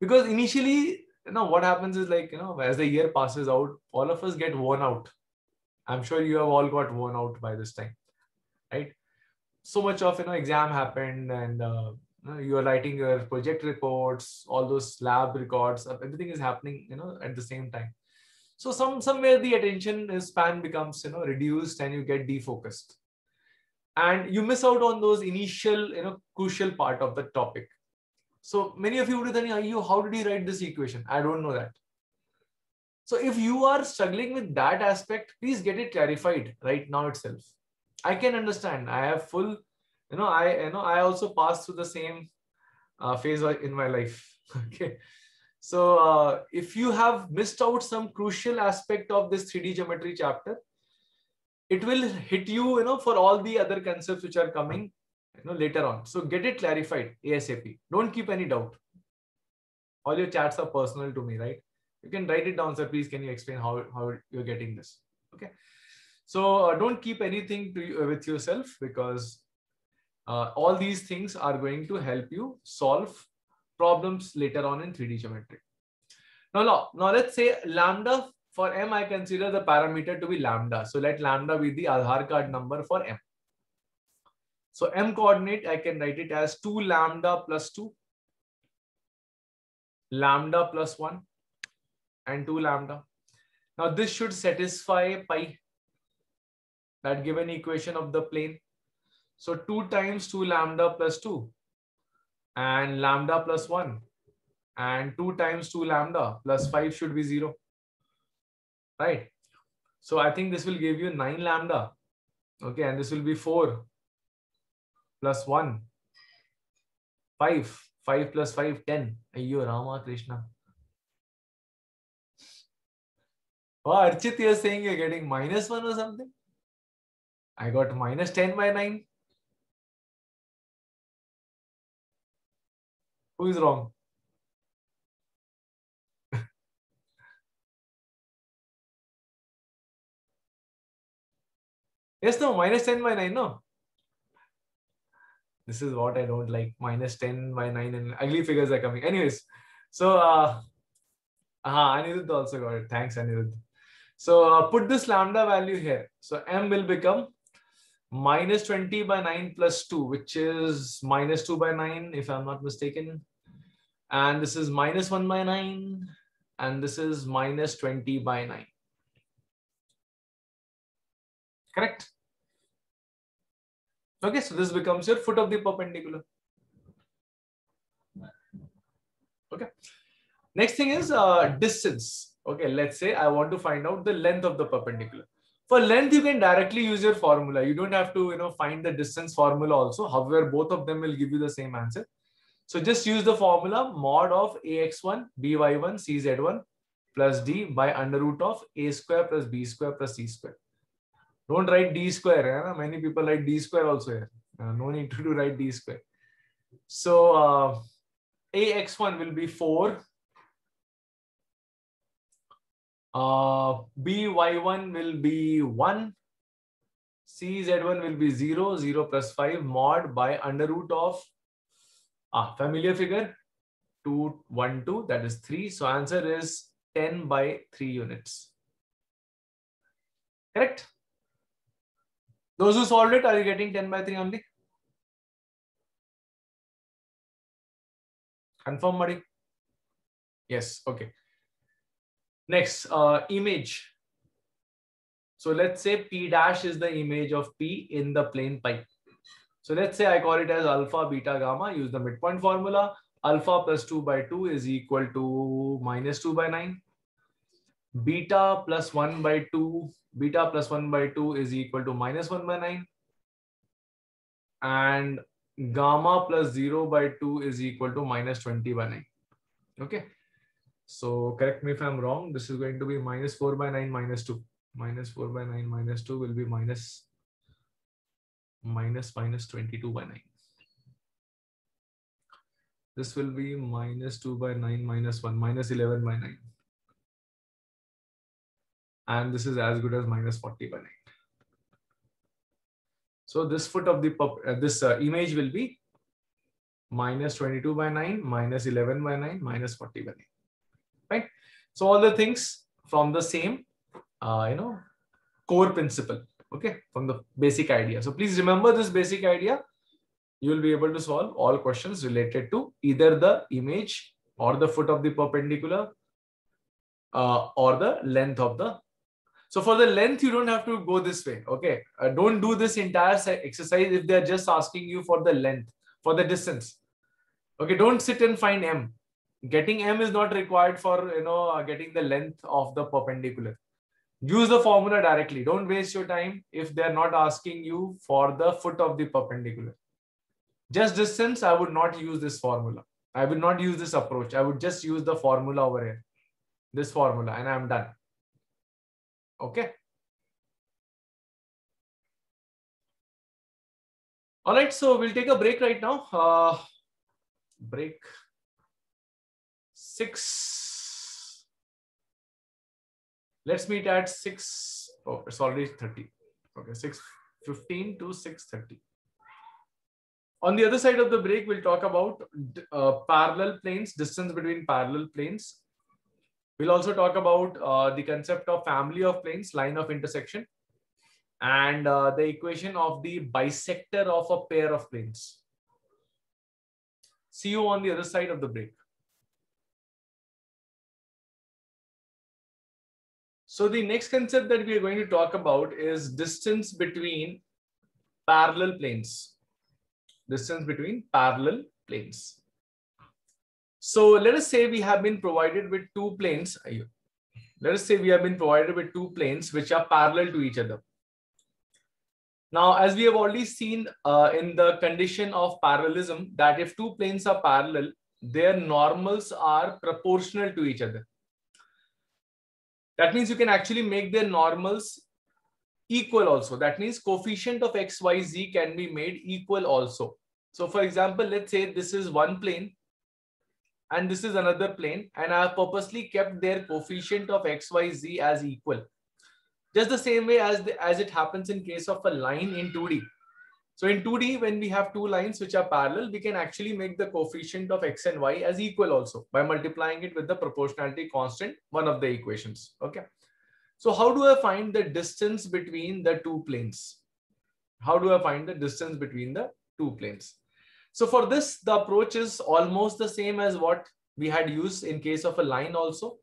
because initially what happens is like as the year passes out, all of us get worn out. I'm sure you have all got worn out by this time. Right, so much of exam happened, and you are writing your project reports, all those lab records, everything is happening at the same time. So somewhere the attention span becomes reduced, and you get defocused, and you miss out on those initial crucial part of the topic. So many of you would have done, how did he write this equation? I don't know that. So if you are struggling with that aspect, please get it clarified right now itself. I can understand. I have full, I also passed through the same phase in my life. Okay, so if you have missed out some crucial aspect of this 3D geometry chapter, it will hit you, for all the other concepts which are coming, later on. So get it clarified ASAP. Don't keep any doubt. All your chats are personal to me, right? You can write it down, sir. Please, can you explain how you're getting this? Okay. So don't keep anything with yourself, because all these things are going to help you solve problems later on in 3D geometry. Now let's say lambda for M, I consider the parameter to be lambda. So let lambda be the Aadhaar card number for M. So M coordinate, I can write it as 2 lambda plus 2, lambda plus 1 and 2 lambda. Now this should satisfy pi. That given equation of the plane. So 2 times 2 lambda plus 2 and lambda plus 1 and 2 times 2 lambda plus 5 should be 0. Right. So I think this will give you 9 lambda. Okay. And this will be 4 plus 1, 5, 5 plus 5, 10. Ayyo Rama Krishna. Oh, Archit, you're saying you're getting -1 or something? I got -10 by 9. Who is wrong? Yes, no, -10 by 9, no. This is what I don't like, -10 by 9 and ugly figures are coming. Anyways, so Anirudh also got it. Thanks, Anirudh. So put this lambda value here. So M will become -20 by 9 plus 2, which is -2 by 9, if I'm not mistaken. And this is -1 by 9. And this is -20 by 9. Correct? Okay, so this becomes your foot of the perpendicular. Okay. Next thing is distance. Okay, let's say I want to find out the length of the perpendicular. For length, you can directly use your formula. You don't have to, find the distance formula also. However, both of them will give you the same answer. So just use the formula mod of ax1, by1, cz1 plus d by √ of a square plus b square plus c square. Don't write d square. Eh? Many people write d square also here. No need to write d square. So ax1 will be 4. by1 will be 1, cz1 will be 0, 0 plus 5 mod by √ of familiar figure 2, 1, 2, that is 3. So answer is 10 by 3 units. Correct? Those who solved it, are you getting 10 by 3 only? Confirm, buddy. Yes, okay. Next, image. So let's say P dash is the image of P in the plane pi. So let's say I call it as alpha, beta, gamma, use the midpoint formula. Alpha plus 2 by 2 is equal to minus 2 by 9. Beta plus 1 by 2. Beta plus 1 by 2 is equal to minus 1 by 9. And gamma plus 0 by 2 is equal to minus 20 by 9. Okay. So correct me if I'm wrong. This is going to be minus 4 by 9 minus 2. Minus 4 by 9 minus 2 will be minus 22 by 9. This will be minus 2 by 9 minus 1, minus 11 by 9. And this is as good as minus 40 by 9. So this foot of the image will be minus 22 by 9, minus 11 by 9, minus 40 by 9. Right? So all the things from the same, core principle. Okay, from the basic idea. So please remember this basic idea. You will be able to solve all questions related to either the image or the foot of the perpendicular or the length of the. So for the length, you don't have to go this way. Okay, don't do this entire exercise if they are just asking you for the length, for the distance. Okay, don't sit and find M. Getting M is not required for getting the length of the perpendicular. Use the formula directly. Don't waste your time if they are not asking you for the foot of the perpendicular. Just distance, I would not use this formula. I would not use this approach. I would just use the formula over here. This formula, and I'm done. Okay. All right, so we'll take a break right now. Break 6. Let's meet at 6. Oh, it's already 30. Okay, 6:15 to 6:30. On the other side of the break, we'll talk about parallel planes, distance between parallel planes. We'll also talk about the concept of family of planes, line of intersection, and the equation of the bisector of a pair of planes. See you on the other side of the break. So the next concept that we are going to talk about is distance between parallel planes. Distance between parallel planes. So let us say we have been provided with two planes. Let us say we have been provided with two planes which are parallel to each other. Now, as we have already seen in the condition of parallelism, that if two planes are parallel, their normals are proportional to each other. That means you can actually make their normals equal also. That means coefficient of x, y, z can be made equal also. So for example, let's say this is one plane and this is another plane, and I have purposely kept their coefficient of x, y, z as equal. Just the same way as it happens in case of a line in 2D. So in 2D, when we have two lines which are parallel, we can actually make the coefficient of x and y as equal also by multiplying it with the proportionality constant, one of the equations. Okay. So how do I find the distance between the two planes? How do I find the distance between the two planes? So for this, the approach is almost the same as what we had used in case of a line also.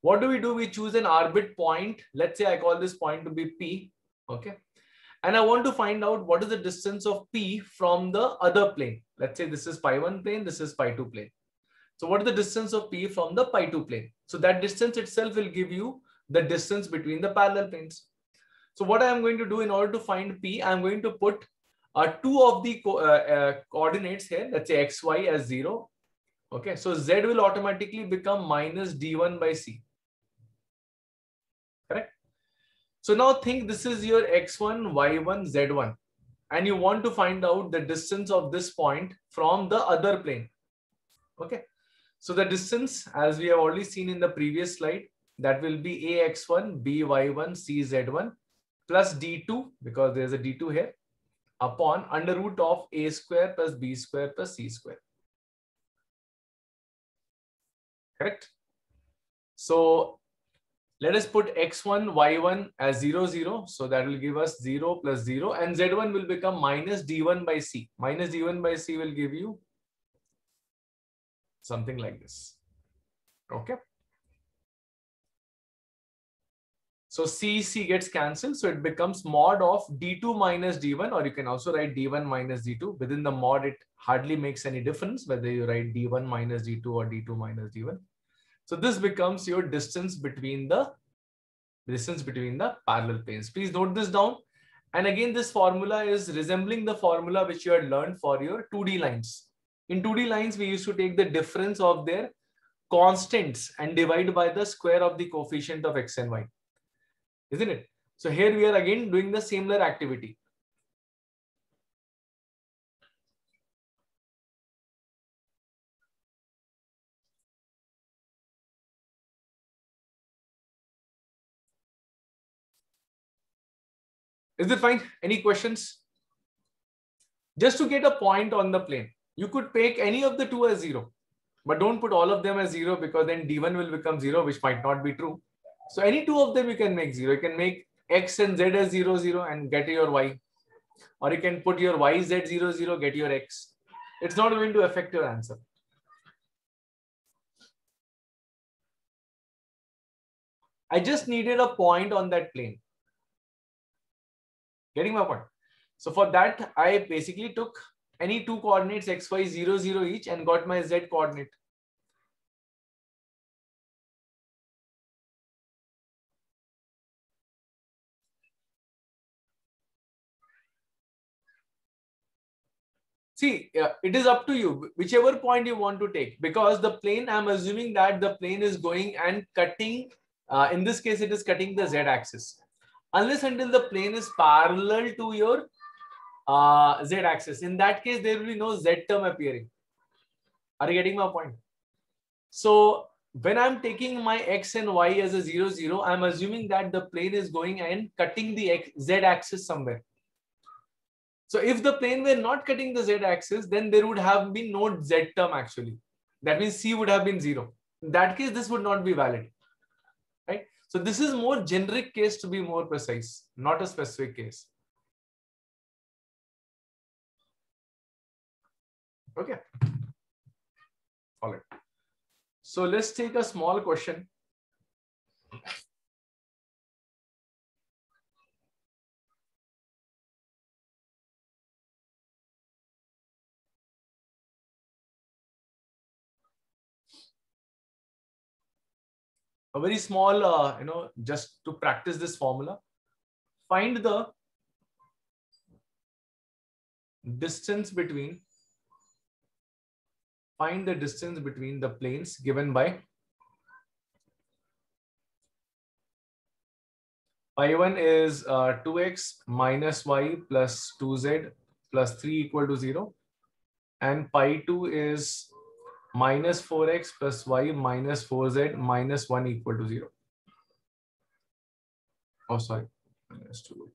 What do? We choose an arbit point. Let's say I call this point to be P. Okay. And I want to find out what is the distance of P from the other plane. Let's say this is pi1 plane, this is pi2 plane. So what is the distance of P from the pi2 plane? So that distance itself will give you the distance between the parallel planes. So what I am going to do in order to find P, I am going to put two of the coordinates here. Let's say x, y as 0. Okay, so z will automatically become minus d1 by c. Correct? So now think this is your x1, y1, z1. And you want to find out the distance of this point from the other plane. Okay, so the distance, as we have already seen in the previous slide, that will be ax1, by1, cz1 plus d2, because there's a d2 here, upon under root of a square plus b square plus c square. correct? So let us put x1, y1 as 0, 0. So that will give us 0 plus 0. And z1 will become minus d1 by c. Minus d1 by c will give you something like this. Okay. So c gets cancelled. So it becomes mod of d2 minus d1. Or you can also write d1 minus d2. Within the mod, it hardly makes any difference whether you write d1 minus d2 or d2 minus d1. So this becomes your distance between the parallel planes. Please note this down. And again, this formula is resembling the formula which you had learned for your 2D lines. In 2D lines, we used to take the difference of their constants and divide by the square of the coefficient of x and y, isn't it? So here we are again doing the similar activity. Is it fine? Any questions? Just to get a point on the plane, you could take any of the two as 0, but don't put all of them as 0 because then d1 will become 0, which might not be true. So any two of them you can make 0. You can make x and z as 0, 0 and get your y. Or you can put your y, z, 0, 0, get your x. It's not going to affect your answer. I just needed a point on that plane. Getting my point? So for that, I basically took any two coordinates x, y, 0, 0 each and got my z coordinate. See, it is up to you, whichever point you want to take, because the plane, I'm assuming that the plane is going and cutting, in this case, it is cutting the z axis. Unless until the plane is parallel to your z-axis. In that case, there will be no z term appearing. Are you getting my point? So when I'm taking my x and y as a 0, 0, I'm assuming that the plane is going and cutting the z-axis somewhere. So if the plane were not cutting the z-axis, then there would have been no z term actually. That means c would have been 0. In that case, this would not be valid. Right? So this is more generic case to be more precise, not a specific case. Okay. All right. So let's take a small question. A very small, just to practice this formula, find the distance between, the planes given by y1 is 2x minus y plus 2z plus 3 equal to 0, and pi2 is minus 4x plus y minus 4z minus 1 equal to 0. Oh, sorry. Minus 2.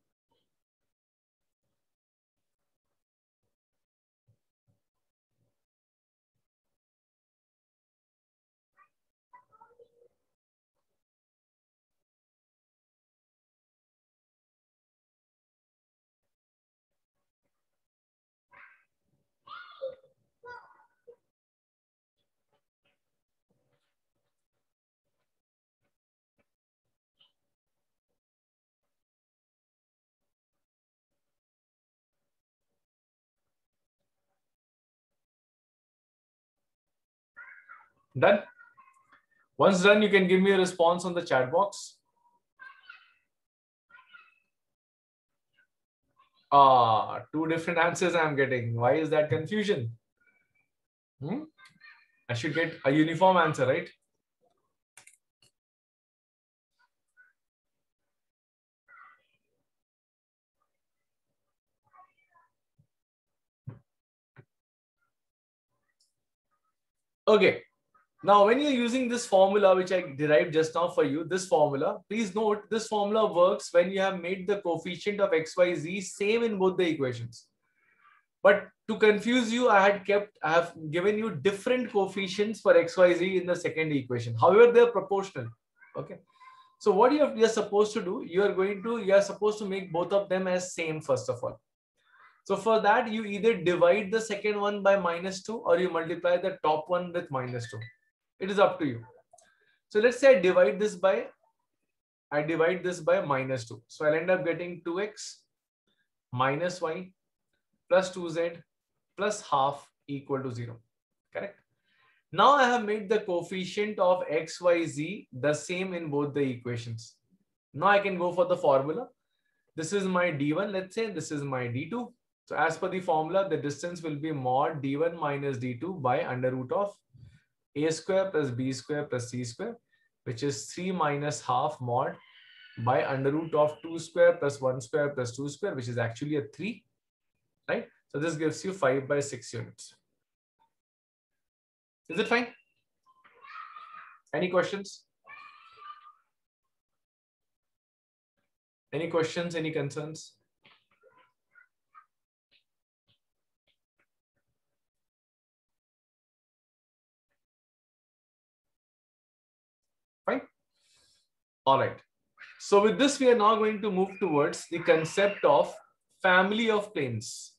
Done. Once done, you can give me a response on the chat box. Ah, two different answers I'm getting. Why is that confusion? I should get a uniform answer, right? Okay. Now, when you're using this formula, which I derived just now for you, this formula, please note this formula works when you have made the coefficient of x, y, z same in both the equations. But to confuse you, I have given you different coefficients for XYZ in the second equation. However, they are proportional. Okay. So what you are supposed to do, you are supposed to make both of them as same first of all. So for that, you either divide the second one by -2 or you multiply the top one with -2. It is up to you. So let's say I divide this by -2. So I'll end up getting 2x minus y plus 2z plus half equal to 0. Correct? Now I have made the coefficient of x, y, z the same in both the equations. Now I can go for the formula. This is my d1, let's say. This is my d2. So as per the formula, the distance will be mod d1 minus d2 by under root of a square plus b square plus c square, which is 3 minus half mod by under root of 2 square plus 1 square plus 2 square, which is actually a 3, right? So this gives you 5/6 units. Is it fine? Any questions? Any questions? Any concerns? Fine. All right. So with this, we are now going to move towards the concept of family of planes.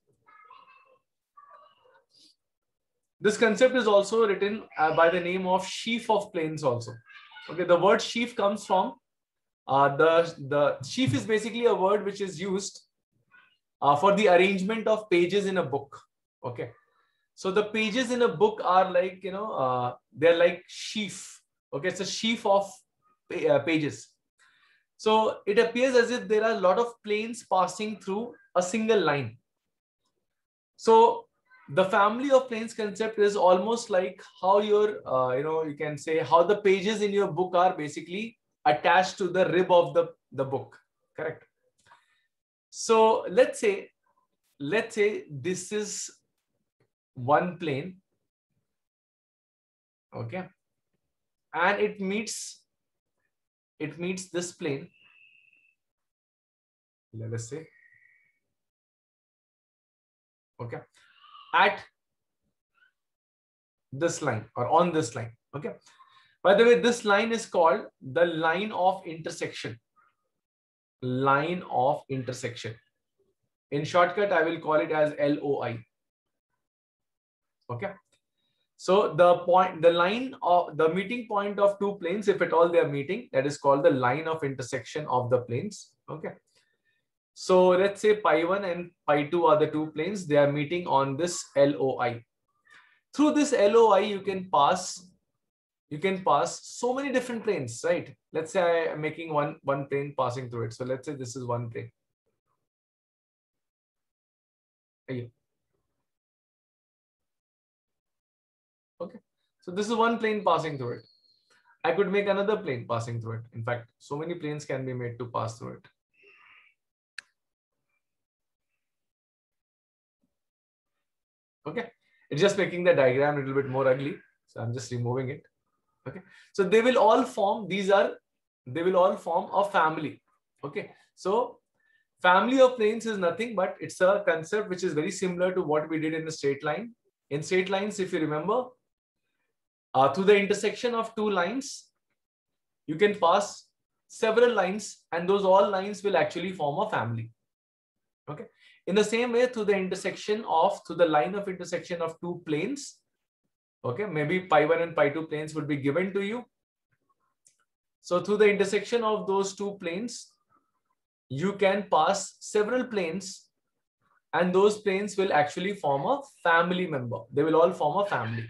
This concept is also written by the name of sheaf of planes also. Okay, the word sheaf comes from the sheaf is basically a word which is used for the arrangement of pages in a book. Okay, so the pages in a book are like, you know, they're like sheaf. Okay, it's a sheaf of pages. So it appears as if there are a lot of planes passing through a single line. So the family of planes concept is almost like how your, you can say how the pages in your book are basically attached to the rib of the book, correct? So let's say this is one plane, okay, and it meets this plane. Let us say, okay, at this line or on this line, okay. By the way, this line is called the line of intersection. Line of intersection. In shortcut, I will call it as LOI. Okay. So the meeting point of two planes, if at all they are meeting, that is called the line of intersection of the planes. Okay. So let's say pi1 and pi2 are the two planes. They are meeting on this LOI. Through this LOI, you can pass so many different planes, right? Let's say I am making one plane passing through it. So let's say this is one plane. Okay. So this is one plane passing through it. I could make another plane passing through it. In fact, so many planes can be made to pass through it. Okay. It's just making the diagram a little bit more ugly. So I'm just removing it. Okay, so they will all form a family. Okay, so family of planes is nothing but it's a concept which is very similar to what we did in the straight line. In straight lines, if you remember, through the intersection of two lines, you can pass several lines and those all lines will actually form a family. Okay, in the same way, through the line of intersection of two planes, okay, maybe pi1 and pi2 planes would be given to you. So through the intersection of those two planes, you can pass several planes and those planes will actually form a family member. They will all form a family.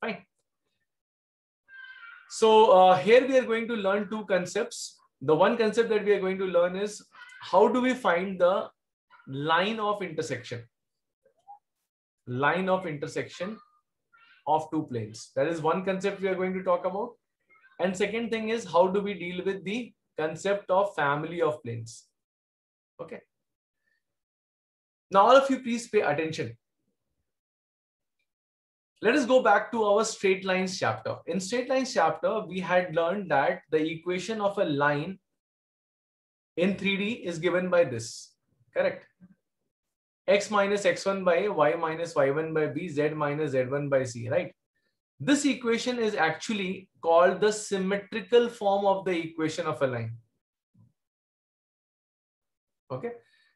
Fine. So here we are going to learn two concepts. The one concept that we are going to learn is how do we find the line of intersection. Line of intersection of two planes. That is one concept we are going to talk about. And second thing is how do we deal with the concept of family of planes. Okay. Now all of you please pay attention. Let us go back to our straight lines chapter. In straight lines chapter, we had learned that the equation of a line in 3D is given by this. Correct. x minus x1 by a, y minus y1 by b, z minus z1 by c, right? This equation is actually called the symmetrical form of the equation of a line. Okay,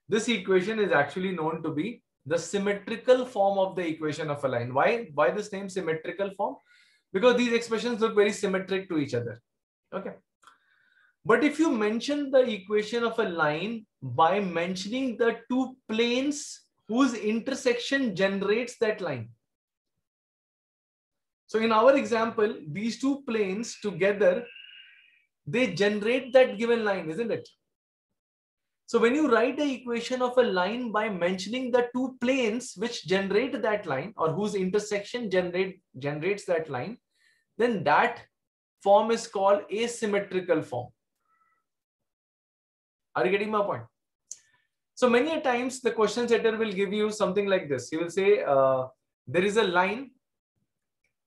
this equation is actually known to be the symmetrical form of the equation of a line. Why this name symmetrical form? Because these expressions look very symmetric to each other. Okay, but if you mention the equation of a line by mentioning the two planes whose intersection generates that line. So in our example, these two planes together, they generate that given line, isn't it? So when you write the equation of a line by mentioning the two planes which generate that line or whose intersection generates that line, then that form is called asymmetrical form. Are you getting my point? So many a times the question setter will give you something like this. He will say there is a line,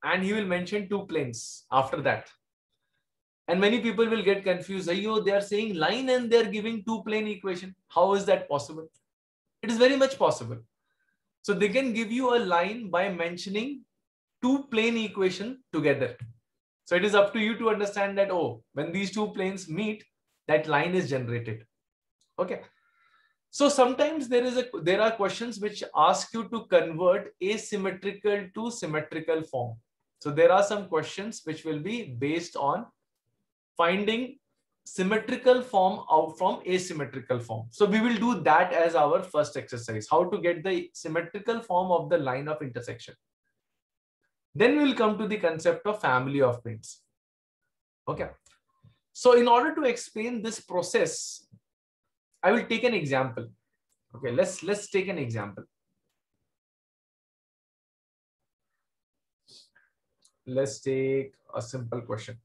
and he will mention two planes after that. And many people will get confused. They are saying line and they are giving two plane equation. How is that possible? It is very much possible. So they can give you a line by mentioning two plane equation together. So it is up to you to understand that, oh, when these two planes meet, that line is generated. Okay. So sometimes there are questions which ask you to convert asymmetrical to symmetrical form. So there are some questions which will be based on finding symmetrical form out from asymmetrical form. So we will do that as our first exercise, how to get the symmetrical form of the line of intersection. Then we will come to the concept of family of planes. Okay. So in order to explain this process, I will take an example. Okay, let's take an example. Let's take a simple question.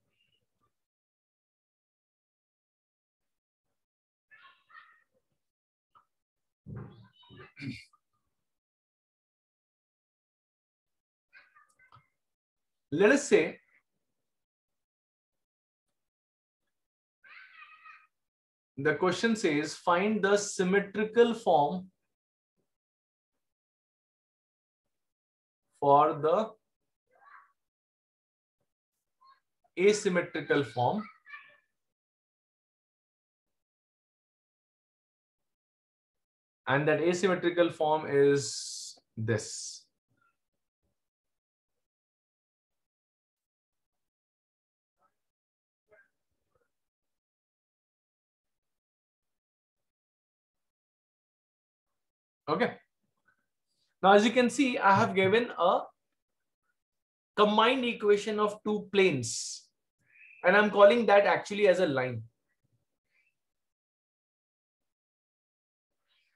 Let us say the question says find the symmetrical form for the asymmetrical form and that asymmetrical form is this. Okay. Now, as you can see, I have given a combined equation of two planes and I'm calling that actually as a line.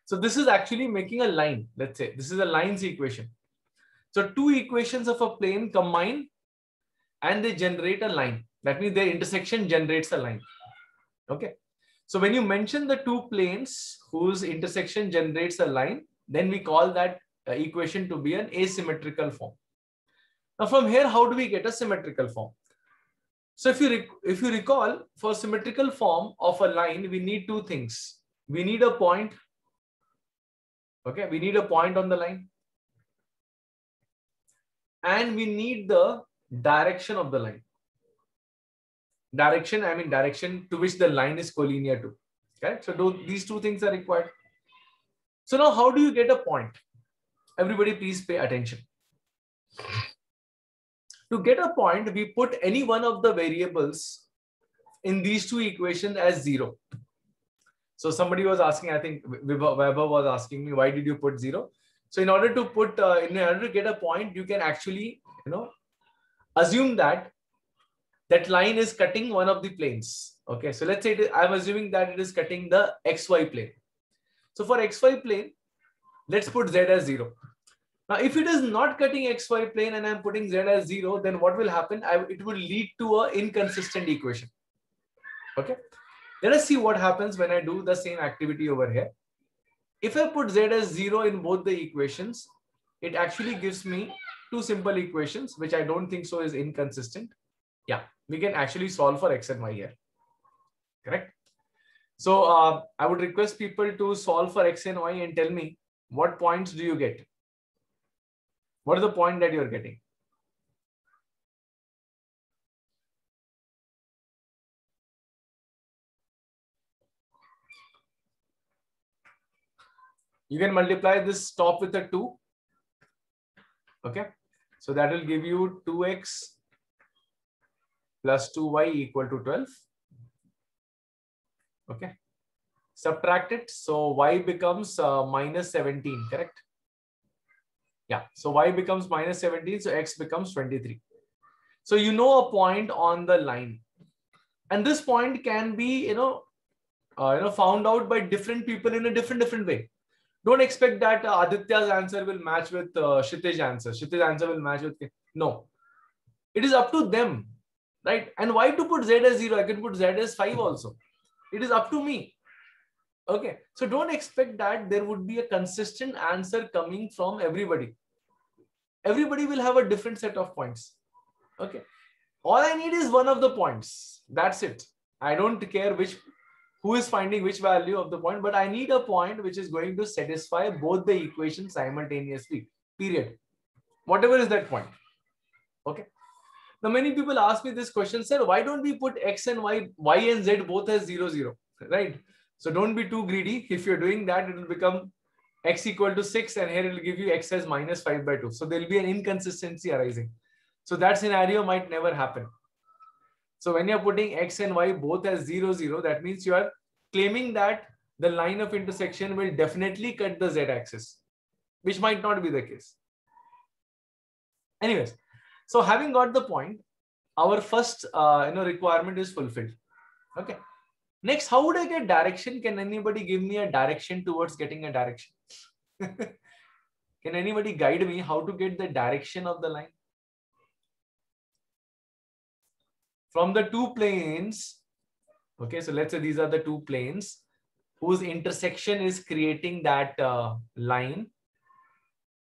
So this is actually making a line. Let's say this is a line's equation. So two equations of a plane combine and they generate a line. That means their intersection generates a line. Okay. So when you mention the two planes whose intersection generates a line, then we call that equation to be an asymmetrical form. Now from here, how do we get a symmetrical form? So if you recall, for symmetrical form of a line, we need two things. We need a point. Okay, we need a point on the line. And we need the direction of the line. Direction, I mean direction to which the line is collinear to. Okay, so these two things are required. So now how do you get a point? Everybody please pay attention. To get a point, we put any one of the variables in these two equations as zero. So somebody was asking, I think Weber was asking me, why did you put zero? So in order to put, in order to get a point, you can actually, assume that line is cutting one of the planes. Okay, so let's say I'm assuming that it is cutting the xy plane. So for xy plane, let's put z as zero. Now, if it is not cutting xy plane and I'm putting z as zero, then what will happen? It will lead to an inconsistent equation. Okay. Let us see what happens when I do the same activity over here. If I put z as 0 in both the equations, it actually gives me two simple equations, which I don't think so is inconsistent. Yeah, we can actually solve for x and y here. Correct? So I would request people to solve for x and y and tell me what points do you get? What is the point that you are getting? You can multiply this top with a 2. Okay, so that will give you 2x plus 2y equal to 12. Okay, subtract it. So y becomes minus 17, correct? Yeah, so y becomes minus 17, so x becomes 23. So you know a point on the line, and this point can be found out by different people in a different way. Don't expect that Aditya's answer will match with Kshitij's answer. Kshitij's answer will match with no. It is up to them, right? And why to put z as 0? I can put z as 5 also. It is up to me. Okay, so don't expect that there would be a consistent answer coming from everybody. Everybody will have a different set of points. Okay, all I need is one of the points. That's it. I don't care who is finding which value of the point, but I need a point which is going to satisfy both the equations simultaneously, period. Whatever is that point. Okay. Now, many people ask me this question, sir, why don't we put x and y and z both as 0, 0, right? So don't be too greedy. If you're doing that, it will become x equal to 6, and here it will give you x as minus 5 by 2. So there'll be an inconsistency arising. So that scenario might never happen. So when you're putting x and y both as 0, 0, that means you are claiming that the line of intersection will definitely cut the z-axis, which might not be the case. Anyways, so having got the point, our first requirement is fulfilled. Okay. Next, how would I get direction? Can anybody give me a direction towards getting a direction? Can anybody guide me how to get the direction of the line? From the two planes, okay, so let's say these are the two planes whose intersection is creating that line.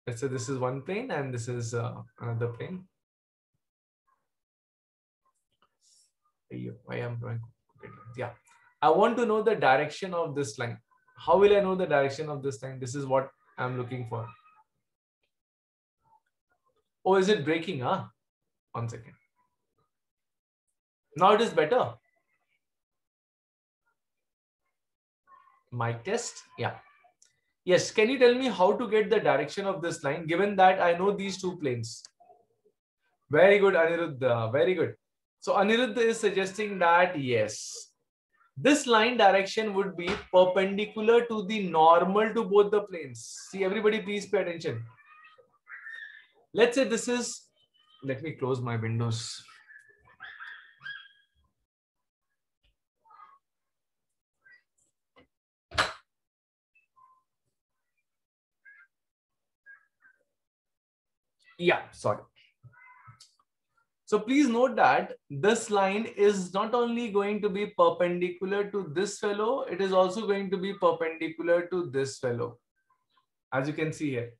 Let's say this is one plane and this is another plane. Yeah, I want to know the direction of this line. How will I know the direction of this line? This is what I'm looking for. Oh, is it breaking? Huh? One second. Now it is better. Mic test. Yeah. Yes. Can you tell me how to get the direction of this line, given that I know these two planes? Very good, Aniruddha. Very good. So Aniruddha is suggesting that, yes, this line direction would be perpendicular to the normal to both the planes. See, everybody, please pay attention. Let's say this is, let me close my windows. Yeah, sorry. So please note that this line is not only going to be perpendicular to this fellow, it is also going to be perpendicular to this fellow, as you can see here.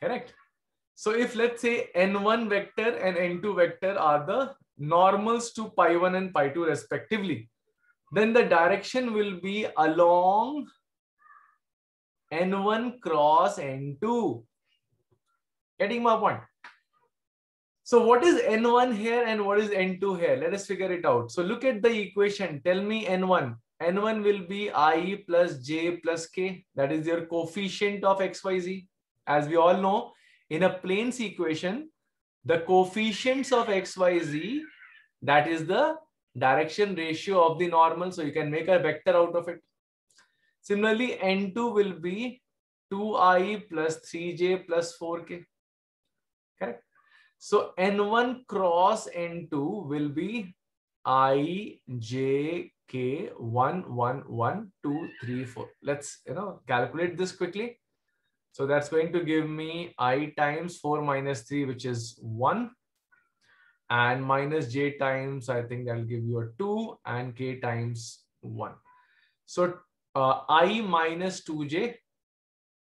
Correct? So if, let's say, n1 vector and n2 vector are the normals to pi1 and pi2 respectively, then the direction will be along n1 cross n2. Getting my point. So what is n1 here and what is n2 here? Let us figure it out. So look at the equation. Tell me n1. n1 will be i plus j plus k. That is your coefficient of xyz. As we all know, in a planes equation, the coefficients of xyz, that is the direction ratio of the normal. So you can make a vector out of it. Similarly, n2 will be 2i plus 3j plus 4k. Correct. So n1 cross n2 will be I, j, k, 1, 1, 1, 2, 3, 4. Let's calculate this quickly. So that's going to give me I times 4 minus 3, which is 1, and minus j times, I think that'll give you a 2, and k times 1. So I minus 2j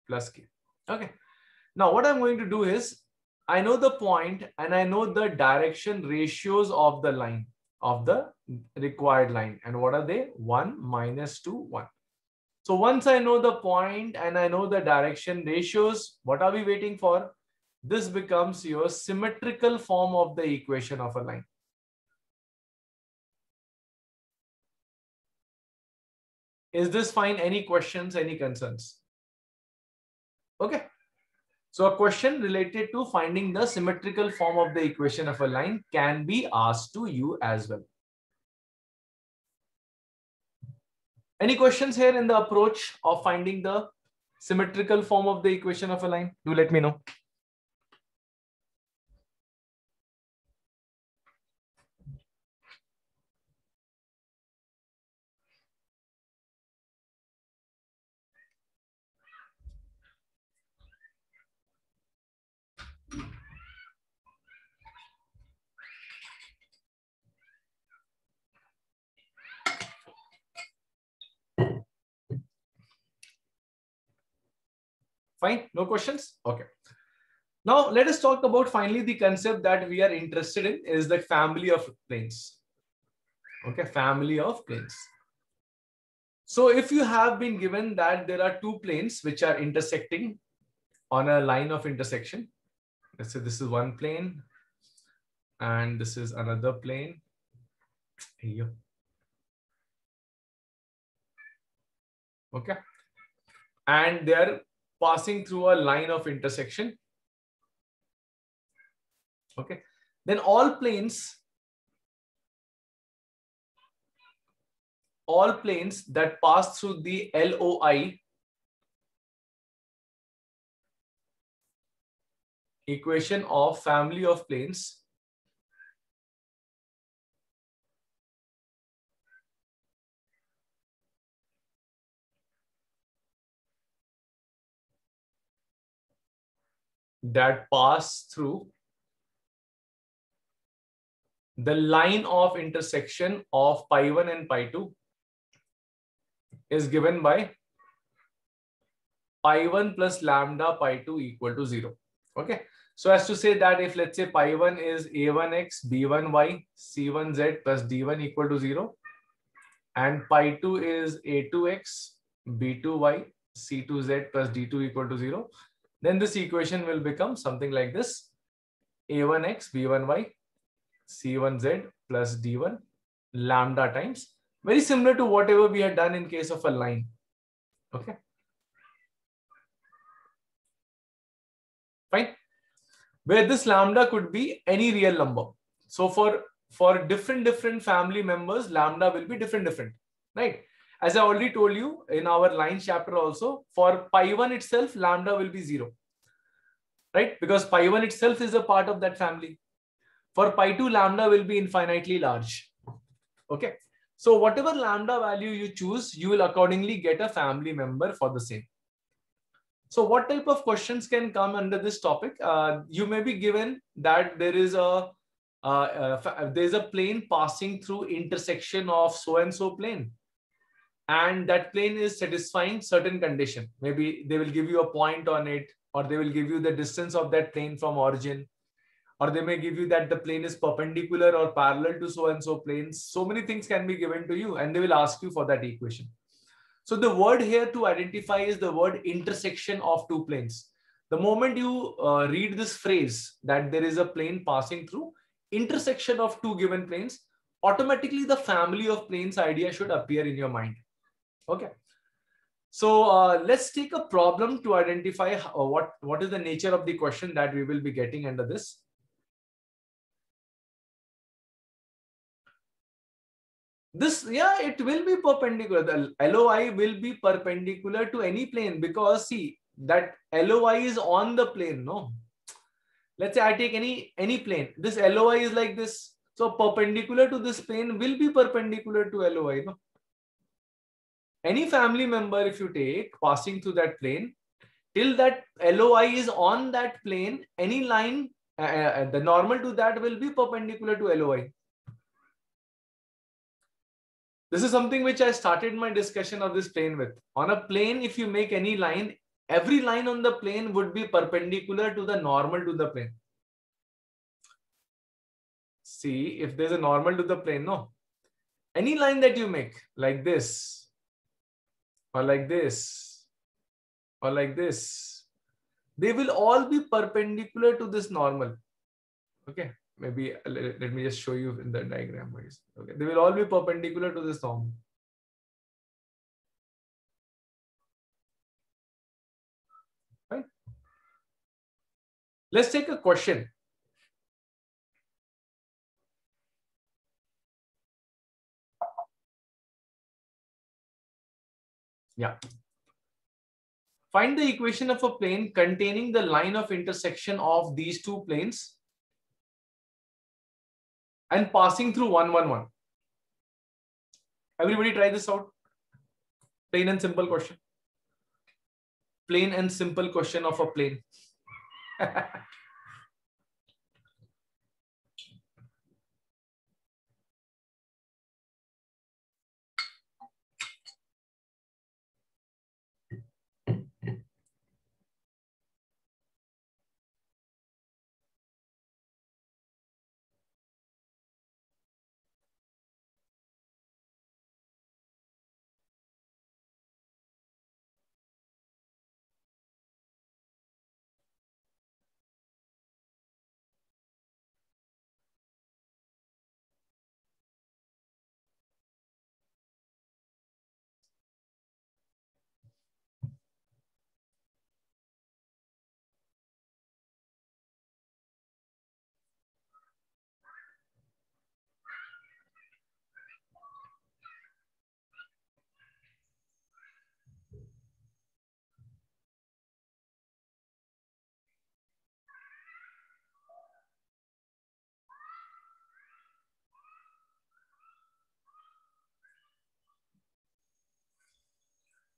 plus k. Okay. Now what I'm going to do is, I know the point and I know the direction ratios of the line, of the required line. And what are they? 1, minus 2, 1. So once I know the point and I know the direction ratios, what are we waiting for? This becomes your symmetrical form of the equation of a line. Is this fine? Any questions, any concerns? Okay. So a question related to finding the symmetrical form of the equation of a line can be asked to you as well. Any questions here in the approach of finding the symmetrical form of the equation of a line? Do let me know. Fine, no questions? Okay. Now let us talk about finally the concept that we are interested in is the family of planes. Okay, family of planes. So if you have been given that there are two planes which are intersecting on a line of intersection, let's say this is one plane and this is another plane. Here. Okay. And they are passing through a line of intersection. Okay. Then all planes that pass through the LOI equation of family of planes that pass through the line of intersection of pi 1 and pi 2 is given by pi 1 plus lambda pi 2 equal to 0. Okay. So as to say that if let's say pi 1 is a1x, b1y, c1z plus d1 equal to 0 and pi 2 is a2x, b2y, c2z plus d2 equal to 0, then this equation will become something like this: a1x, b1y, c1z plus d1 lambda times. Very similar to whatever we had done in case of a line. Okay. Fine. Where this lambda could be any real number. So for different family members, lambda will be different, right? As I already told you in our line chapter also, for pi 1 itself, lambda will be 0, right? Because pi 1 itself is a part of that family. For pi 2, lambda will be infinitely large. Okay. So whatever lambda value you choose, you will accordingly get a family member for the same. So what type of questions can come under this topic? You may be given that there is a plane passing through intersection of so-and-so plane. And that plane is satisfying certain condition. Maybe they will give you a point on it, or they will give you the distance of that plane from origin, or they may give you that the plane is perpendicular or parallel to so-and-so planes. So many things can be given to you and they will ask you for that equation. So the word here to identify is the word intersection of two planes. The moment you read this phrase that there is a plane passing through intersection of two given planes, automatically the family of planes idea should appear in your mind. Okay, so let's take a problem to identify what is the nature of the question that we will be getting under this. It will be perpendicular. The LOI will be perpendicular to any plane because see that LOI is on the plane. No, let's say I take any plane. This LOI is like this. So perpendicular to this plane will be perpendicular to LOI. No? Any family member, if you take passing through that plane, till that LOI is on that plane, any line, the normal to that will be perpendicular to LOI. This is something which I started my discussion of this plane with. On a plane, if you make any line, every line on the plane would be perpendicular to the normal to the plane. See, if there's a normal to the plane, no. Any line that you make like this, or like this, or like this, they will all be perpendicular to this normal. Okay, maybe let me just show you in the diagram. Okay, they will all be perpendicular to this normal. Right? Let's take a question. Yeah. Find the equation of a plane containing the line of intersection of these two planes and passing through 1, 1, 1. Everybody try this out. Plain and simple question. Plain and simple question of a plane.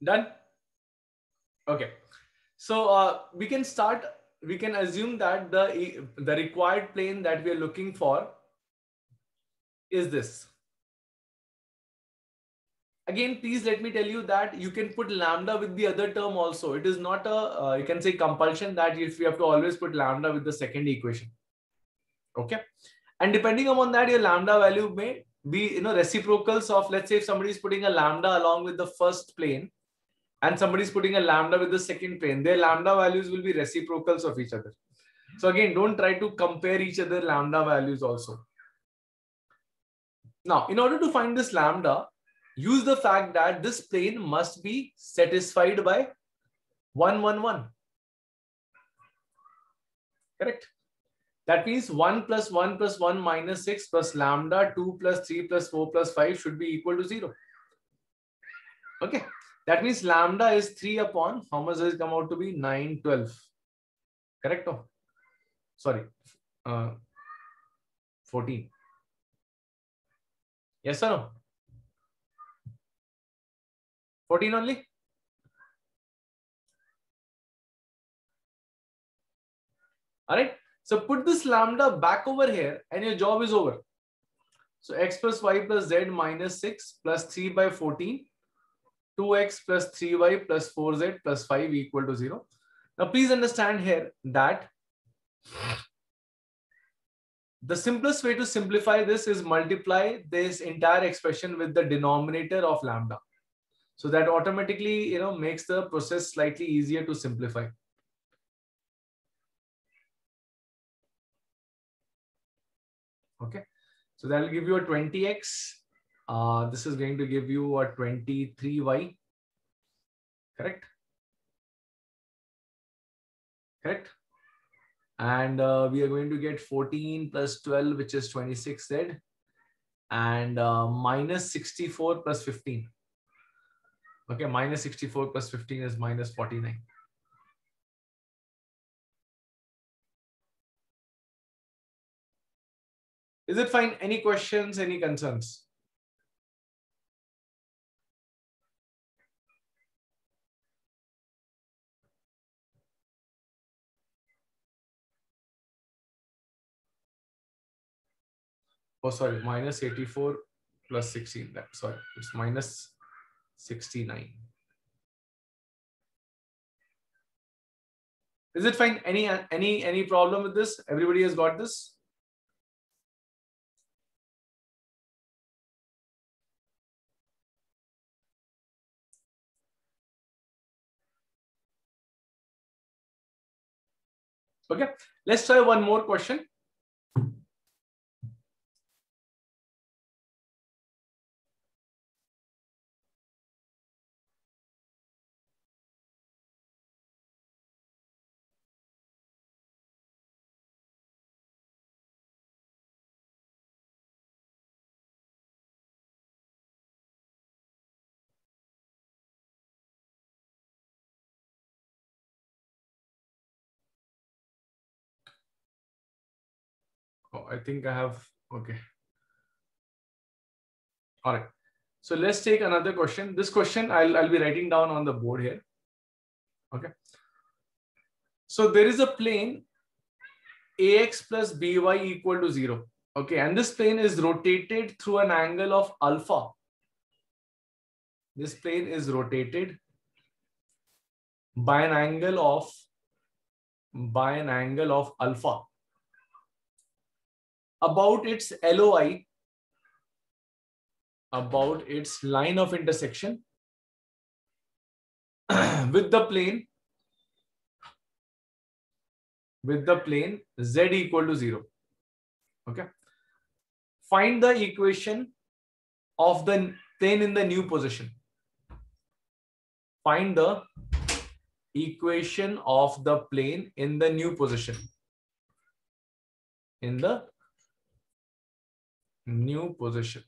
Done. Okay, so we can start. We can assume that the required plane that we are looking for is this. Again, please let me tell you that you can put lambda with the other term also. It is not a you can say compulsion that if you have to always put lambda with the second equation. Okay, and depending upon that, your lambda value may be reciprocals of, let's say if somebody is putting a lambda along with the first plane, and somebody is putting a lambda with the second plane, their lambda values will be reciprocals of each other. So again, don't try to compare each other lambda values also. Now, in order to find this lambda, use the fact that this plane must be satisfied by 1, 1, 1. Correct. That means 1 + 1 + 1 - 6 plus lambda 2 + 3 + 4 + 5 should be equal to 0. Okay. That means lambda is 3 upon, how much does it come out to be? 9/12. Correct? No? Sorry, 14. Yes or no? 14 only? All right. So put this lambda back over here and your job is over. So x + y + z - 6 + 3/14. 2x + 3y + 4z + 5 equal to 0. Now, please understand here that the simplest way to simplify this is multiply this entire expression with the denominator of lambda. So that automatically, makes the process slightly easier to simplify. Okay, so that will give you a 20x. This is going to give you a 23y, correct? Correct. And we are going to get 14 + 12, which is 26z, and minus 64 + 15. Okay, minus 64 + 15 is minus 49. Is it fine? Any questions, any concerns? Oh, sorry, minus 84 + 16. Sorry, it's minus 69. Is it fine? Any problem with this? Everybody has got this? Okay, let's try one more question. I think I have, okay. All right. So let's take another question. This question I'll be writing down on the board here. Okay. So there is a plane AX plus BY equal to 0. Okay. And this plane is rotated through an angle of alpha. This plane is rotated by an angle of, alpha. About its LOI, about its line of intersection with the plane Z equal to 0. Okay. Find the equation of the plane in the new position. Find the equation of the plane in the new position. In the new position.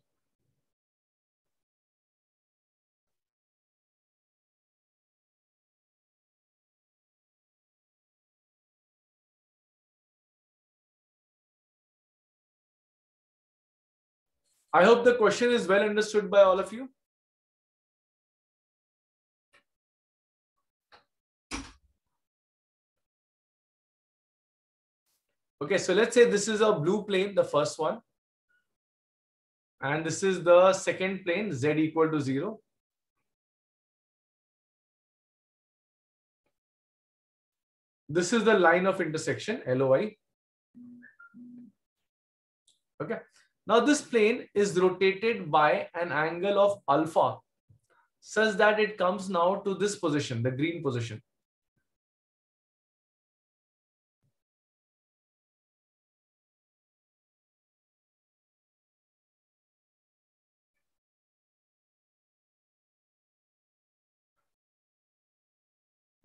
I hope the question is well understood by all of you. Okay, so let's say this is a blue plane, the first one. And this is the second plane, Z equal to 0. This is the line of intersection, LOI. Okay. Now this plane is rotated by an angle of alpha such that it comes now to this position, the green position.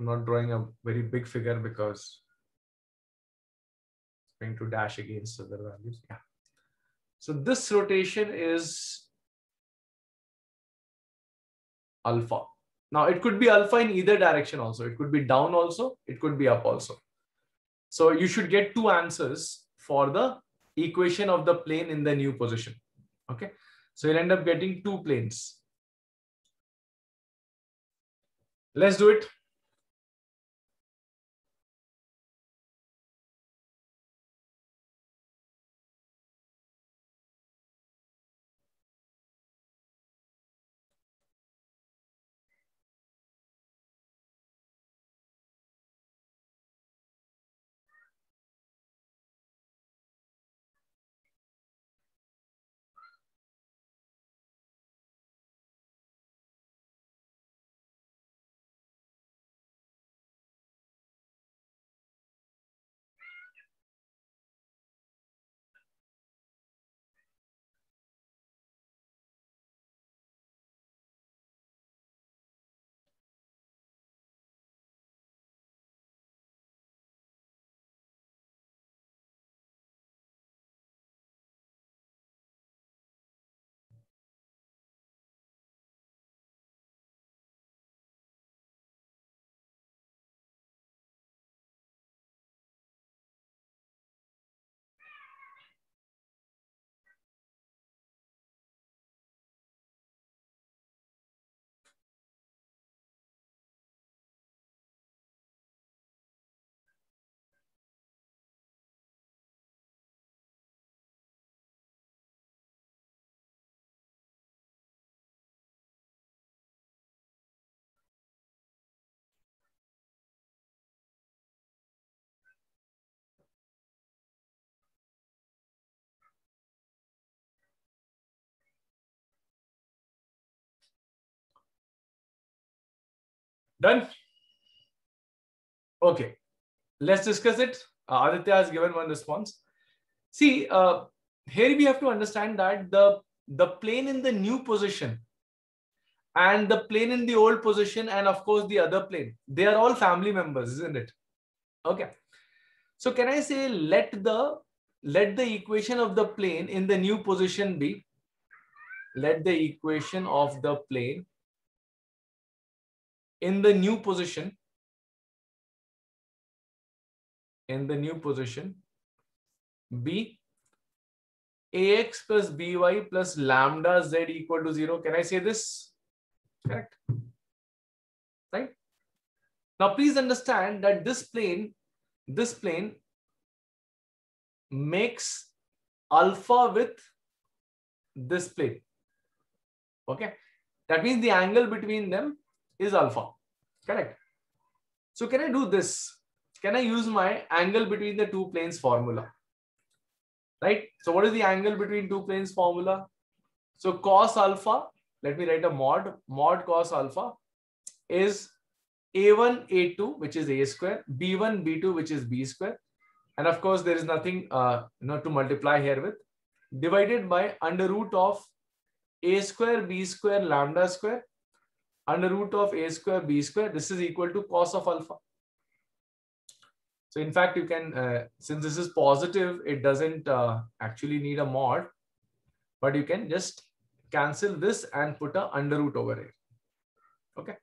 I'm not drawing a very big figure because it's going to dash against other values. Yeah. So this rotation is alpha. Now it could be alpha in either direction also. It could be down also. It could be up also. So you should get two answers for the equation of the plane in the new position. Okay. So you'll end up getting two planes. Let's do it. Done. Okay, let's discuss it. Aditya has given one response. See, here we have to understand that the plane in the new position and the plane in the old position and of course the other plane, they are all family members, isn't it? Okay. So can I say let the equation of the plane in the new position be, let the equation of the plane in the new position be ax plus by plus lambda z equal to 0. Can I say this? Correct. Right? Now please understand that this plane makes alpha with this plane. Okay. That means the angle between them is alpha. Correct. So can I do this? Can I use my angle between the two planes formula? Right. So what is the angle between two planes formula? So cos alpha, let me write a mod cos alpha is a1, a2, which is a square, b1, b2, which is b square. And of course, there is nothing to multiply here with, divided by under root of a square, b square, lambda square, under root of a square, b square. This is equal to cos of alpha. So in fact, you can, since this is positive, it doesn't actually need a mod, but you can just cancel this and put a under root over here. Okay.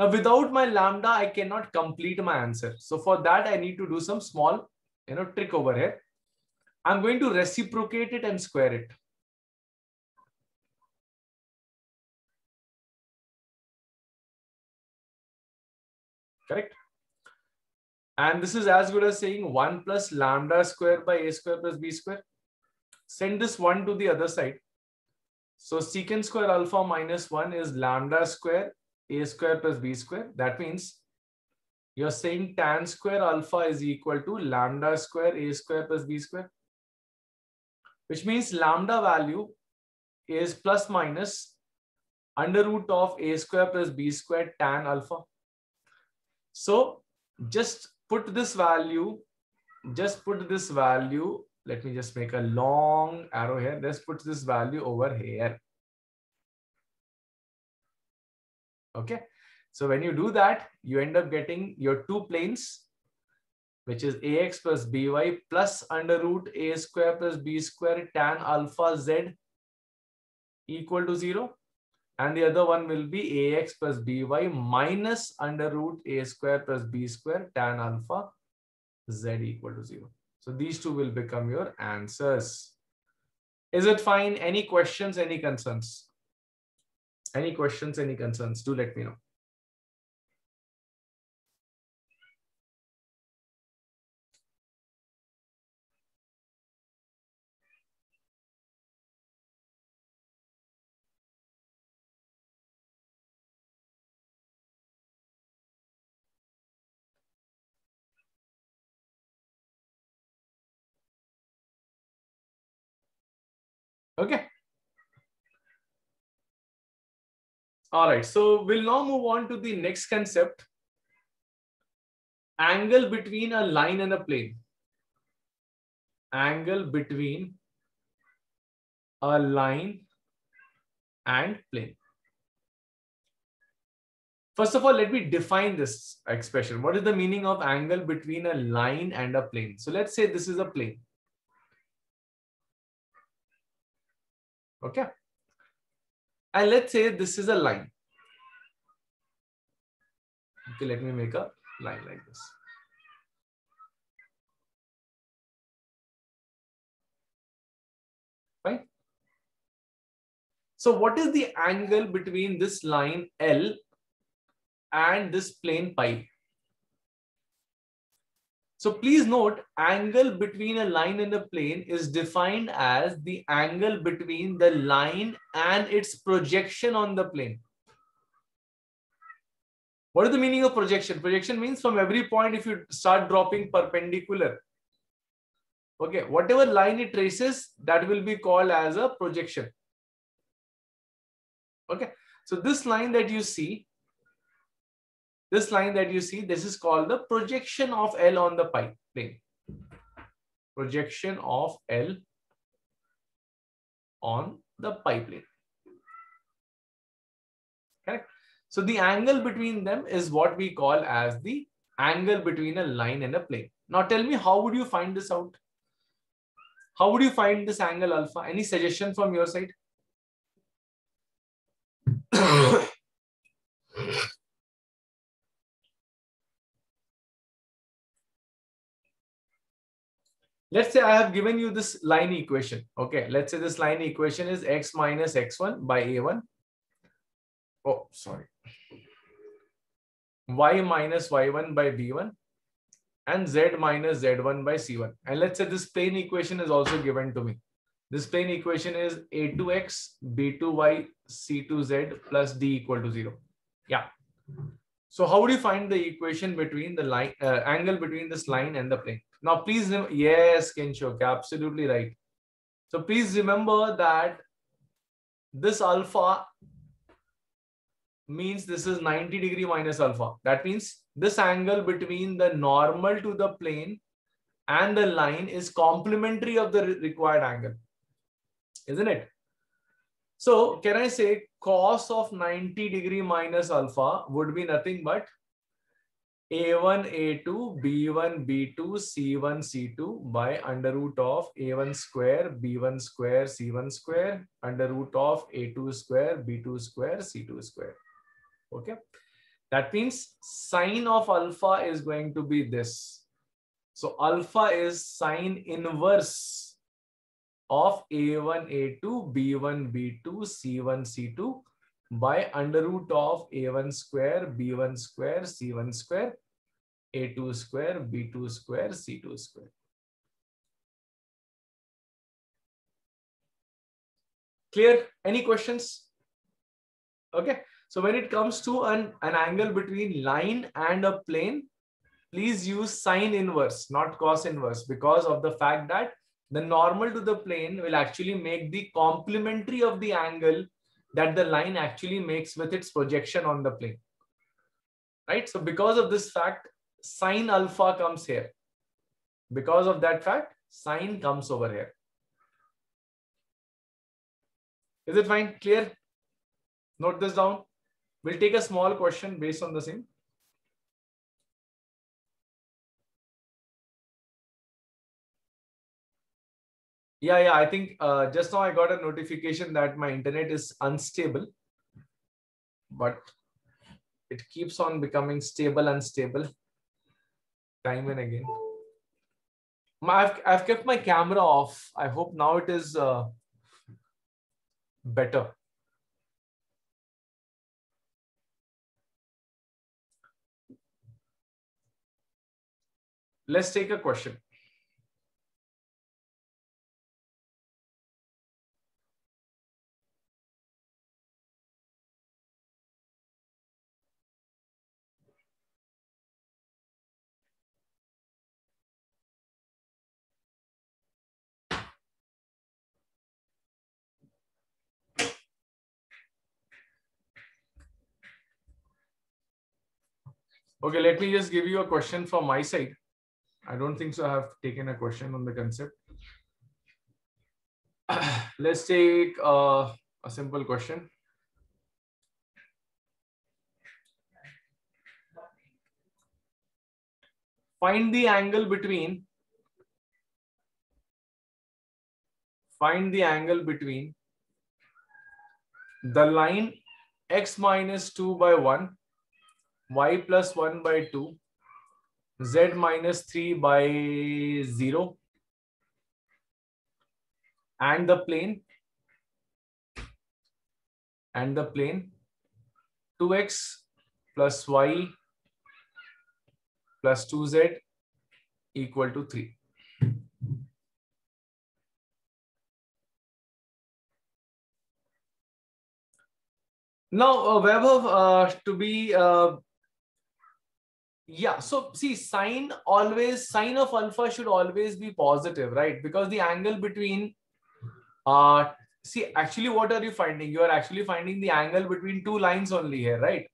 Now without my lambda, I cannot complete my answer. So for that, I need to do some small trick over here. I'm going to reciprocate it and square it. Correct. And this is as good as saying 1 plus lambda square by a square plus b square. Send this 1 to the other side. So secant square alpha minus 1 is lambda square a square plus b square. That means you're saying tan square alpha is equal to lambda square a square plus b square, which means lambda value is plus minus under root of a square plus b square tan alpha. So just put this value, let me just make a long arrow here. Let's put this value over here. Okay. So when you do that, you end up getting your two planes, which is ax plus by plus under root a square plus b square tan alpha z equal to 0. And the other one will be ax plus by minus under root a square plus b square tan alpha z equal to 0. So these two will become your answers. Is it fine? Any questions, any concerns? Any questions, any concerns? Do let me know. Okay. All right. So we'll now move on to the next concept. Angle between a line and a plane. Angle between a line and plane. First of all, let me define this expression. What is the meaning of angle between a line and a plane? So let's say this is a plane. Okay. And let's say this is a line. Okay, let me make a line like this. Right? So what is the angle between this line L and this plane pi? So please note, angle between a line and a plane is defined as the angle between the line and its projection on the plane. What is the meaning of projection? Projection means from every point, if you start dropping perpendicular, okay, whatever line it traces, that will be called as a projection. Okay, so this line that you see, this is called the projection of L on the plane. projection of L on the pi plane. Correct. So the angle between them is what we call as the angle between a line and a plane. Now tell me, how would you find this out? How would you find this angle alpha? Any suggestion from your side? Let's say I have given you this line equation. Okay, let's say this line equation is x minus x1 by a1. Oh, sorry. Y minus y1 by b1 and z minus z1 by c1. And let's say this plane equation is also given to me. This plane equation is a2x, b2y, c2z plus d equal to 0. Yeah. So how do you find the equation between the line, angle between this line and the plane? Now please remember, yes, Kinshuk, absolutely right. So please remember that this alpha means this is 90 degree minus alpha. That means this angle between the normal to the plane and the line is complementary of the required angle, isn't it? So can I say cos of 90 degree minus alpha would be nothing but a1, a2, b1, b2, c1, c2 by under root of a1 square, b1 square, c1 square, under root of a2 square, b2 square, c2 square. Okay, that means sine of alpha is going to be this. So alpha is sine inverse of a1, a2, b1, b2, c1, c2 by under root of a1 square, b1 square, c1 square, a2 square, b2 square, c2 square. Clear? Any questions? Okay. So when it comes to an angle between line and a plane, please use sine inverse, not cos inverse, because of the fact that the normal to the plane will actually make the complementary of the angle that the line actually makes with its projection on the plane, right? So because of this fact, sine alpha comes here. Because of that fact, sine comes over here. Is it fine? Clear? Note this down. We'll take a small question based on the same. Yeah, I think just now I got a notification that my internet is unstable, but it keeps on becoming stable, unstable, time and again. I've kept my camera off. I hope now it is better. Let's take a question. Okay, let me just give you a question from my side. I don't think so I have taken a question on the concept. Let's take a simple question. Find the angle between the line x minus 2 by 1, y plus 1 by 2, z minus 3 by 0, and the plane, 2x plus y plus 2z equal to 3. Now, Vaibhav, yeah, so see, sine of alpha should always be positive, right? Because the angle between, see, actually, what are you finding? You are actually finding the angle between two lines only here, right?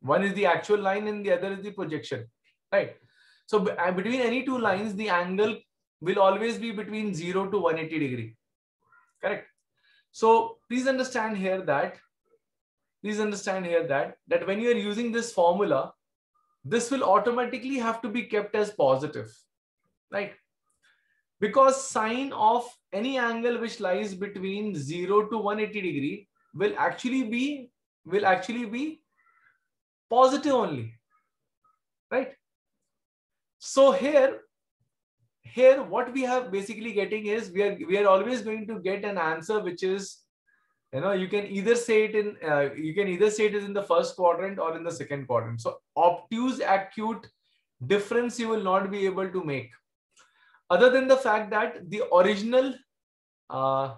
One is the actual line and the other is the projection, right? So between any two lines, the angle will always be between 0 to 180 degree. Correct? So please understand here that when you are using this formula, this will automatically have to be kept as positive, right? Because sine of any angle which lies between 0 to 180 degree will actually be positive only, right? So here what we have basically getting is we are always going to get an answer which is, you know, you can either say it is in the first quadrant or in the second quadrant. So obtuse acute difference you will not be able to make, other than the fact that the original, the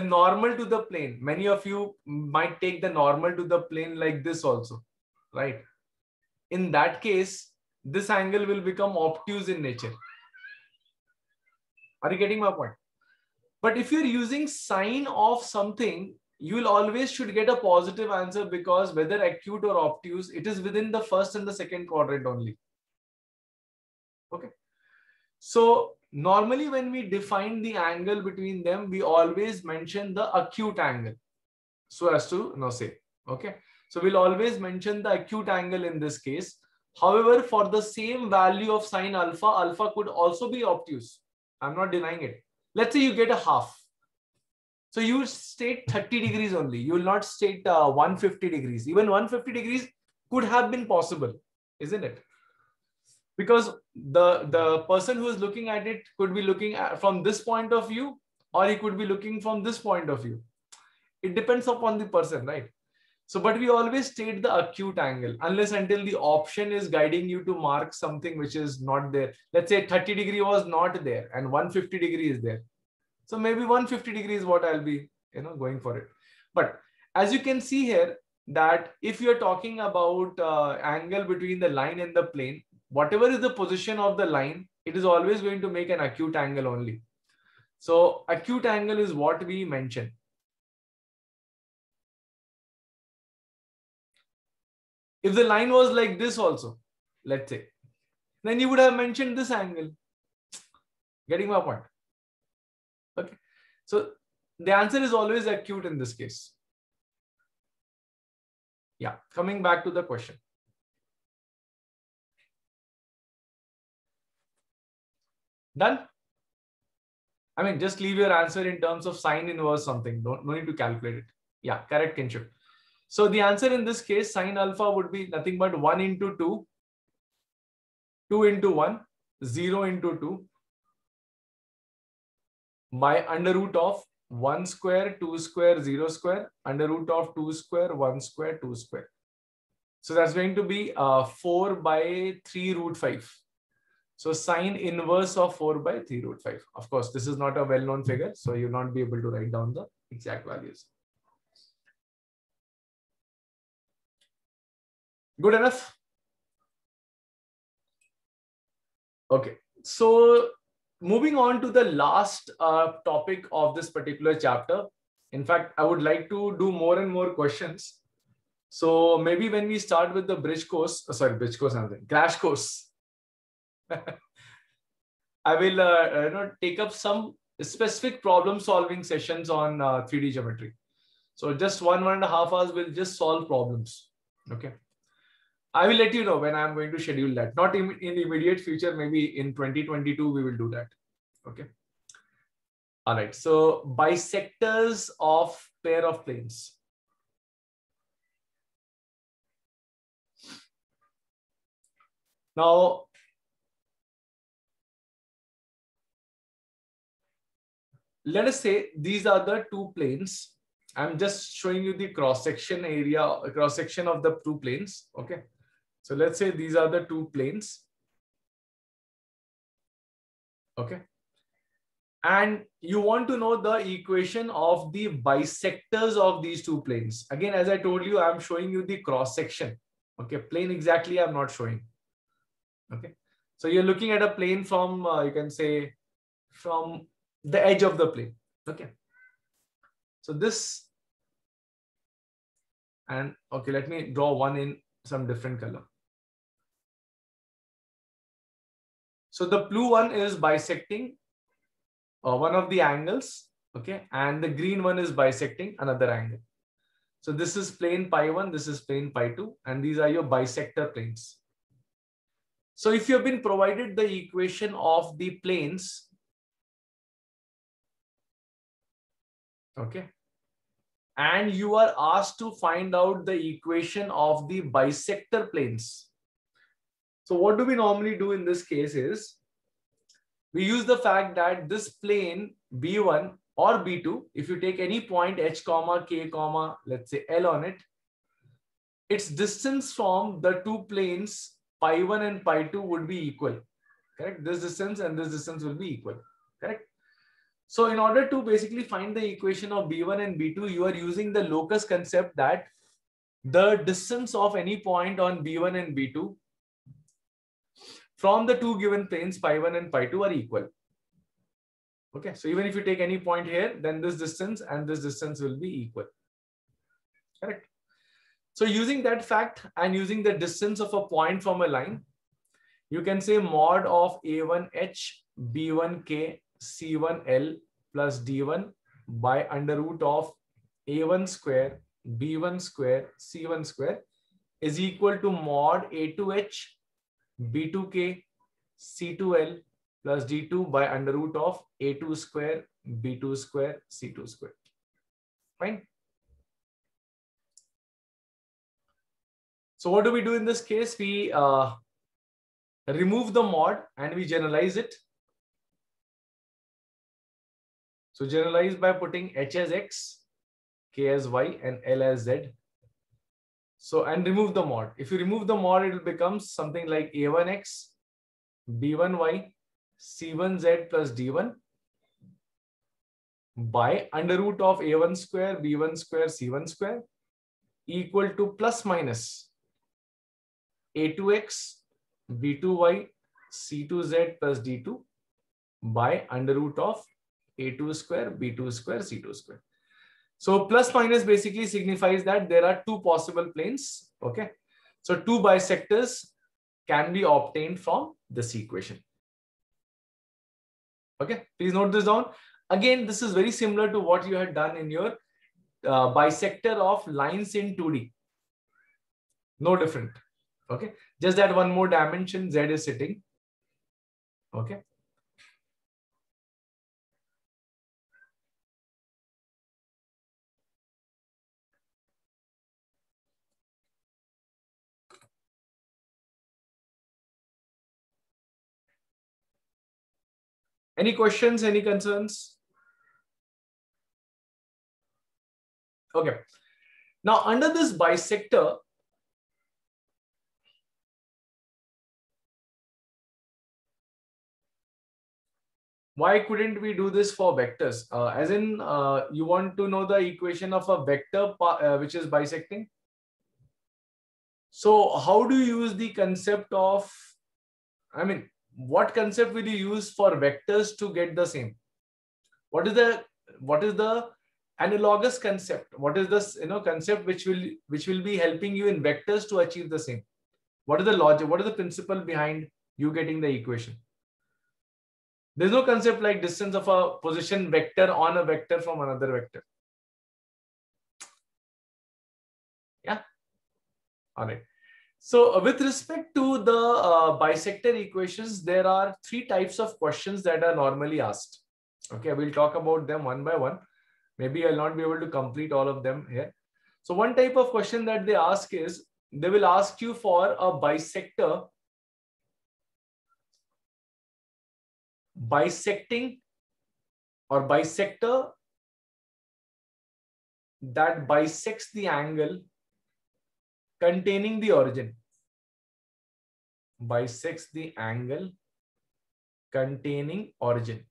normal to the plane, many of you might take the normal to the plane like this also, right? In that case, this angle will become obtuse in nature. Are you getting my point? But if you're using sine of something, you will always should get a positive answer, because whether acute or obtuse, it is within the first and the second quadrant only. Okay. So normally when we define the angle between them, we always mention the acute angle. So as to now say, okay. So we'll always mention the acute angle in this case. However, for the same value of sine alpha, alpha could also be obtuse. I'm not denying it. Let's say you get a half. So you state 30 degrees only. You will not state 150 degrees. Even 150 degrees could have been possible, isn't it? Because the person who is looking at it could be looking at from this point of view, or he could be looking from this point of view. It depends upon the person, right? So, but we always state the acute angle unless until the option is guiding you to mark something which is not there. Let's say 30 degree was not there and 150 degree is there. So maybe 150 degree is what I'll be, you know, going for it. But as you can see here that if you're talking about angle between the line and the plane, whatever is the position of the line, it is always going to make an acute angle only. So acute angle is what we mentioned. If the line was like this also, let's say, then you would have mentioned this angle. Getting my point? Okay. So the answer is always acute in this case. Yeah. Coming back to the question. Done? I mean, just leave your answer in terms of sine inverse something. No need to calculate it. Yeah. Correct, Kinshuk. So the answer in this case, sine alpha would be nothing but 1 into 2, 2 into 1, 0 into 2 by under root of 1 square, 2 square, 0 square, under root of 2 square, 1 square, 2 square. So that's going to be 4 by 3 root 5. So sine inverse of 4 by 3 root 5. Of course, this is not a well-known figure, so you'll not be able to write down the exact values. Good enough? Okay, so moving on to the last topic of this particular chapter. In fact, I would like to do more and more questions. So maybe when we start with the crash course, I will take up some specific problem solving sessions on 3D geometry. So just 1.5 hours will just solve problems. Okay. I will let you know when I'm going to schedule that. Not in immediate future, maybe in 2022, we will do that. Okay. All right. So bisectors of pair of planes. Now, let us say these are the two planes. I'm just showing you the cross-section area, cross-section of the two planes. Okay. So let's say these are the two planes. Okay. And you want to know the equation of the bisectors of these two planes. Again, as I told you, I'm showing you the cross section. Okay. Plane exactly I'm not showing. Okay. So you're looking at a plane from, you can say, from the edge of the plane. Okay. So this, and okay, let me draw one in some different color. So the blue one is bisecting one of the angles, okay, and the green one is bisecting another angle. So this is plane pi1, this is plane pi2, and these are your bisector planes. So if you have been provided the equation of the planes, okay, and you are asked to find out the equation of the bisector planes. So what do we normally do in this case is, we use the fact that this plane B1 or B2, if you take any point H comma K comma, let's say L on it, its distance from the two planes pi1 and pi2 would be equal, correct? This distance and this distance will be equal, correct? So in order to basically find the equation of B1 and B2, you are using the locus concept that the distance of any point on B1 and B2 from the two given planes pi1 and pi2 are equal. Okay, so even if you take any point here, then this distance and this distance will be equal, correct? So using that fact and using the distance of a point from a line, you can say mod of A1H, B1K, C1L plus D1 by under root of A1 square, B1 square, C1 square is equal to mod A2H, B2K, C2L plus D2 by under root of A2 square, B2 square, C2 square. Fine. So what do we do in this case? We remove the mod and we generalize it. So generalize by putting H as X, K as Y, and L as Z. So, and remove the mod. If you remove the mod, it will become something like A1X, B1Y, C1Z plus D1 by under root of A1 square, B1 square, C1 square equal to plus minus A2X, B2Y, C2Z plus D2 by under root of A2 square, B2 square, C2 square. So plus minus basically signifies that there are two possible planes, okay? So two bisectors can be obtained from this equation. Okay, please note this down. Again, this is very similar to what you had done in your bisector of lines in 2D. No different, okay? Just that one more dimension, Z is sitting, okay? Any questions, any concerns? Okay. Now, under this bisector, why couldn't we do this for vectors? As in, you want to know the equation of a vector which is bisecting. So how do you use the concept of, I mean, what concept will you use for vectors to get the same? What is the analogous concept? What is this, you know, concept which will be helping you in vectors to achieve the same? What is the logic? What is the principle behind you getting the equation? There's no concept like distance of a position vector on a vector from another vector. Yeah. All right. So with respect to the bisector equations, there are three types of questions that are normally asked. Okay, we'll talk about them one by one. Maybe I'll not be able to complete all of them here. So one type of question that they ask is, they will ask you for a bisector bisecting or bisector that bisects the angle containing the origin, bisects the angle containing origin,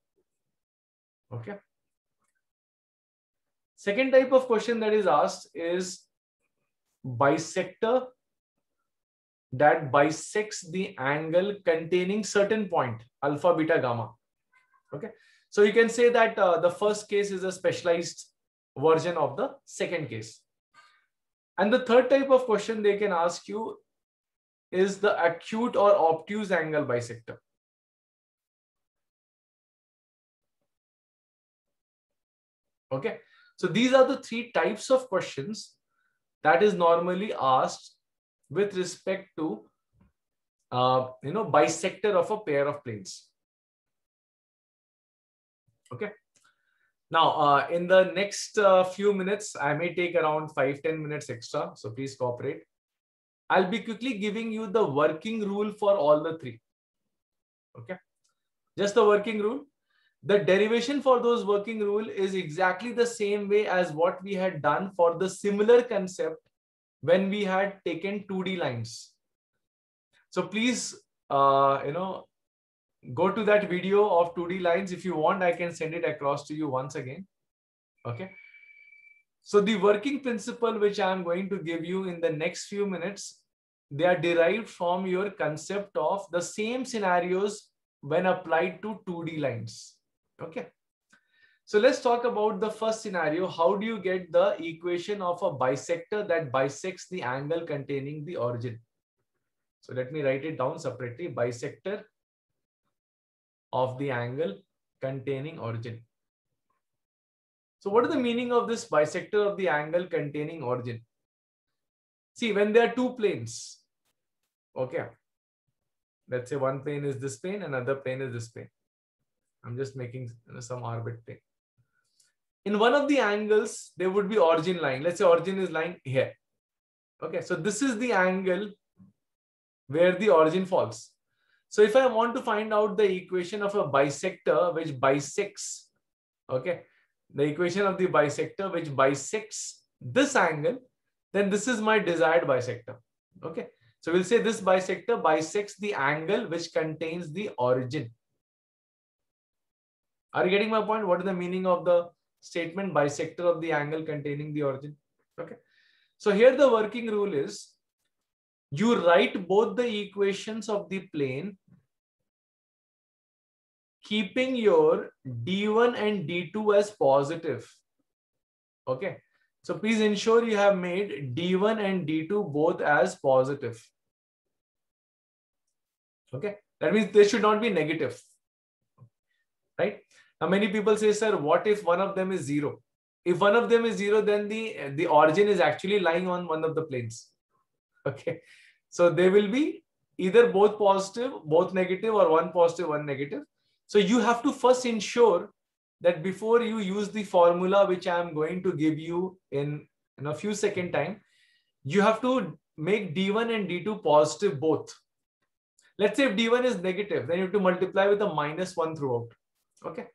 okay? Second type of question that is asked is bisector that bisects the angle containing certain point, alpha, beta, gamma, okay? So you can say that the first case is a specialized version of the second case. And the third type of question they can ask you is the acute or obtuse angle bisector. Okay, so these are the three types of questions that is normally asked with respect to bisector of a pair of planes. Okay, now in the next few minutes, I may take around 5-10 minutes extra, so please cooperate. I'll be quickly giving you the working rule for all the three. Okay, just the working rule. The derivation for those working rule is exactly the same way as what we had done for the similar concept when we had taken 2D lines. So please, go to that video of 2D lines. If you want, I can send it across to you once again. Okay. So the working principle which I am going to give you in the next few minutes, they are derived from your concept of the same scenarios when applied to 2D lines. Okay, so let's talk about the first scenario. How do you get the equation of a bisector that bisects the angle containing the origin? So let me write it down separately. Bisector of the angle containing origin. So what is the meaning of this bisector of the angle containing origin? See, when there are two planes, okay, let's say one plane is this plane, another plane is this plane. I'm just making some orbit plane. In one of the angles, there would be origin line. Let's say origin is lying here. Okay, so this is the angle where the origin falls. So if I want to find out the equation of a bisector which bisects, okay, the equation of the bisector which bisects this angle, then this is my desired bisector. Okay, so we'll say this bisector bisects the angle which contains the origin. Are you getting my point? What is the meaning of the statement bisector of the angle containing the origin? Okay. So here the working rule is you write both the equations of the plane, keeping your D1 and D2 as positive. Okay. So please ensure you have made D1 and D2 both as positive. Okay. That means they should not be negative. Right. Now, many people say, sir, what if one of them is zero? If one of them is zero, then the origin is actually lying on one of the planes. Okay. So they will be either both positive, both negative, or one positive, one negative. So you have to first ensure that before you use the formula, which I am going to give you in a few seconds time, you have to make D1 and D2 positive both. Let's say if D1 is negative, then you have to multiply with a -1 throughout. Okay.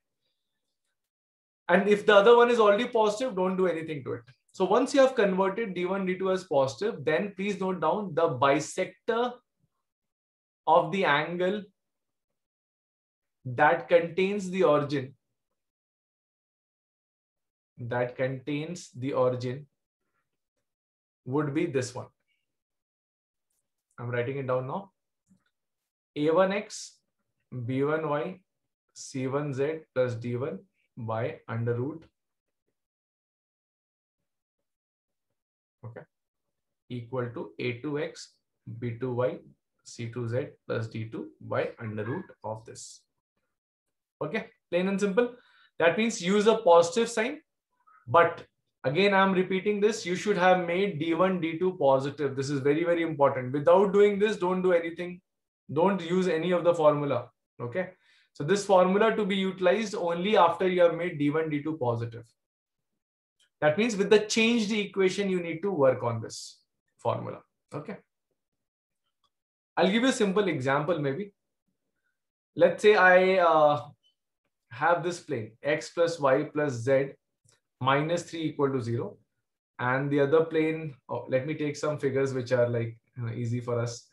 And if the other one is already positive, don't do anything to it. So once you have converted D1, D2 as positive, then please note down the bisector of the angle that contains the origin. That contains the origin would be this one. I'm writing it down now. A1x, B1y, C1z plus D1 by under root, okay, equal to A2x, B2y, C2z plus D2 by under root of this. Okay, plain and simple. That means use a positive sign. But again, I'm repeating this, you should have made D1, D2 positive. This is very, very important. Without doing this, don't do anything. Don't use any of the formula. Okay. So this formula to be utilized only after you have made D1, D2 positive. That means with the changed equation, you need to work on this formula. Okay. I'll give you a simple example maybe. Let's say I have this plane x plus y plus z minus 3 equal to 0. And the other plane, oh, let me take some figures which are like easy for us.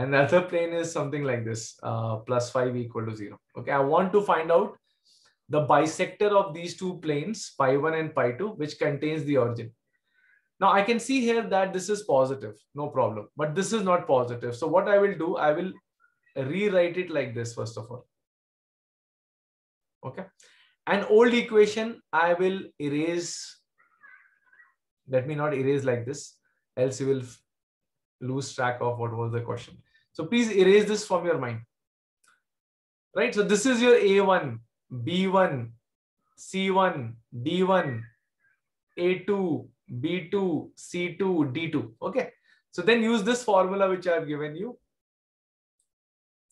And the other plane is something like this, plus 5 equal to 0. Okay, I want to find out the bisector of these two planes, pi 1 and pi 2, which contains the origin. Now I can see here that this is positive, no problem, but this is not positive. So what I will do, I will rewrite it like this first of all. Okay, an old equation I will erase. Let me not erase like this, else you will lose track of what was the question. So please erase this from your mind, right? So this is your A1, B1, C1, D1, A2, B2, C2, D2. Okay. So then use this formula which I have given you.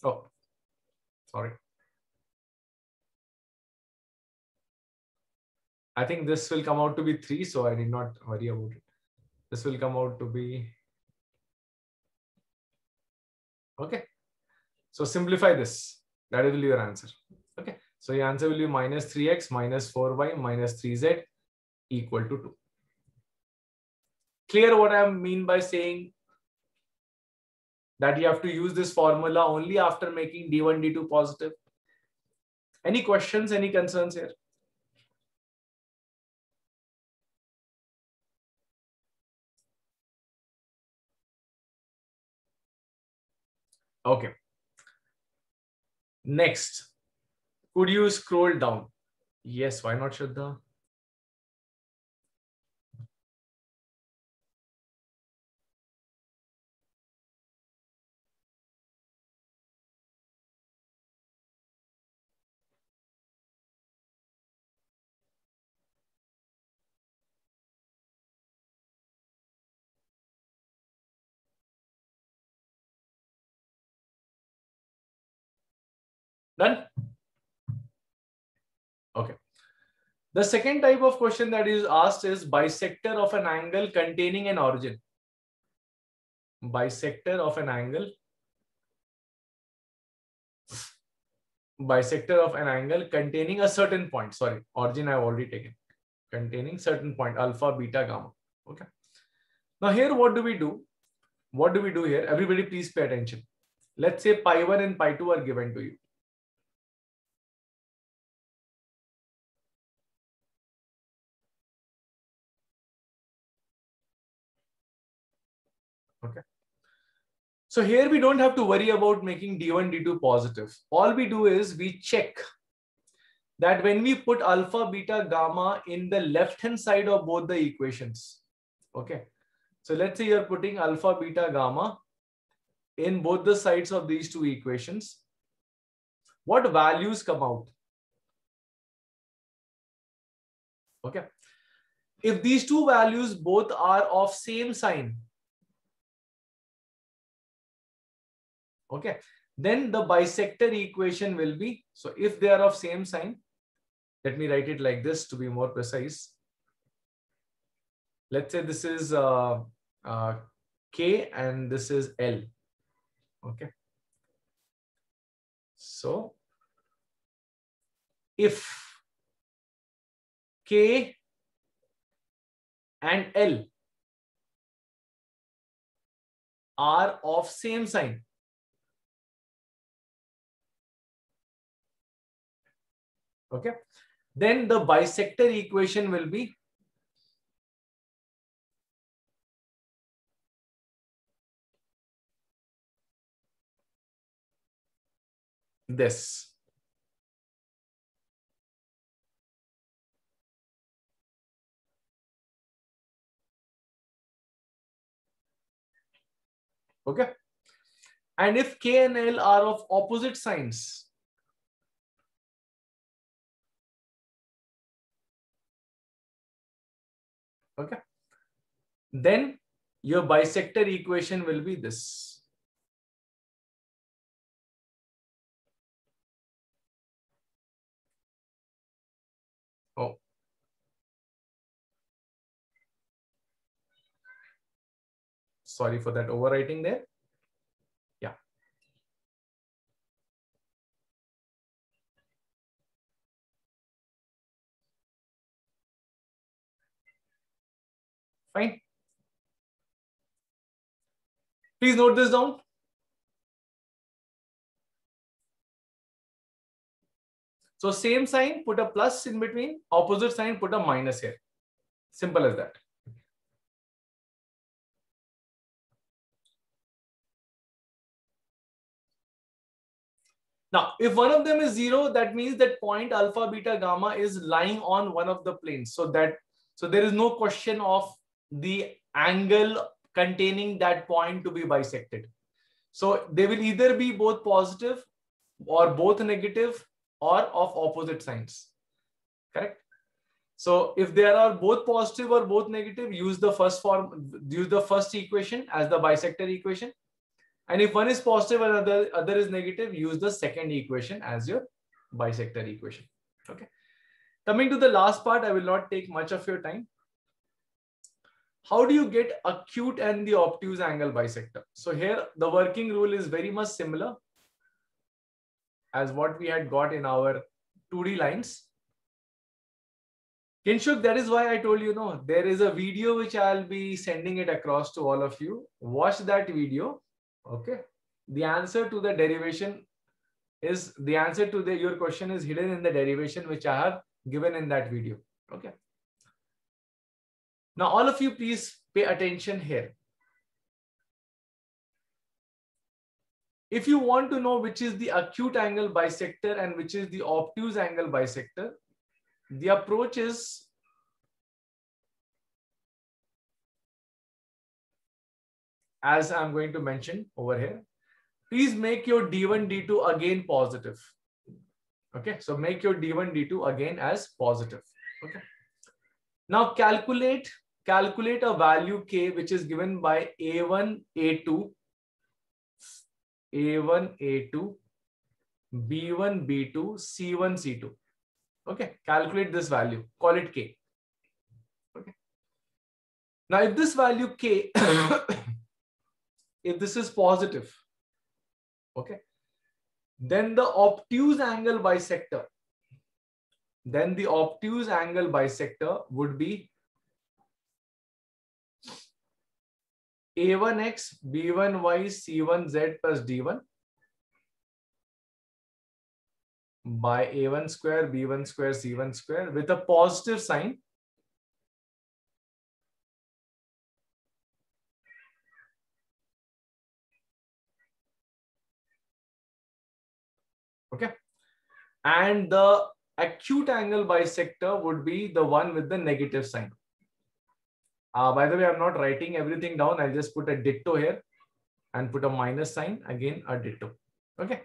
Oh, sorry. I think this will come out to be 3, so I need not worry about it. This will come out to be, okay. So simplify this. That will be your answer. Okay. So your answer will be minus 3x minus 4y minus 3z equal to 2. Clear what I mean by saying that you have to use this formula only after making D1, D2 positive? Any questions, any concerns here? Okay. Next, could you scroll down? Yes, why not, Shraddha? Done? Okay. The second type of question that is asked is bisector of an angle containing an origin. Bisector of an angle containing a certain point. Sorry, origin I have already taken. Containing certain point, alpha, beta, gamma. Okay. Now here, what do we do? What do we do here? Everybody please pay attention. Let's say pi 1 and pi 2 are given to you. Okay. So here we don't have to worry about making D1, D2 positive. All we do is we check that when we put alpha, beta, gamma in the left-hand side of both the equations. Okay. So let's say you're putting alpha, beta, gamma in both the sides of these two equations. What values come out? Okay. If these two values both are of same sign, okay, then the bisector equation will be, so if they are of same sign, let me write it like this to be more precise. Let's say this is K and this is L. Okay. So if K and L are of same sign, okay, then the bisector equation will be this. Okay. And if K and L are of opposite signs, okay, then your bisector equation will be this. Oh. Sorry for that overwriting there. Yeah. Fine. Please note this down. So same sign, put a plus in between, opposite sign, put a minus here. Simple as that. Now, if one of them is 0, that means that point alpha, beta, gamma is lying on one of the planes. So there is no question of the angle containing that point to be bisected. So they will either be both positive or both negative or of opposite signs. correct? So if there are both positive or both negative, use the first form, use the first equation as the bisector equation. And if one is positive and other is negative, use the second equation as your bisector equation. Okay. Coming to the last part, I will not take much of your time. How do you get acute and the obtuse angle bisector? So here the working rule is very much similar as what we had got in our 2D lines. Kinshuk, that is why I told you, no, there is a video which I'll be sending it across to all of you. Watch that video. Okay. The answer to the derivation is, the answer to your question is hidden in the derivation which I have given in that video. Okay. Now all of you, please pay attention here. If you want to know which is the acute angle bisector and which is the obtuse angle bisector, the approach is as I'm going to mention over here. Please make your D1, D2 again positive. Okay, so make your D1, D2 again as positive. Okay, now calculate a value K which is given by A1, A2, A1, A2, B1, B2, C1, C2. Okay, calculate this value, call it K. Okay. Now, if this value K, if this is positive, okay, then the obtuse angle bisector would be A1x, B1y, C1z plus D1 by A1 square, B1 square, C1 square with a positive sign. Okay. And the acute angle bisector would be the one with the negative sign. By the way, I'm not writing everything down. I'll just put a ditto here and put a minus sign, again a ditto. Okay.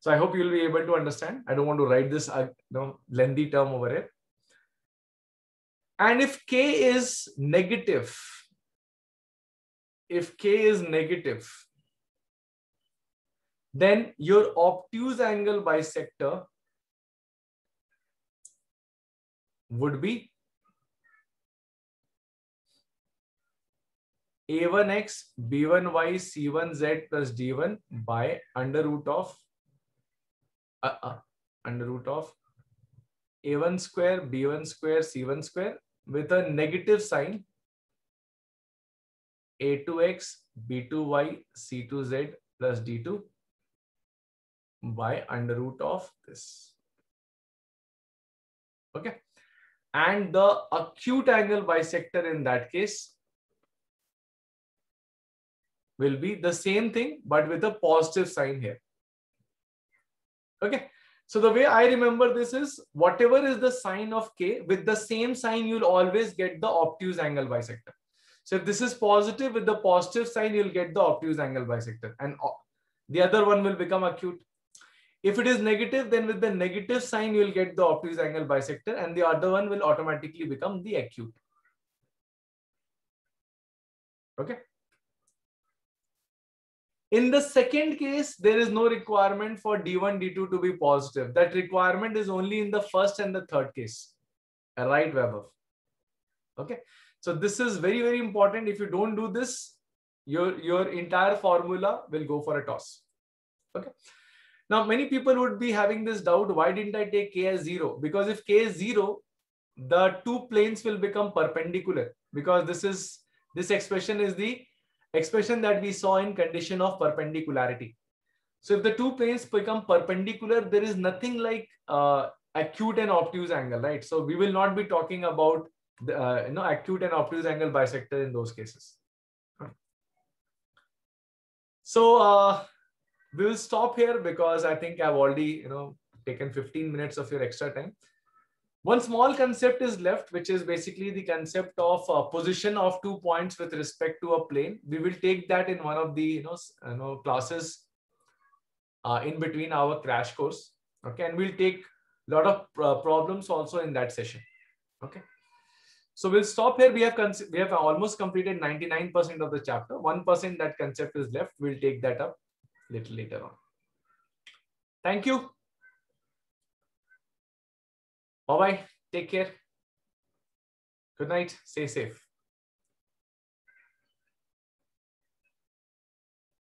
So I hope you'll be able to understand. I don't want to write this lengthy term over here. And if K is negative, then your obtuse angle bisector would be A1x, B1y, C1z plus D1 by under root of A1 square, B1 square, C1 square with a negative sign, A2x, B2y, C2z plus D2 by under root of this. Okay. And the acute angle bisector in that case will be the same thing, but with a positive sign here. Okay, so the way I remember this is whatever is the sign of K, with the same sign, you'll always get the obtuse angle bisector. So if this is positive, with the positive sign, you'll get the obtuse angle bisector and the other one will become acute. If it is negative, then with the negative sign, you'll get the obtuse angle bisector and the other one will automatically become the acute. Okay. In the second case, there is no requirement for D1, D2 to be positive. That requirement is only in the first and the third case, right, Weber? Okay. So this is very, very important. If you don't do this, your entire formula will go for a toss. Okay. Now, many people would be having this doubt. Why didn't I take K as 0? Because if K is 0, the two planes will become perpendicular because this expression is the expression that we saw in condition of perpendicularity. So if the two planes become perpendicular, there is nothing like acute and obtuse angle, right? So we will not be talking about the, acute and obtuse angle bisector in those cases. So we will stop here because I think I've already, taken 15 minutes of your extra time. One small concept is left, which is basically the concept of position of two points with respect to a plane. We will take that in one of the classes in between our crash course. Okay, and we'll take lot of problems also in that session. Okay, so we'll stop here. We have almost completed 99% of the chapter. 1% that concept is left. We'll take that up little later on. Thank you. Bye bye. Take care. Good night. Stay safe.